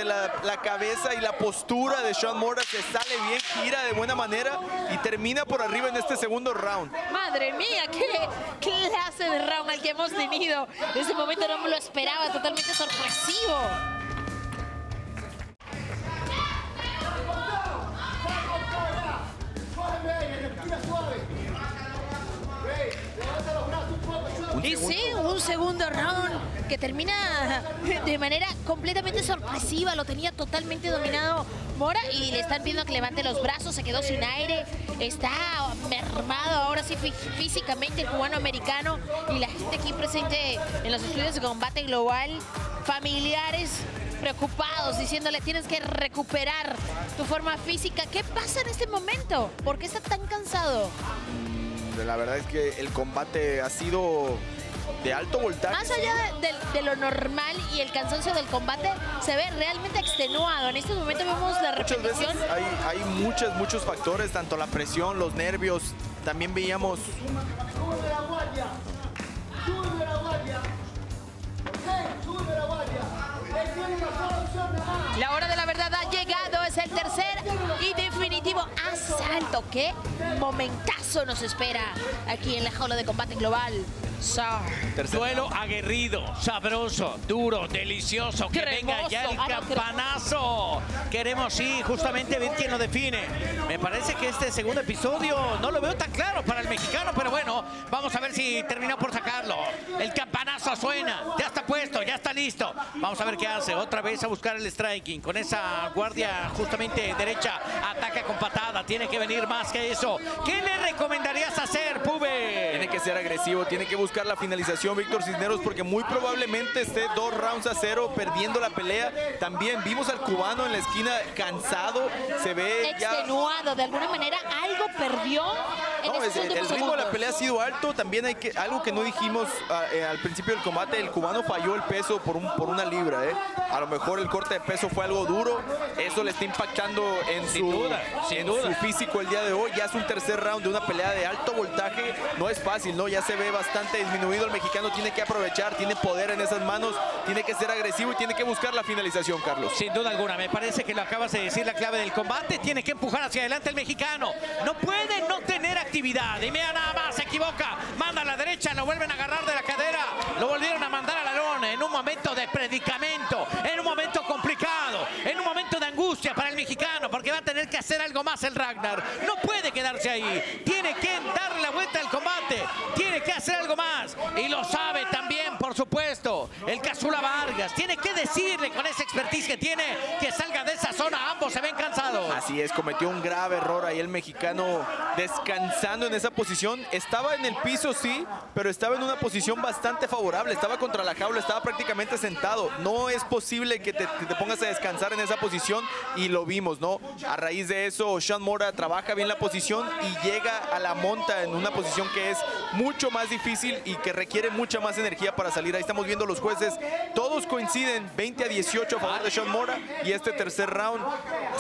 la cabeza y la postura de Sean Mora. Se sale bien, gira de buena manera y termina por arriba en este segundo round. Madre mía, qué clase de round el que hemos tenido. En ese momento no me lo esperaba, totalmente sorpresivo. Y sí, un segundo round que termina de manera completamente sorpresiva. Lo tenía totalmente dominado Mora y le están viendo que levante los brazos, se quedó sin aire, está mermado ahora sí físicamente el cubano americano, y la gente aquí presente en los estudios de Combate Global, familiares preocupados, diciéndole: tienes que recuperar tu forma física. ¿Qué pasa en este momento? ¿Por qué está tan cansado? La verdad es que el combate ha sido de alto voltaje. Más allá de lo normal, y el cansancio del combate se ve realmente extenuado. En este momento vemos la repetición. Muchas veces hay muchos factores, tanto la presión, los nervios. También veíamos... ¡Sube la guardia! ¡Sube la guardia! ¡Ok! ¡Sube la guardia! La hora de la verdad ha llegado, es el tercer y definitivo asalto. ¡Qué momentazo nos espera aquí en la jaula de Combate Global! Duelo aguerrido, sabroso, duro, delicioso. Que venga ya el campanazo. Queremos, sí, justamente ver quién lo define. Me parece que este segundo episodio no lo veo tan claro para el mexicano, pero bueno, vamos a ver si termina por sacarlo. El campanazo suena, ya está puesto, ya está listo. Vamos a ver qué hace. Otra vez a buscar el striking. Con esa guardia justamente derecha, ataca con patada. Tiene que venir más que eso. ¿Qué le recomendarías hacer, Pube? Tiene que ser agresivo, tiene que buscar la finalización, Víctor Cisneros, porque muy probablemente esté 2 rounds a 0 perdiendo la pelea. También vimos al cubano en la esquina cansado, se ve extenuado, ya de alguna manera algo perdió en el ritmo de la pelea ha sido alto. También hay que, algo que no dijimos al principio del combate, el cubano falló el peso por una libra. A lo mejor el corte de peso fue algo duro, eso le está impactando sin duda en su físico el día de hoy. Ya es un tercer round de una pelea de alto voltaje, no es fácil, ¿no? Ya se ve bastante disminuido. El mexicano tiene que aprovechar, tiene poder en esas manos, tiene que ser agresivo y tiene que buscar la finalización, Carlos. Sin duda alguna, me parece que lo acabas de decir, la clave del combate. Tiene que empujar hacia adelante el mexicano, no puede no tener actividad. Y mira nada más, se equivoca, manda a la derecha, lo vuelven a agarrar de la cadera, lo volvieron a mandar al alón. En un momento de predicamento, en un momento complicado, en un momento de angustia para el mexicano, porque va a tener que hacer algo más el Ragnar. No puede quedarse ahí, tiene que darle la vuelta al combate, tiene que hacer algo más. Y lo sabe también, por supuesto, el Cazula Vargas. Tiene que decirle con esa expertise que tiene que salga de esa zona. Ambos se ven cansados. Así es, cometió un grave error ahí el mexicano descansando en esa posición. Estaba en el piso, sí, pero estaba en una posición bastante favorable. Estaba contra la jaula, estaba prácticamente sentado. No es posible que te pongas a descansar en esa posición y lo vimos, ¿no? A raíz de eso, Sean Mora trabaja bien la posición y llega a la monta en una posición que es mucho más difícil y que requiere mucha más energía para salir. Ahí estamos viendo los jueces, todos coinciden 20 a 18 a favor de Sean Mora, y este tercer round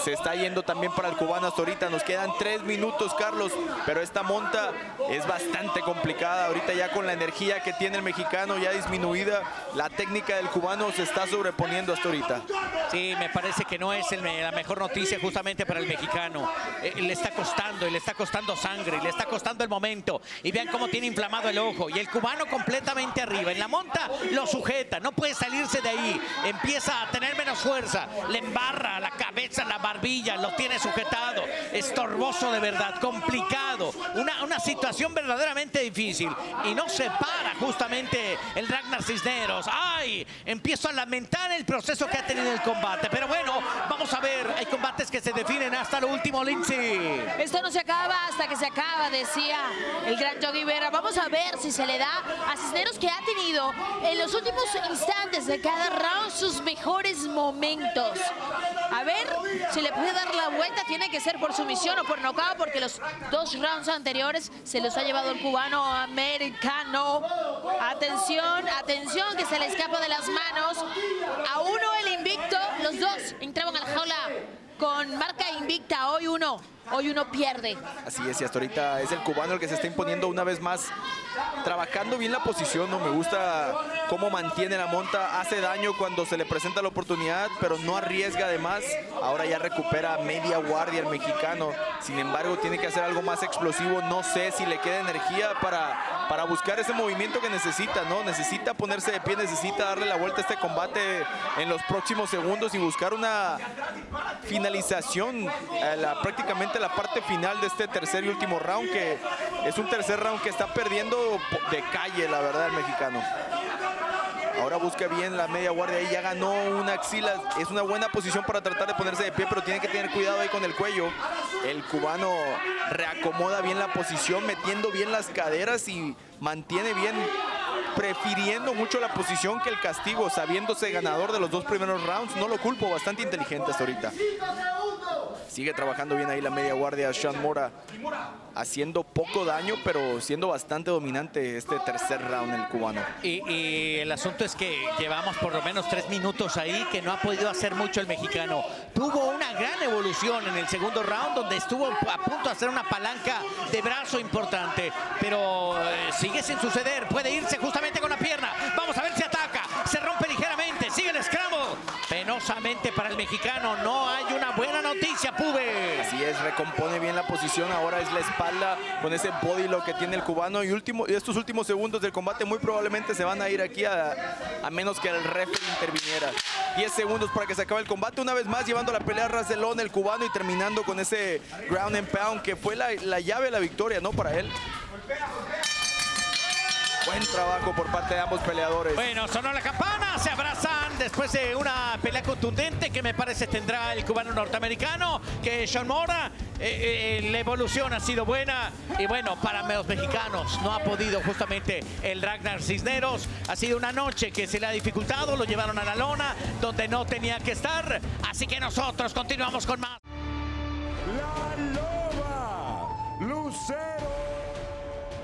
se está yendo también para el cubano hasta ahorita. Nos quedan 3 minutos, Carlos, pero esta monta es bastante complicada. Ahorita ya con la energía que tiene el mexicano ya disminuida, la técnica del cubano se está sobreponiendo hasta ahorita. Sí, me parece que no es la mejor noticia justamente para el mexicano. Le está costando, y le está costando sangre, le está costando el momento. Y vean cómo tiene inflamado el ojo, y el cubano completamente arriba. En la monta lo sujeta, no puede salirse de ahí, empieza a tener menos fuerza, le embarra la cabeza, la barbilla, lo tiene sujetado. Estorboso de verdad, complicado, una situación verdaderamente difícil, y no se para justamente el Ragnar Cisneros. ¡Ay! Empiezo a lamentar el proceso que ha tenido el combate, pero bueno, vamos a ver, hay combates que se definen hasta lo último, Lindsay. Esto no se acaba hasta que se acaba, decía el gran Yogi Berra. Vamos a ver si se le da a Cisneros, que ha tenido en los últimos instantes de cada round sus mejores momentos. A ver si le puede dar la vuelta. Tiene que ser por sumisión o por nocaut, porque los 2 rounds anteriores se los ha llevado el cubano americano. Atención, atención, que se le escapa de las manos. A uno el invicto, los dos entraban a la jaula con marca invicta. Hoy uno pierde. Así es, y hasta ahorita es el cubano el que se está imponiendo una vez más, trabajando bien la posición, ¿no? Me gusta cómo mantiene la monta, hace daño cuando se le presenta la oportunidad, pero no arriesga. Además, ahora ya recupera media guardia el mexicano. Sin embargo, tiene que hacer algo más explosivo. No sé si le queda energía para buscar ese movimiento que necesita, ¿no? Necesita ponerse de pie, necesita darle la vuelta a este combate en los próximos segundos y buscar una finalización prácticamente la parte final de este tercer y último round, que es un tercer round que está perdiendo de calle, la verdad, el mexicano. Ahora busca bien la media guardia, ahí ya ganó una axila. Es una buena posición para tratar de ponerse de pie, pero tiene que tener cuidado ahí con el cuello. El cubano reacomoda bien la posición, metiendo bien las caderas y mantiene bien, prefiriendo mucho la posición que el castigo, sabiéndose ganador de los 2 primeros rounds. No lo culpo, bastante inteligente hasta ahorita. Sigue trabajando bien ahí la media guardia Sean Mora, haciendo poco daño, pero siendo bastante dominante este tercer round el cubano. Y el asunto es que llevamos por lo menos 3 minutos ahí, que no ha podido hacer mucho el mexicano. Tuvo una gran evolución en el segundo round, donde estuvo a punto de hacer una palanca de brazo importante, pero sigue sin suceder. Puede irse justamente con la pierna. Vamos a ver si ataca. Se rompe ligeramente. Sigue el scramble. Penoso Lastimosamente para el mexicano, no hay una buena noticia, Pube. Así es, recompone bien la posición, ahora es la espalda con ese body lock que tiene el cubano. Y estos últimos segundos del combate muy probablemente se van a ir aquí a menos que el referee interviniera. 10 segundos para que se acabe el combate, una vez más llevando la pelea a ras del lomo el cubano y terminando con ese ground and pound que fue la llave de la victoria, ¿no?, para él. Buen trabajo por parte de ambos peleadores. Bueno, sonó la campana, se abrazan después de una pelea contundente que me parece tendrá el cubano norteamericano, que Sean Mora, la evolución ha sido buena. Y bueno, para los mexicanos no ha podido justamente el Ragnar Cisneros. Ha sido una noche que se le ha dificultado, lo llevaron a la lona donde no tenía que estar. Así que nosotros continuamos con más. La Loba, Lucero.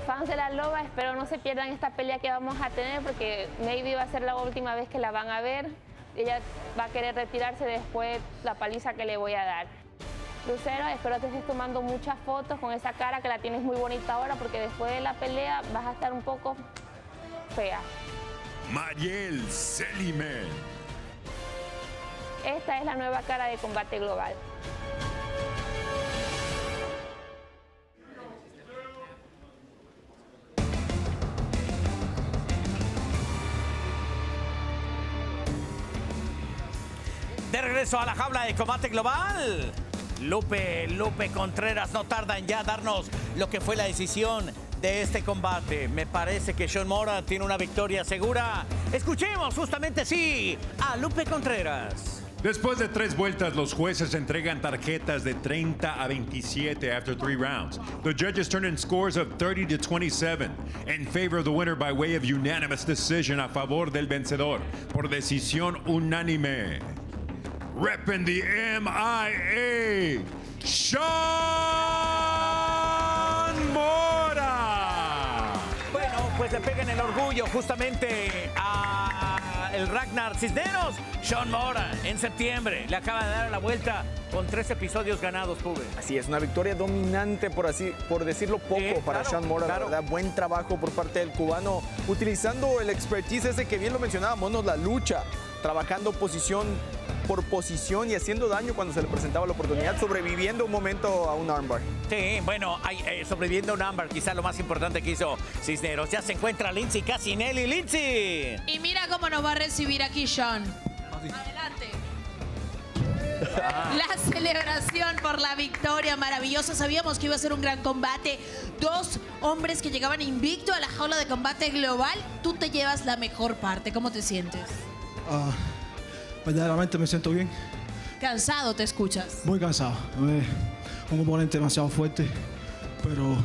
Fans de La Loba, espero no se pierdan esta pelea que vamos a tener, porque maybe va a ser la última vez que la van a ver. Ella va a querer retirarse después de la paliza que le voy a dar. Lucero, espero te estés tomando muchas fotos con esa cara que la tienes muy bonita ahora, porque después de la pelea vas a estar un poco fea. Mariel Selime. Esta es la nueva cara de Combate Global. De regreso a la jaula de Combate Global. Lupe Contreras no tarda en ya darnos lo que fue la decisión de este combate. Me parece que Sean Mora tiene una victoria segura. Escuchemos justamente sí a Lupe Contreras. Después de 3 vueltas, los jueces entregan tarjetas de 30 a 27 after 3 rounds. The judges turn in scores of 30 to 27 in favor of the winner by way of unanimous decision, a favor del vencedor por decisión unánime. Repping the MIA, Sean Mora. Bueno, pues le pegan el orgullo justamente a el Ragnar Cisneros. Sean Mora en septiembre le acaba de dar la vuelta con 3 episodios ganados, Pube. Así es, una victoria dominante, por decirlo poco, para claro, Sean Mora. Claro. La verdad, buen trabajo por parte del cubano, utilizando el expertise ese que bien lo mencionábamos, la lucha, trabajando posición por posición y haciendo daño cuando se le presentaba la oportunidad, sobreviviendo un momento a un armbar. Sí, bueno, sobreviviendo a un armbar, quizá lo más importante que hizo Cisneros. Ya se encuentra Lindsay Casinelli. ¡Lindsay! Y mira cómo nos va a recibir aquí Sean. Adelante. La celebración por la victoria maravillosa. Sabíamos que iba a ser un gran combate. 2 hombres que llegaban invicto a la jaula de Combate Global. Tú te llevas la mejor parte. ¿Cómo te sientes? Verdaderamente me siento bien. ¿Cansado te escuchas? Muy cansado. Un oponente demasiado fuerte, pero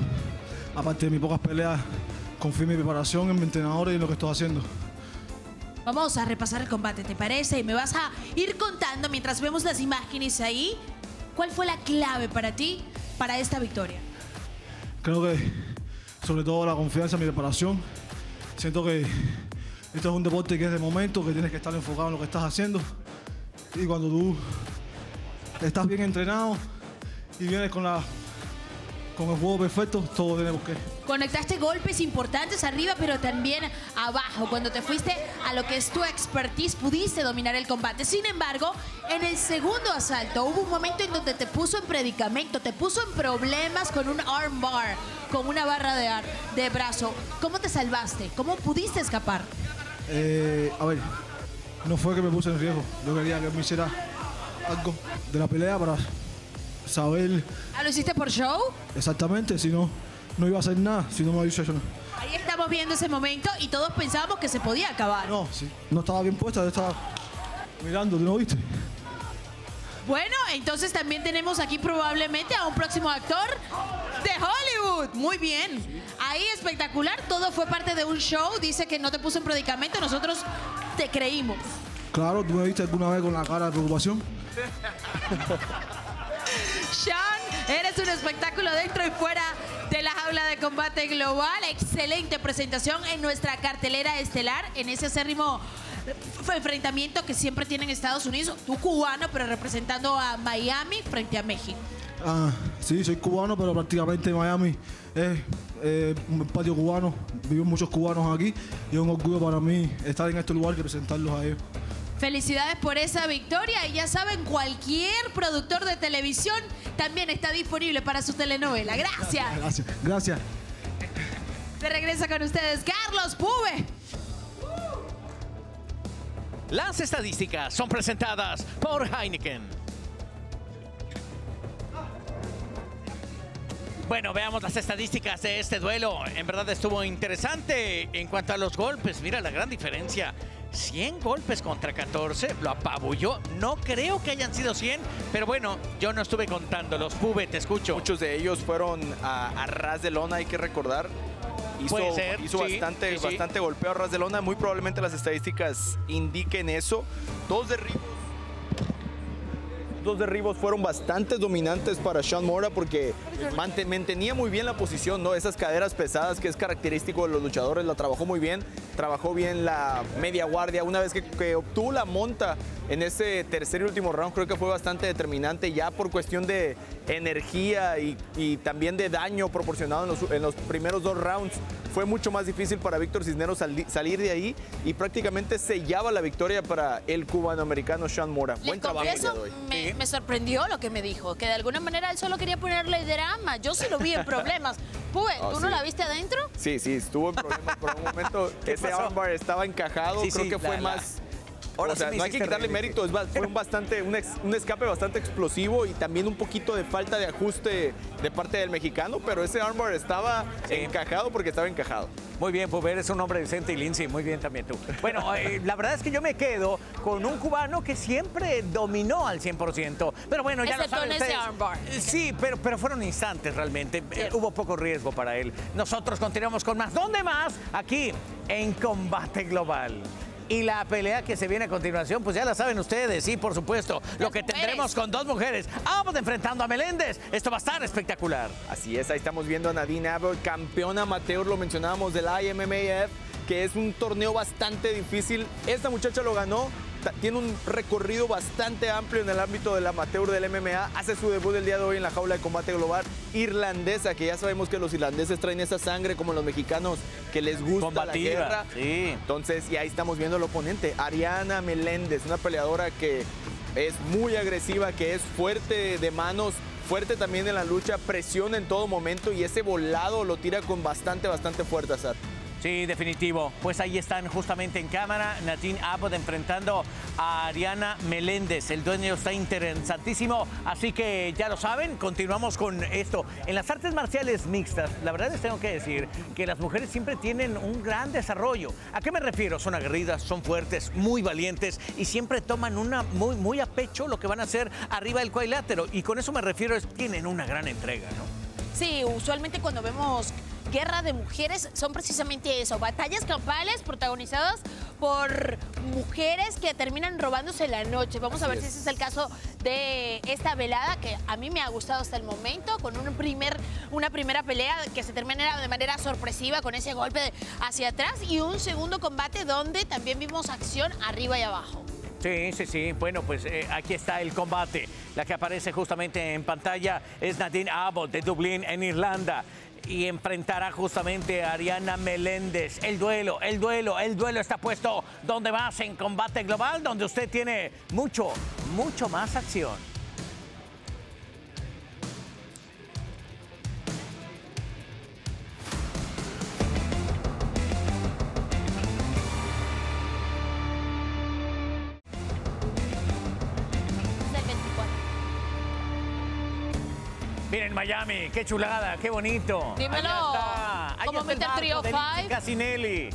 aparte de mis pocas peleas, confío en mi preparación, en mi entrenador y en lo que estoy haciendo. Vamos a repasar el combate, ¿te parece? Y me vas a ir contando, mientras vemos las imágenes ahí, ¿cuál fue la clave para ti para esta victoria? Creo que sobre todo la confianza en mi preparación. Siento que esto es un deporte que es de momento, que tienes que estar enfocado en lo que estás haciendo. Y cuando tú estás bien entrenado y vienes con el juego perfecto, todo tiene que... Conectaste golpes importantes arriba, pero también abajo. Cuando te fuiste a lo que es tu expertise, pudiste dominar el combate. Sin embargo, en el segundo asalto hubo un momento en donde te puso en predicamento, te puso en problemas con un armbar, con una barra de brazo. ¿Cómo te salvaste? ¿Cómo pudiste escapar? A ver, no fue que me puse en riesgo. Yo quería que me hiciera algo de la pelea para saber... ¿Ah, lo hiciste por show? Exactamente, si no, no iba a hacer nada, si no me había dicho eso. Ahí estamos viendo ese momento y todos pensábamos que se podía acabar. No, sí, no estaba bien puesta, yo estaba mirando, ¿no viste? Bueno, entonces también tenemos aquí probablemente a un próximo actor de Hollywood. Muy bien. Ahí espectacular, todo fue parte de un show. Dice que no te puso en predicamento, nosotros te creímos. Claro, ¿tú me viste alguna vez con la cara de preocupación? Sean, eres un espectáculo dentro y fuera de la jaula de Combate Global. Excelente presentación en nuestra cartelera estelar, en ese acérrimo enfrentamiento que siempre tienen Estados Unidos. Tú cubano, pero representando a Miami frente a México. Ah, sí, soy cubano, pero prácticamente Miami es un patio cubano. Viven muchos cubanos aquí y es un orgullo para mí estar en este lugar y representarlos a ellos. Felicidades por esa victoria. Y ya saben, cualquier productor de televisión también está disponible para su telenovela. Gracias. Gracias, gracias. Se regresa con ustedes Carlos Pube. Las estadísticas son presentadas por Heineken. Bueno, veamos las estadísticas de este duelo. En verdad estuvo interesante en cuanto a los golpes. Mira la gran diferencia. 100 golpes contra 14, lo apabulló. No creo que hayan sido 100, pero bueno, yo no estuve contándolos. Pube, te escucho. Muchos de ellos fueron a ras de lona, hay que recordar. Hizo bastante golpeo a ras de lona. Muy probablemente las estadísticas indiquen eso. Dos derribos fueron bastante dominantes para Sean Mora porque mantenía muy bien la posición, ¿no? Esas caderas pesadas que es característico de los luchadores, la trabajó muy bien. Trabajó bien la media guardia. Una vez que obtuvo la monta en ese tercer y último round, creo que fue bastante determinante ya por cuestión de energía y también de daño proporcionado en los primeros dos rounds. Fue mucho más difícil para Víctor Cisneros salir de ahí y prácticamente sellaba la victoria para el cubanoamericano Sean Mora. Buen trabajo. Me sorprendió lo que me dijo, que de alguna manera él solo quería ponerle drama. Yo sí lo vi en problemas. Pube, ¿tú no la viste adentro? Sí, sí, estuvo en problemas por un momento. Ese armbar estaba encajado, creo que fue más... Ahora, o sea, no hay que quitarle mérito, fue un escape bastante explosivo y también un poquito de falta de ajuste de parte del mexicano, pero ese armbar estaba encajado porque estaba encajado. Muy bien, Pube, eres un hombre decente y Lindsay, muy bien también tú. Bueno, la verdad es que yo me quedo con un cubano que siempre dominó al 100%, pero bueno, ya excepto lo saben ustedes. Armbar. Sí, pero fueron instantes realmente, hubo poco riesgo para él. Nosotros continuamos con más. ¿Dónde más? Aquí, en Combate Global. Y la pelea que se viene a continuación, pues ya la saben ustedes, sí, por supuesto. Lo que tendremos con dos mujeres, Abbott enfrentando a Meléndez. Esto va a estar espectacular. Así es, ahí estamos viendo a Nadine Abbott, campeona amateur, lo mencionábamos, del IMMAF, que es un torneo bastante difícil. Esta muchacha lo ganó, tiene un recorrido bastante amplio en el ámbito del amateur del MMA. Hace su debut el día de hoy en la jaula de Combate Global irlandesa, que ya sabemos que los irlandeses traen esa sangre como los mexicanos, que les gusta combativa, la guerra. Sí. Entonces, y ahí estamos viendo al oponente, Ariana Meléndez, una peleadora que es muy agresiva, que es fuerte de manos, fuerte también en la lucha, presiona en todo momento y ese volado lo tira con bastante fuerza, Sat. Sí, definitivo. Pues ahí están justamente en cámara Nadine Abbott enfrentando a Ariana Meléndez. El duelo está interesantísimo, así que ya lo saben, continuamos con esto. En las artes marciales mixtas, la verdad les tengo que decir que las mujeres siempre tienen un gran desarrollo. ¿A qué me refiero? Son aguerridas, son fuertes, muy valientes y siempre toman muy a pecho lo que van a hacer arriba del cuadrilátero. Y con eso me refiero, es tienen una gran entrega, ¿no? Sí, usualmente cuando vemos guerra de mujeres son precisamente eso, batallas campales protagonizadas por mujeres que terminan robándose la noche. Vamos a ver si ese es el caso de esta velada, que a mí me ha gustado hasta el momento, con una primera pelea que se termina de manera sorpresiva con ese golpe hacia atrás y un segundo combate donde también vimos acción arriba y abajo. Sí, sí, sí. Bueno, pues aquí está el combate. La que aparece justamente en pantalla es Nadine Abbott de Dublín, en Irlanda. Y enfrentará justamente a Ariana Meléndez. El duelo está puesto donde más en Combate Global, donde usted tiene mucho más acción. Miren Miami, qué chulada, qué bonito. Dímelo. Como Mr. Trio 5. Casinelli.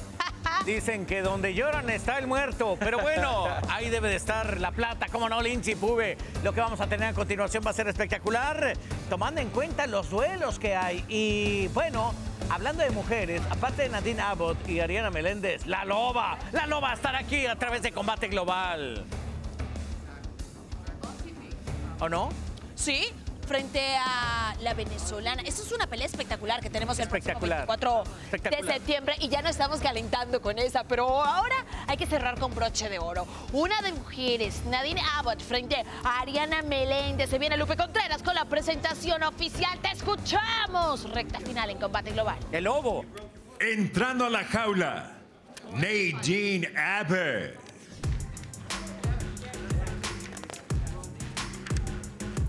Dicen que donde lloran está el muerto. Pero bueno, ahí debe de estar la plata. Cómo no, Lindsay, Pube. Lo que vamos a tener a continuación va a ser espectacular, tomando en cuenta los duelos que hay. Y bueno, hablando de mujeres, aparte de Nadine Abbott y Ariana Meléndez, la loba estará aquí a través de Combate Global. ¿O no? Sí. Frente a la venezolana. Esa es una pelea espectacular que tenemos el próximo 24 de septiembre y ya no estamos calentando con esa, pero ahora hay que cerrar con broche de oro. Una de mujeres, Nadine Abbott frente a Ariana Meléndez. Se viene Lupe Contreras con la presentación oficial. ¡Te escuchamos! Recta final en Combate Global. El lobo. Entrando a la jaula, Nadine Abbott.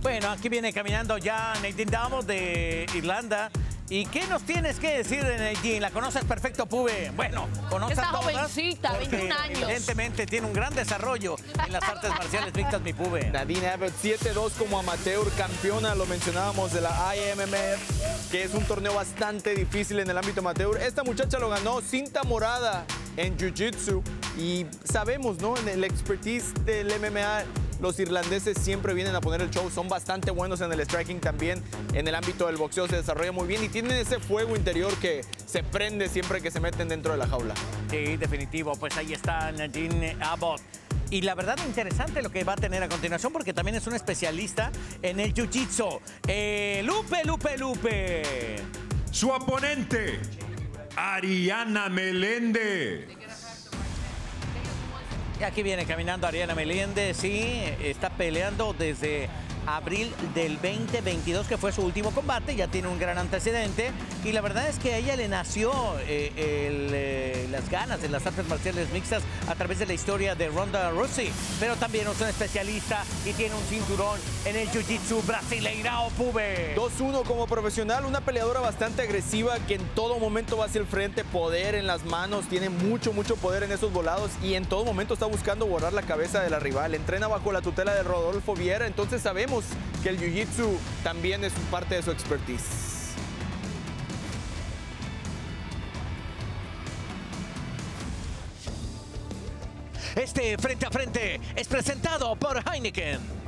Bueno, aquí viene caminando ya Nadine Abbott de Irlanda. ¿Y qué nos tienes que decir de Nadine? La conoces perfecto, Pube. Bueno, conoces a todas. Esta jovencita, 21 años. Evidentemente tiene un gran desarrollo en las artes marciales mixtas, mi Pube. Nadine Abbott, 7-2 como amateur, campeona, lo mencionábamos, de la IMMF, que es un torneo bastante difícil en el ámbito amateur. Esta muchacha lo ganó cinta morada en jiu-jitsu. Y sabemos, ¿no?, en el expertise del MMA, los irlandeses siempre vienen a poner el show, son bastante buenos en el striking también, en el ámbito del boxeo se desarrolla muy bien y tienen ese fuego interior que se prende siempre que se meten dentro de la jaula. Sí, definitivo, pues ahí está Nadine Abbott. Y la verdad interesante lo que va a tener a continuación porque también es un especialista en el jiu-jitsu. Lupe. Su oponente, Ariana Meléndez. Y aquí viene caminando Ariana Meléndez, sí, está peleando desde abril del 2022, que fue su último combate, ya tiene un gran antecedente, y la verdad es que a ella le nació las ganas de las artes marciales mixtas a través de la historia de Ronda Rousey, pero también es una especialista y tiene un cinturón en el jiu-jitsu brasileirao, Pube. 2-1 como profesional, una peleadora bastante agresiva que en todo momento va hacia el frente, poder en las manos, tiene mucho poder en esos volados y en todo momento está buscando borrar la cabeza de la rival, entrena bajo la tutela de Rodolfo Viera, entonces sabemos que el jiu-jitsu también es parte de su expertise. Este frente a frente es presentado por Heineken.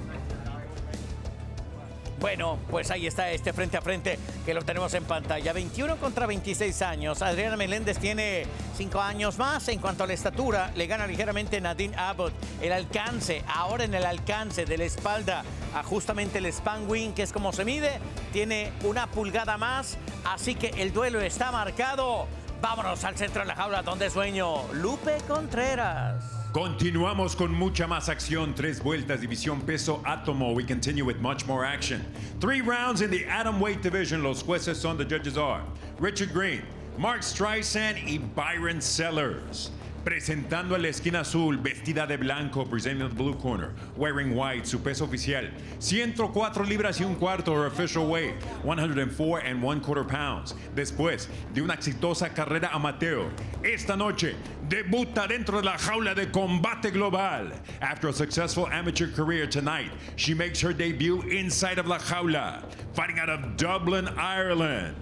Bueno, pues ahí está este frente a frente que lo tenemos en pantalla. 21 contra 26 años. Adriana Meléndez tiene 5 años más. En cuanto a la estatura, le gana ligeramente Nadine Abbott. El alcance, ahora en el alcance de la espalda, justamente el span wing, que es como se mide, tiene una pulgada más. Así que el duelo está marcado. Vámonos al centro de la jaula donde sueño Lupe Contreras. Continuamos con mucha más acción. 3 vueltas, división peso átomo. We continue with much more action. 3 rounds in the atom weight division. Los jueces son, the judges are Richard Green, Mark Streisand y Byron Sellers. Presentando a la esquina azul, vestida de blanco, presenting the blue corner, wearing white, su peso oficial, 104 libras y un cuarto, her official weight, 104 1/4 pounds. Después de una exitosa carrera amateur, esta noche debuta dentro de la jaula de Combate Global. After a successful amateur career tonight, she makes her debut inside of la jaula, fighting out of Dublin, Ireland.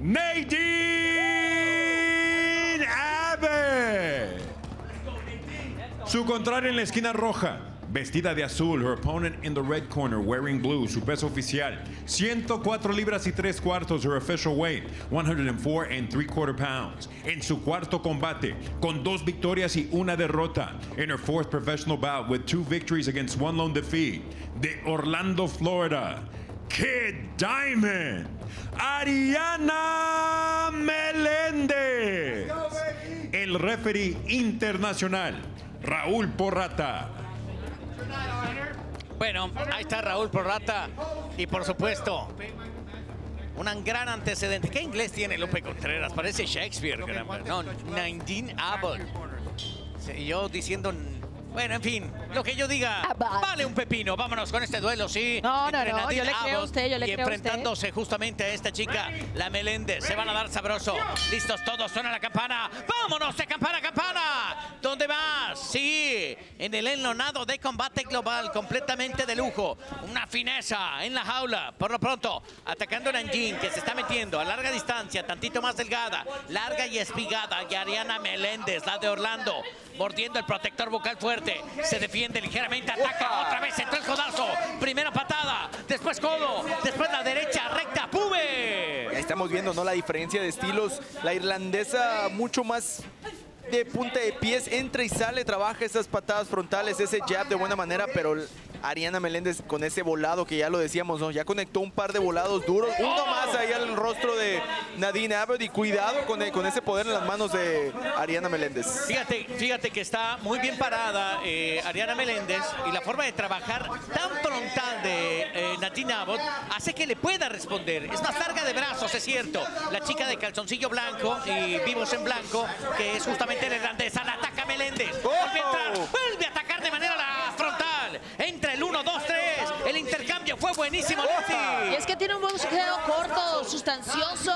Nadine Abbott. Su contrario en la esquina roja, vestida de azul, her opponent in the red corner, wearing blue, su peso oficial, 104 libras y 3 cuartos, her official weight, 104 3/4 pounds. En su cuarto combate, con 2 victorias y 1 derrota, in her 4th professional bout with 2 victories against 1 lone defeat, de Orlando, Florida, Kid Diamond, Ariana Meléndez. El referee internacional, Raúl Porrata. Bueno, ahí está Raúl Porrata y por supuesto un gran antecedente. ¿Qué inglés tiene Lupe Contreras? Parece Shakespeare. No, Nadine Abbott. Sí, yo diciendo... Bueno, en fin, lo que yo diga vale un pepino. Vámonos con este duelo, sí. No, yo le creo a usted, yo le creo a usted. Y enfrentándose justamente a esta chica, la Meléndez. Se van a dar sabroso. Listos todos, suena la campana. ¡Vámonos de campana a campana! ¿Dónde vas? Sí, en el enlonado de Combate Global, completamente de lujo. Una fineza en la jaula. Por lo pronto, atacando a Nanjing, que se está metiendo a larga distancia, tantito más delgada, larga y espigada. Y Ariana Meléndez, la de Orlando, mordiendo el protector bucal fuerte. Se defiende ligeramente, ataca otra vez, entró el codazo, primera patada, después codo, después la derecha, recta, Pube. Ahí estamos viendo, ¿no?, la diferencia de estilos. La irlandesa mucho más de punta de pies, entra y sale, trabaja esas patadas frontales, ese jab de buena manera, pero Ariana Meléndez con ese volado que ya lo decíamos, ¿no?, ya conectó un par de volados duros, uno más ahí al rostro de Nadine Abbott y cuidado con ese poder en las manos de Ariana Meléndez. Fíjate que está muy bien parada Ariana Meléndez y la forma de trabajar tan frontal de Nadine Abbott hace que le pueda responder. Es más larga de brazos, es cierto, la chica de calzoncillo blanco y vivos en blanco, que es justamente la irlandesa. La ataca Meléndez, vuelve a atacar de manera la frontal, entra el 1, 2, 3, el intercambio, fue buenísimo, Lindsay. Y es que tiene un boxeo corto, sustancioso,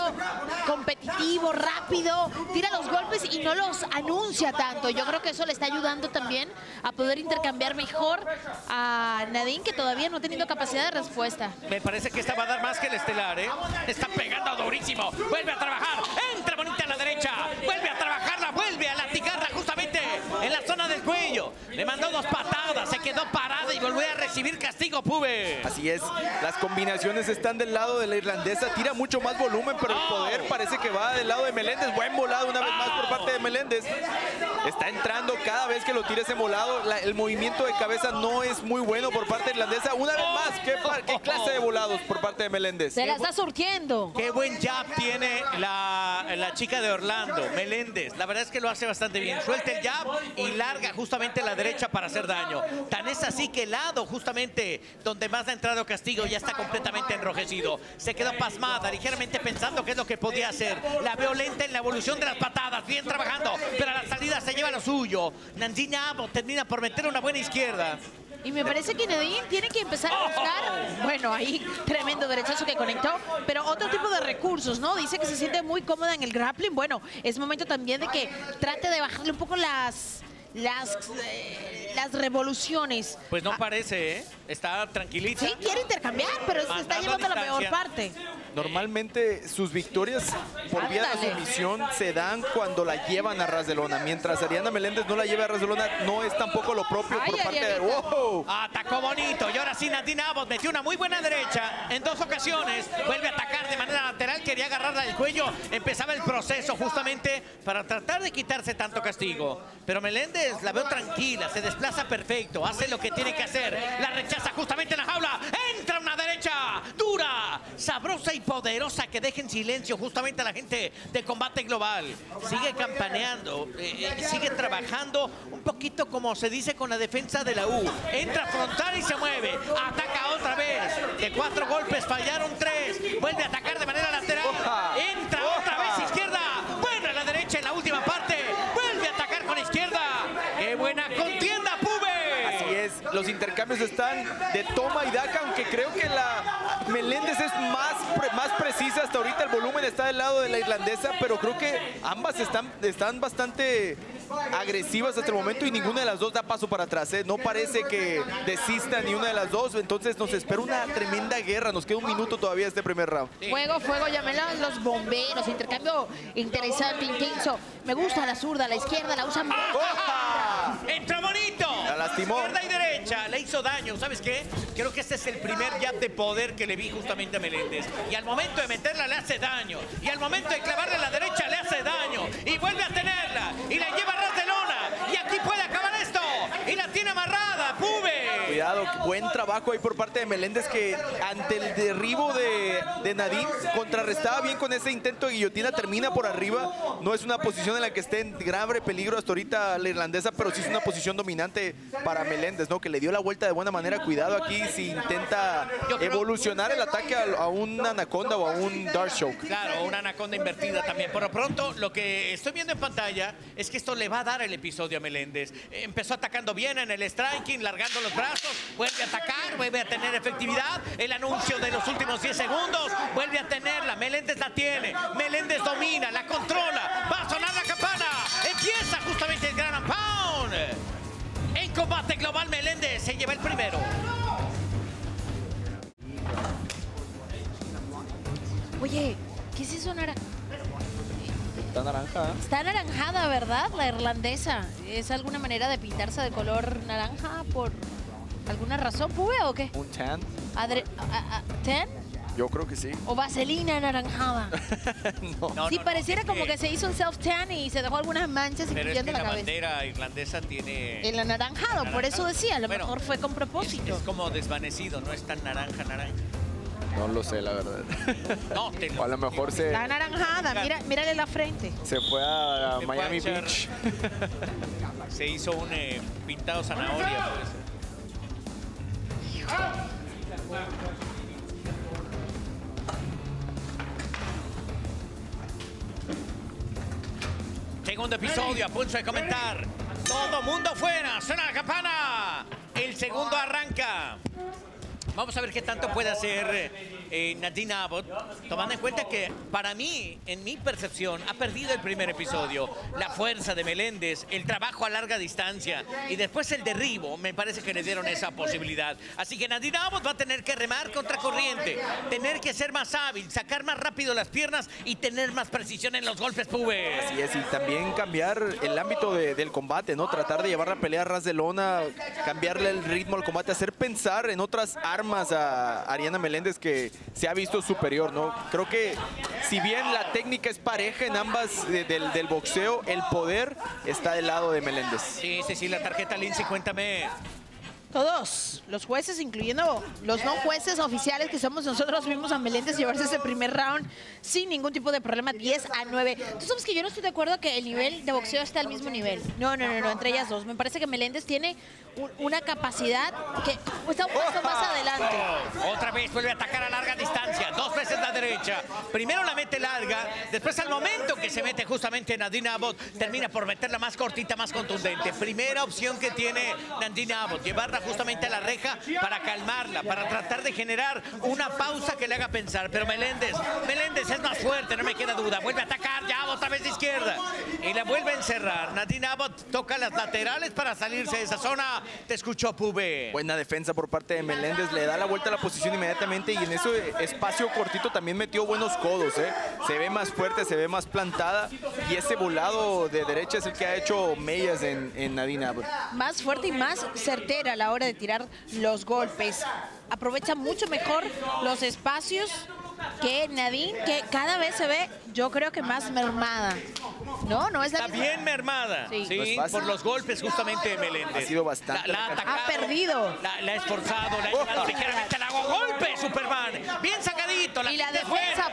competitivo, rápido. Tira los golpes y no los anuncia tanto. Yo creo que eso le está ayudando también a poder intercambiar mejor a Nadine, que todavía no ha tenido capacidad de respuesta. Me parece que esta va a dar más que el estelar, ¿eh? Está pegando durísimo. Vuelve a trabajar. Entra bonita a la derecha. Vuelve a trabajarla. Vuelve a latigarla justamente en la zona del cuello. Le mandó dos patadas. Se quedó parada y volvió a recibir castigo, Pube. Así es. Las combinaciones están del lado de la irlandesa. Tira mucho más volumen, pero el poder parece que va del lado de Meléndez. Buen volado una vez más por parte de Meléndez. Está entrando cada vez que lo tira ese volado. El movimiento de cabeza no es muy bueno por parte irlandesa. Una vez más, ¿qué clase de volados por parte de Meléndez? Se la está surtiendo. Qué buen jab tiene la chica de Orlando, Meléndez. La verdad es que lo hace bastante bien. Suelta el jab y larga justamente la derecha para hacer daño. Tan es así que el lado justamente donde más ha entrado castigo ya está completamente enrojecido. Se quedó pasmada, ligeramente pensando qué es lo que podía hacer. La veo lenta en la evolución de las patadas. Bien trabajando, pero a la salida se lleva lo suyo. Nadine Abbott termina por meter una buena izquierda. Y me parece que Nadine tiene que empezar a buscar, bueno, ahí tremendo derechazo que conectó, pero otro tipo de recursos, ¿no? Dice que se siente muy cómoda en el grappling. Bueno, es momento también de que trate de bajarle un poco las revoluciones. Pues no parece, ¿eh? Está tranquilita. Sí, quiere intercambiar, pero se está llevando la peor parte. Normalmente sus victorias por vía de sumisión se dan cuando la llevan a ras de lona. Mientras Ariana Meléndez no la lleve a ras de lona, no es tampoco lo propio por parte de... ¡Wow! Atacó bonito y ahora sí Nadine Abbott metió una muy buena derecha en dos ocasiones. Vuelve a atacar de manera lateral, quería agarrarla del cuello. Empezaba el proceso justamente para tratar de quitarse tanto castigo. Pero Meléndez la veo tranquila, se desplaza perfecto, hace lo que tiene que hacer. La rechaza justamente en la jaula. ¡Entra una derecha! ¡Dura! ¡Sabrosa y poderosa que deje en silencio justamente a la gente de Combate Global! Sigue campaneando, sigue trabajando un poquito como se dice con la defensa de la U. Entra frontal y se mueve, ataca otra vez. De 4 golpes fallaron 3, vuelve a atacar de manera lateral. Entra otra vez izquierda, vuelve a la derecha en la última parte, vuelve a atacar con izquierda. ¡Qué buena contienda, Pube! Así es, los intercambios están de toma y daca, aunque creo que la Meléndez es más precisa hasta ahorita. El volumen está del lado de la irlandesa, pero creo que ambas están bastante agresivas hasta el momento y ninguna de las dos da paso para atrás, ¿eh? No parece que desista ni una de las dos, entonces nos espera una tremenda guerra. Nos queda un minuto todavía este primer round. Fuego, fuego, llámenla los bomberos. Intercambio interesante, intenso. Me gusta la zurda, la izquierda la usan. ¡Entra bonito! La lastimó. Izquierda y derecha, le hizo daño. ¿Sabes qué? Creo que este es el primer jab de poder que le vi justamente a Meléndez. Y al momento de meterla le hace daño. Y al momento de clavarle a la derecha le hace daño. Y vuelve a tenerla. Y la lleva a ras de lona. Y aquí puede acabar esto. Y la tiene amarrada, Pube. Cuidado, buen trabajo ahí por parte de Meléndez, que ante el derribo de Nadine contrarrestaba bien con ese intento de guillotina. Termina por arriba. No es una posición en la que esté en grave peligro hasta ahorita la irlandesa, pero sí es una posición dominante para Meléndez, ¿no? Que le dio la vuelta de buena manera. Cuidado aquí si intenta evolucionar el ataque a un anaconda o a un dark choke. Claro, una anaconda invertida también. Por lo pronto, lo que estoy viendo en pantalla es que esto le va a dar el episodio a Meléndez. Empezó atacando bien en el striking, largando los brazos. Vuelve a atacar, vuelve a tener efectividad. El anuncio de los últimos 10 segundos. Vuelve a tenerla. Meléndez la tiene. Meléndez domina, la controla. Va a sonar la campana. Empieza justamente el Grand Pound. En Combate Global, Meléndez se lleva el primero. Oye, ¿qué es eso naranja? Está naranja. Está anaranjada, ¿verdad? La irlandesa. ¿Es alguna manera de pintarse de color naranja por alguna razón, Pube, o qué? Un tan. ¿Tan? Yo creo que sí. O vaselina anaranjada. No. Sí, pareciera como que se hizo un self-tan y se dejó algunas manchas incluyendo la cabeza. Pero la bandera irlandesa tiene... el anaranjado, por eso decía. A lo mejor fue con propósito. Es como desvanecido, no es tan naranja, naranja. No lo sé, la verdad. No, o a lo mejor se... está anaranjada, mírale la frente. Se fue a Miami Beach. Se hizo un pintado zanahoria. Segundo episodio, a punto de comentar. Todo mundo fuera, suena la campana. El segundo arranca. Vamos a ver qué tanto puede hacer Nadine Abbott, tomando en cuenta que para mí, en mi percepción, ha perdido el primer episodio. La fuerza de Meléndez, el trabajo a larga distancia y después el derribo, me parece que le dieron esa posibilidad. Así que Nadine Abbott va a tener que remar contra corriente, tener que ser más hábil, sacar más rápido las piernas y tener más precisión en los golpes, Pube. Así es, y también cambiar el ámbito del combate, ¿no? Tratar de llevar la pelea a ras de lona, cambiarle el ritmo al combate, hacer pensar en otras armas a Ariana Meléndez, que se ha visto superior, ¿no? Creo que si bien la técnica es pareja en ambas del boxeo, el poder está del lado de Meléndez. Sí, sí, sí, la tarjeta Lindsay, cuéntame. Todos los jueces, incluyendo los no jueces oficiales que somos nosotros, vimos a Meléndez llevarse ese primer round sin ningún tipo de problema, 10 a 9. Tú sabes que yo no estoy de acuerdo que el nivel de boxeo está al mismo nivel. No, entre ellas dos. Me parece que Meléndez tiene una capacidad que está un paso más adelante. Otra vez vuelve a atacar a larga distancia, dos veces la derecha. Primero la mete larga, después al momento que se mete justamente Nadine Abbott, termina por meterla más cortita, más contundente. Primera opción que tiene Nadine Abbott, llevarla justamente a la reja para calmarla, para tratar de generar una pausa que le haga pensar. Pero Meléndez es más fuerte, no me queda duda. Vuelve a atacar, ya otra vez de izquierda. Y la vuelve a encerrar. Nadine Abbott toca las laterales para salirse de esa zona. Te escuchó, Pube. Buena defensa por parte de Meléndez. Le da la vuelta a la posición inmediatamente y en ese espacio cortito también metió buenos codos, ¿eh? Se ve más fuerte, se ve más plantada. Y ese volado de derecha es el que ha hecho mellas en Nadine Abbott. Más fuerte y más certera la hora de tirar los golpes. Aprovecha mucho mejor los espacios que Nadine, que cada vez se ve, yo creo que más mermada. No es la misma. Está bien mermada, sí, no por los golpes justamente de Meléndez. Ha sido bastante. La ha atacado, ha perdido. La ha esforzado, la ha llevado ligeramente. La hago golpe, Superman. Bien sacadito. Y la defensa,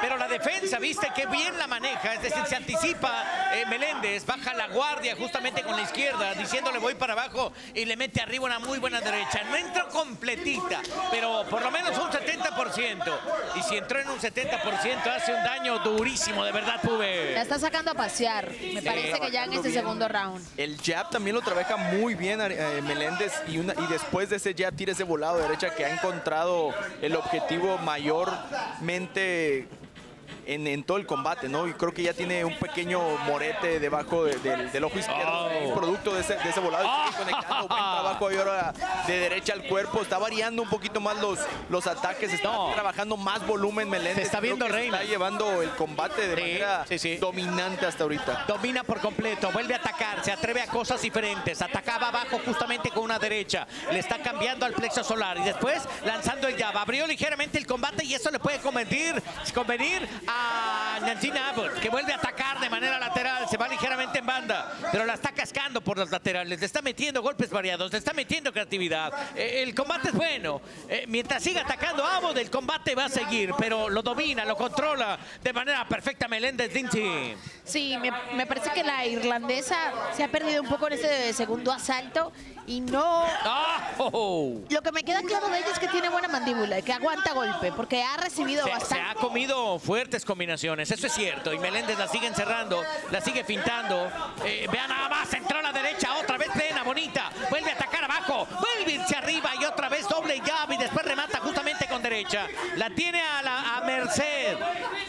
pero la defensa, viste, que bien la maneja. Es decir, se anticipa Meléndez, baja la guardia justamente con la izquierda, diciéndole voy para abajo y le mete arriba una muy buena derecha. No entró completita, pero por lo menos un 70%. Y si entró en un 70%, hace un daño durísimo, de verdad, Pube. La está sacando a pasear, me parece que ya en este segundo round. El jab también lo trabaja muy bien Meléndez, y después de ese jab tira ese volado de derecha que ha encontrado el objetivo mayormente en todo el combate, ¿no? Y creo que ya tiene un pequeño morete debajo del ojo izquierdo, producto de ese volado. Conectando buen trabajo ahora de derecha al cuerpo. Está variando un poquito más los ataques. Está trabajando más volumen Meléndez. Se está viendo reina. Está llevando el combate de manera dominante hasta ahorita. Domina por completo. Vuelve a atacar. Se atreve a cosas diferentes. Atacaba abajo justamente con una derecha. Le está cambiando al plexo solar. Y después lanzando el jab. Abrió ligeramente el combate y eso le puede convenir a Nadine Abbott, que vuelve a atacar de manera lateral, se va ligeramente en banda, pero la está cascando por los laterales, le está metiendo golpes variados, le está metiendo creatividad. El combate es bueno, mientras siga atacando a Abbott, el combate va a seguir, pero lo domina, lo controla de manera perfecta Meléndez, Dinty. Sí, me parece que la irlandesa se ha perdido un poco en este segundo asalto y no... Lo que me queda claro de ella es que tiene buena mandíbula, que aguanta golpe, porque ha recibido bastante. Se ha comido fuertes combinaciones, eso es cierto, y Meléndez la sigue encerrando, la sigue pintando. Vean nada más, entró a la derecha, otra vez plena, bonita, vuelve a atacar abajo, vuelve a irse arriba y otra vez doble jab y después remata justamente con derecha. La tiene a merced,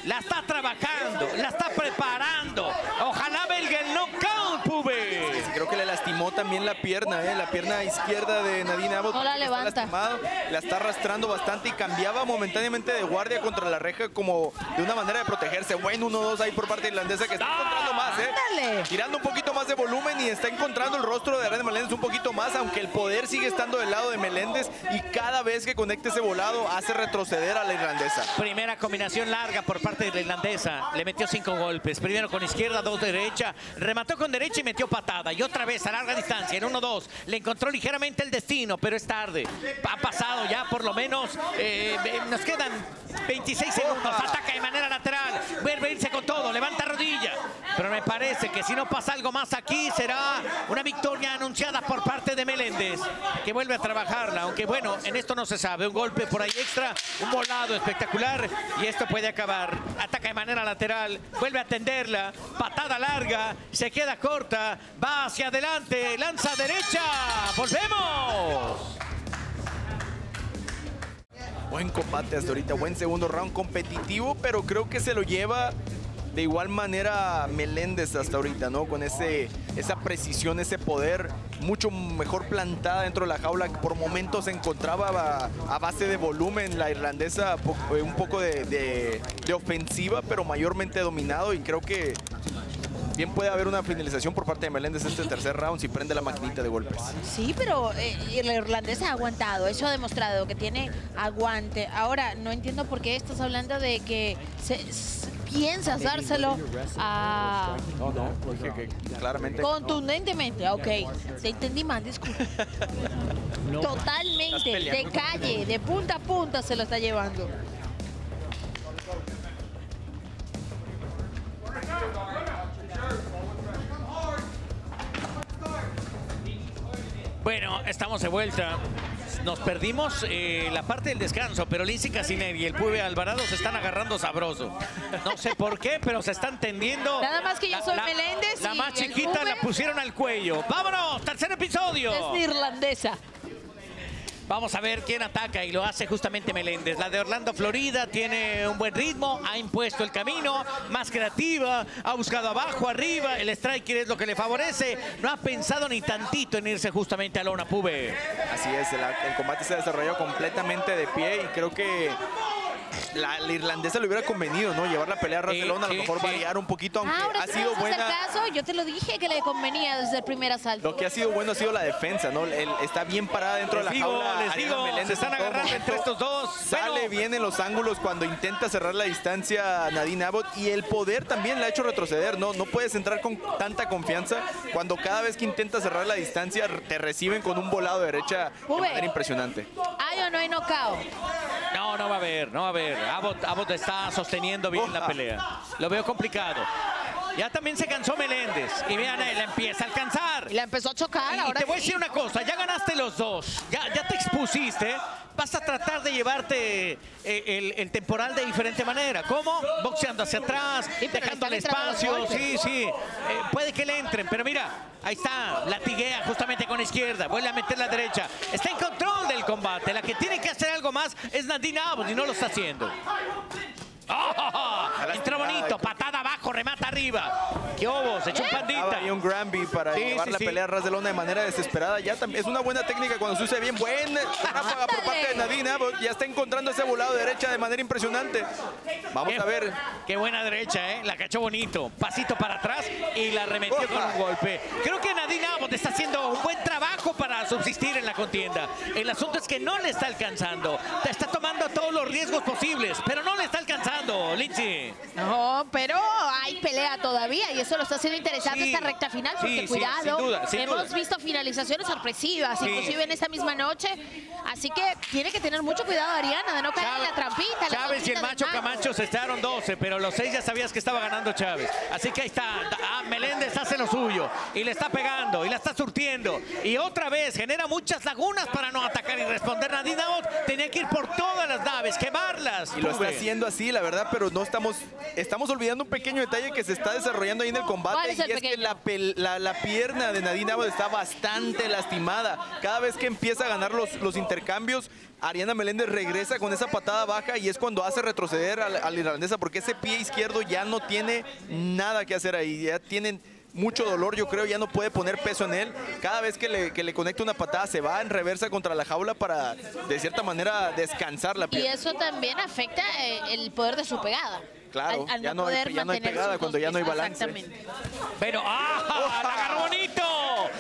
la está trabajando, la está preparando. Ojalá venga el knockout, Pube. Creo que le lastimó también la pierna, la pierna izquierda de Nadine Abbott. No la levanta. La está arrastrando bastante y cambiaba momentáneamente de guardia contra la reja como de una manera de protegerse. Bueno, 1-2 ahí por parte irlandesa que está encontrando más, tirando un poquito más de volumen y está encontrando el rostro de Ariana Meléndez un poquito más, aunque el poder sigue estando del lado de Meléndez y cada vez que conecte ese volado hace retroceder a la irlandesa. Primera combinación larga por parte de la irlandesa. Le metió 5 golpes. Primero con izquierda, 2 derecha. Remató con derecha y metió patada. Y otra vez a larga distancia, en 1-2. Le encontró ligeramente el destino, pero es tarde. Ha pasado ya por lo menos, nos quedan 26 segundos. Ataca de manera lateral, vuelve a irse con todo, levanta rodilla. Pero me parece que si no pasa algo más aquí, será una victoria anunciada por parte de Meléndez, que vuelve a trabajarla. Aunque bueno, en esto no se sabe. Un golpe por ahí extra, un volado espectacular y esto puede acabar. Ataca de manera lateral, vuelve a tenderla, patada larga, se queda corta, va hacia adelante, lanza derecha. ¡Volvemos! Buen combate hasta ahorita, buen segundo round competitivo, pero creo que se lo lleva de igual manera Meléndez hasta ahorita, ¿no? Con esa precisión, ese poder, mucho mejor plantada dentro de la jaula. Por momentos se encontraba a base de volumen la irlandesa, un poco de ofensiva, pero mayormente dominado, y creo que bien puede haber una finalización por parte de Meléndez este tercer round si prende la maquinita de golpes. Sí, pero la irlandesa ha aguantado, eso ha demostrado que tiene aguante. Ahora, no entiendo por qué estás hablando de que piensas dárselo a... No, no, porque claramente... Contundentemente, ok. Te entendí mal, disculpe. Totalmente, de calle, de punta a punta se lo está llevando. Bueno, estamos de vuelta. Nos perdimos la parte del descanso, pero Lindsay Casinelli y el Pube Alvarado se están agarrando sabroso. No sé por qué, pero se están tendiendo. Nada más que yo soy Meléndez. La más chiquita la pusieron al cuello. ¡Vámonos! ¡Tercer episodio! Es irlandesa. Vamos a ver quién ataca, y lo hace justamente Meléndez. La de Orlando, Florida, tiene un buen ritmo, ha impuesto el camino, más creativa, ha buscado abajo, arriba. El striker es lo que le favorece. No ha pensado ni tantito en irse justamente a lona, Pube. Así es, el combate se desarrolló completamente de pie, y creo que la irlandesa le hubiera convenido, ¿no? Llevar la pelea a Barcelona, a lo mejor variar un poquito, aunque ha sido buena. Caso, yo te lo dije que le convenía desde el primer asalto. Lo que ha sido bueno ha sido la defensa, ¿no? Está bien parada dentro de la jaula. Les digo, se están agarrando entre estos dos. Sale bien en los ángulos cuando intenta cerrar la distancia Nadine Abbott, y el poder también la ha hecho retroceder, ¿no? No puedes entrar con tanta confianza cuando cada vez que intentas cerrar la distancia te reciben con un volado de derecha de manera impresionante. ¿Hay o no hay nocao? No, no va a haber, no va a haber. Abbott está sosteniendo bien la pelea. Lo veo complicado. Ya también se cansó Meléndez. Y vean, él la empieza a alcanzar. La empezó a chocar. Y ahora te voy a decir una cosa. Ya ganaste los dos. Ya te expusiste. Vas a tratar de llevarte el temporal de diferente manera. ¿Cómo? Boxeando hacia atrás, dejando el espacio. Sí, sí. Puede que le entren. Pero mira, ahí está. Latiguea justamente con la izquierda. Vuelve a meter la derecha. Está en control del combate. La que tiene que hacer algo más es Nadine Abbott, y no lo está haciendo. Entra bonito, patada abajo, remata arriba. ¡Qué obo! Se echó un pandita. Y un Granby para llevar la pelea a ras de lona de manera desesperada. Ya es una buena técnica cuando se usa bien. Buena ráfaga por parte de Nadine. Ya está encontrando ese volado de derecha de manera impresionante. Vamos a ver. Qué buena derecha, ¿eh? La cachó bonito. Pasito para atrás y la remetió con un golpe. Creo que Nadine Abbott está haciendo un buen trabajo para subsistir en la contienda. El asunto es que no le está alcanzando. Está tomando todos los riesgos posibles, pero no le está alcanzando. Lindsay. No, pero hay pelea todavía, y eso lo está haciendo interesante esta recta final, porque cuidado, sin duda, hemos visto finalizaciones sorpresivas, inclusive en esta misma noche, así que tiene que tener mucho cuidado Ariana de no caer en la trampita. Chávez y el macho Camacho se estaron 12, pero los 6 ya sabías que estaba ganando Chávez, así que ahí está. Meléndez hace lo suyo, y le está pegando, y la está surtiendo, y otra vez genera muchas lagunas para no atacar y responder. Nadine Abbott tenía que ir por todas las naves, quemarlas. Y lo está haciendo así, la verdad, pero no estamos olvidando un pequeño detalle que se está desarrollando ahí en el combate, y es que la pierna de Nadine Abbott está bastante lastimada. Cada vez que empieza a ganar los intercambios, Ariana Meléndez regresa con esa patada baja, y es cuando hace retroceder a la irlandesa, porque ese pie izquierdo ya no tiene nada que hacer ahí, ya tienen mucho dolor, yo creo, ya no puede poner peso en él. Cada vez que le conecta una patada se va en reversa contra la jaula para, de cierta manera, descansar la pierna. Y eso también afecta el poder de su pegada. Claro, al ya, no poder hay, ya no hay pegada cuando ya no hay balance. Exactamente. Pero, la agarró bonito.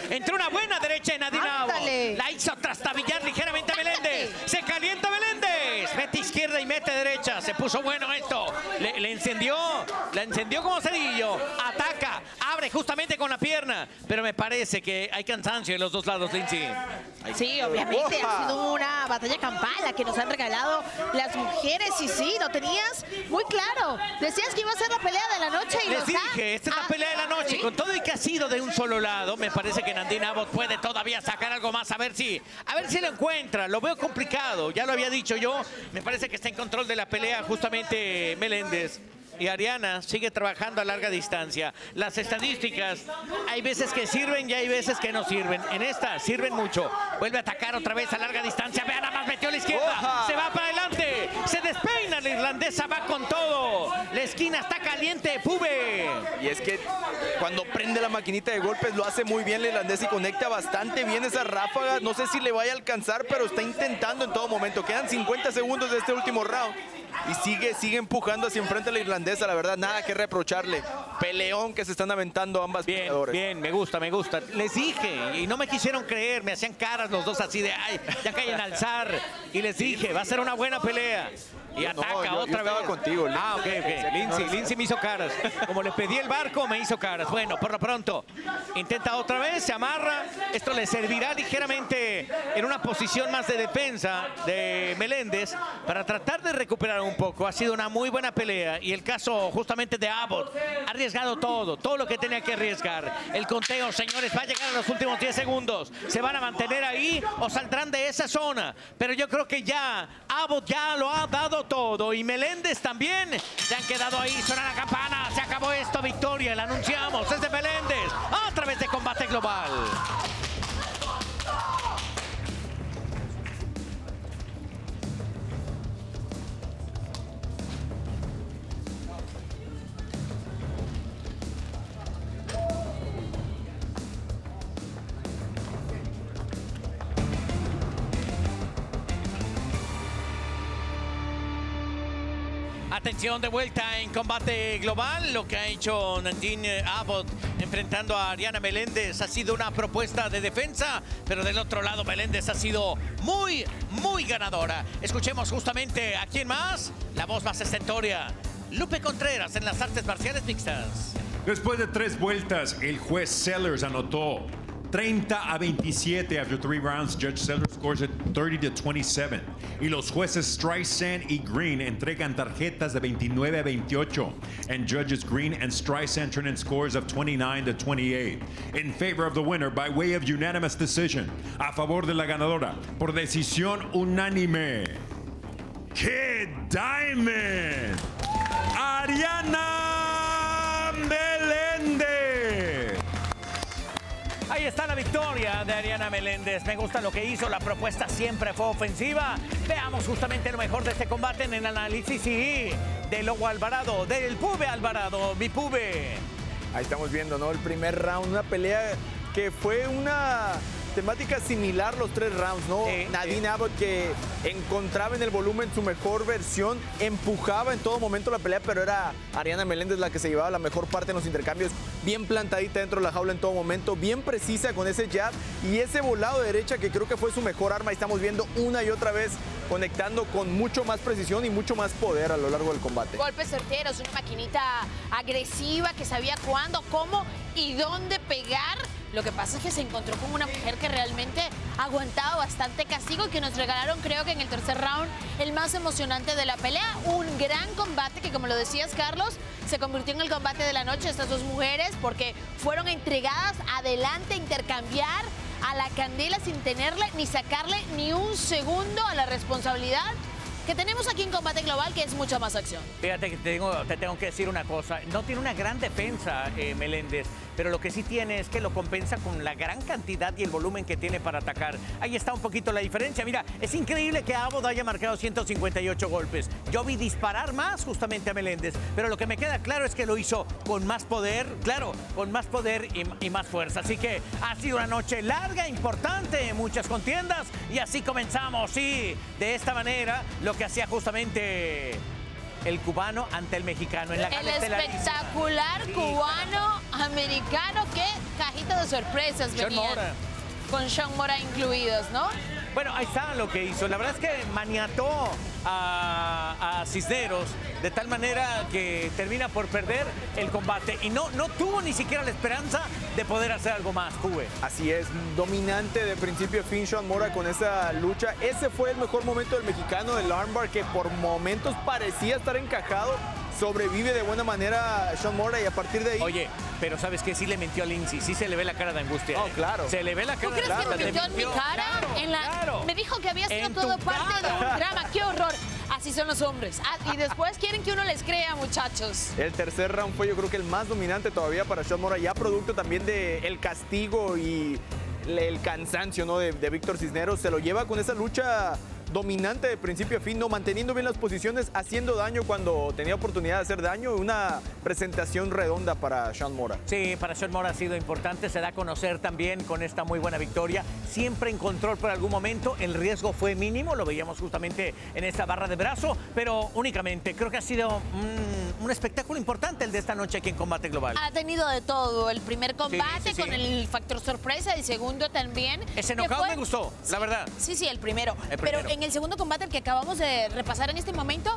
Entró una buena derecha en Nadine Abbott. La hizo trastabillar ligeramente a Meléndez. Se calienta Meléndez. Mete izquierda y mete derecha. Se puso bueno esto. Le encendió. La encendió como cerillo. Ataca. Abre justamente con la pierna. Pero me parece que hay cansancio en los dos lados, Lindsay. Sí, obviamente. Ha sido una batalla campal que nos han regalado las mujeres. Y sí, lo tenías muy claro. Decías que iba a ser la pelea de la noche y les dije, esta es la pelea de la noche. ¿Sí? Con todo y que ha sido de un solo lado, me parece que Nadine Abbott puede todavía sacar algo más. A ver si lo encuentra. Lo veo complicado, ya lo había dicho yo. Me parece que está en control de la pelea justamente Meléndez. Y Ariana sigue trabajando a larga distancia. Las estadísticas, hay veces que sirven y hay veces que no sirven. En esta sirven mucho. Vuelve a atacar otra vez a larga distancia. Vean, nada más metió a la izquierda. Se va para adelante. la irlandesa va con todo. La esquina está caliente, Pube. Y es que cuando prende la maquinita de golpes lo hace muy bien la irlandesa y conecta bastante bien esa ráfaga. No sé si le vaya a alcanzar, pero está intentando en todo momento. Quedan 50 segundos de este último round. Y sigue empujando hacia enfrente a la irlandesa, la verdad, nada que reprocharle. Peleón que se están aventando ambas peleadoras. Bien, me gusta. Les dije, y no me quisieron creer, me hacían caras los dos así de, ay, ya caen al zar. Y les dije, va a ser una buena pelea. Y ataca otra vez. Contigo, Lindsay. Ah, ok. Lindsay me hizo caras. Como les pedí el barco, me hizo caras. Bueno, por lo pronto, intenta otra vez, se amarra. Esto le servirá ligeramente en una posición más de defensa de Meléndez para tratar de recuperar un poco. Ha sido una muy buena pelea. Y el caso justamente de Abbott. Ha arriesgado todo lo que tenía que arriesgar. El conteo, señores, va a llegar a los últimos 10 segundos. ¿Se van a mantener ahí o saldrán de esa zona? Pero yo creo que ya, Abbott ya lo ha dado todo, y Meléndez también. Se han quedado ahí, suena la campana, se acabó esto, victoria, la anunciamos, es de Meléndez, a través de Combate Global. Atención, de vuelta en Combate Global. Lo que ha hecho Nadine Abbott enfrentando a Ariana Meléndez ha sido una propuesta de defensa, pero del otro lado Meléndez ha sido muy, muy ganadora. Escuchemos justamente a quién más, la voz más estentoria, Lupe Contreras en las artes marciales mixtas. Después de 3 vueltas, el juez Sellers anotó 30-27. After 3 rounds, Judge Sellers scores it 30-27. Y los jueces Streisand y Green entregan tarjetas de 29-28. And judges Green and Streisand turn in scores of 29-28. In favor of the winner by way of unanimous decision. A favor de la ganadora por decisión unánime. ¡Qué diamond! ¡Ariana Meléndez! Ahí está la victoria de Ariana Meléndez. Me gusta lo que hizo, la propuesta siempre fue ofensiva. Veamos justamente lo mejor de este combate en el análisis y de Lobo Alvarado, del Pube Alvarado, mi Pube. Ahí estamos viendo, ¿no? El primer round, una pelea que fue una temática similar los 3 rounds, ¿no? Nadine Abbott, que encontraba en el volumen su mejor versión, empujaba en todo momento la pelea, pero era Ariana Meléndez la que se llevaba la mejor parte en los intercambios, bien plantadita dentro de la jaula en todo momento, bien precisa con ese jab y ese volado de derecha que creo que fue su mejor arma. Estamos viendo una y otra vez conectando con mucho más precisión y mucho más poder a lo largo del combate. Golpes certeros, una maquinita agresiva que sabía cuándo, cómo y dónde pegar. Lo que pasa es que se encontró con una mujer que realmente ha aguantado bastante castigo y que nos regalaron, creo que en el tercer round, el más emocionante de la pelea. Un gran combate que, como lo decías, Carlos, se convirtió en el combate de la noche. Estas dos mujeres, porque fueron entregadas adelante a intercambiar a la candela sin tenerle ni sacarle ni un segundo a la responsabilidad que tenemos aquí en Combate Global, que es mucha más acción. Fíjate que te tengo que decir una cosa. No tiene una gran defensa, Meléndez, pero lo que sí tiene es que lo compensa con la gran cantidad y el volumen que tiene para atacar. Ahí está un poquito la diferencia. Mira, es increíble que Abbott haya marcado 158 golpes. Yo vi disparar más justamente a Meléndez, pero lo que me queda claro es que lo hizo con más poder, claro, con más poder y más fuerza. Así que ha sido una noche larga, importante, muchas contiendas, y así comenzamos. Sí, de esta manera, lo que hacía justamente el cubano ante el mexicano. En la el espectacular cubano-americano, qué cajita de sorpresas venían, con Sean Mora incluidos, ¿no? Bueno, ahí está lo que hizo. La verdad es que maniató a Cisneros de tal manera que termina por perder el combate y no tuvo ni siquiera la esperanza de poder hacer algo más, Pube. Así es, dominante de principio a fin Sean Mora con esa lucha. Ese fue el mejor momento del mexicano, del armbar, que por momentos parecía estar encajado. Sobrevive de buena manera Sean Mora y a partir de ahí... Oye, pero ¿sabes qué? Sí le mintió a Lindsay, sí se le ve la cara de angustia. No, claro. Se le ve la cara de angustia. ¿Tú crees que me mintió en mi cara? Claro, en la... claro. Me dijo que había sido todo parte de un drama. ¡Qué horror! Así son los hombres. Y después quieren que uno les crea, muchachos. El tercer round fue, yo creo, que el más dominante todavía para Sean Mora, ya producto también del castigo y el cansancio, ¿no?, de Víctor Cisneros. Se lo lleva con esa lucha dominante de principio a fin, no, manteniendo bien las posiciones, haciendo daño cuando tenía oportunidad de hacer daño. Una presentación redonda para Sean Mora. Sí, para Sean Mora ha sido importante, se da a conocer también con esta muy buena victoria. Siempre en control por algún momento, el riesgo fue mínimo, lo veíamos justamente en esta barra de brazo, pero únicamente creo que ha sido un espectáculo importante el de esta noche aquí en Combate Global. Ha tenido de todo, el primer combate con el factor sorpresa, el segundo también. Ese knockout me gustó, la verdad. Sí, sí, el primero. Pero en el segundo combate, el que acabamos de repasar en este momento,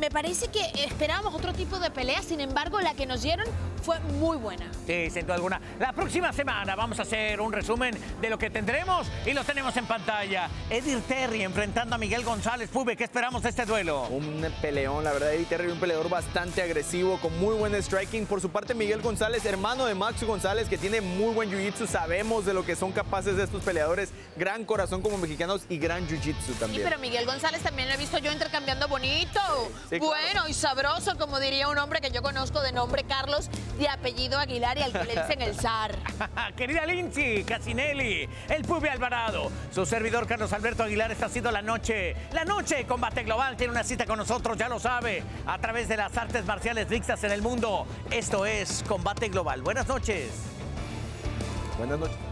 me parece que esperábamos otro tipo de pelea, sin embargo, la que nos dieron fue muy buena. Sí, sin duda alguna. La próxima semana vamos a hacer un resumen de lo que tendremos y lo tenemos en pantalla. Edir Terry enfrentando a Miguel González. Pube, ¿qué esperamos de este duelo? Un peleón, la verdad, Edir Terry, un peleador bastante agresivo, con muy buen striking. Por su parte, Miguel González, hermano de Max González, que tiene muy buen jiu-jitsu. Sabemos de lo que son capaces de estos peleadores. Gran corazón como mexicanos y gran jiu-jitsu también. Sí, pero Miguel González también lo he visto yo intercambiando bonito. Sí, bueno, claro, y sabroso, como diría un hombre que yo conozco de nombre Carlos, de apellido Aguilar, y al que le dicen el zar. Querida Lindsay Casinelli, el Pube Alvarado, su servidor Carlos Alberto Aguilar, esta ha sido la noche Combate Global. Tiene una cita con nosotros, ya lo sabe, a través de las artes marciales mixtas en el mundo. Esto es Combate Global. Buenas noches. Buenas noches.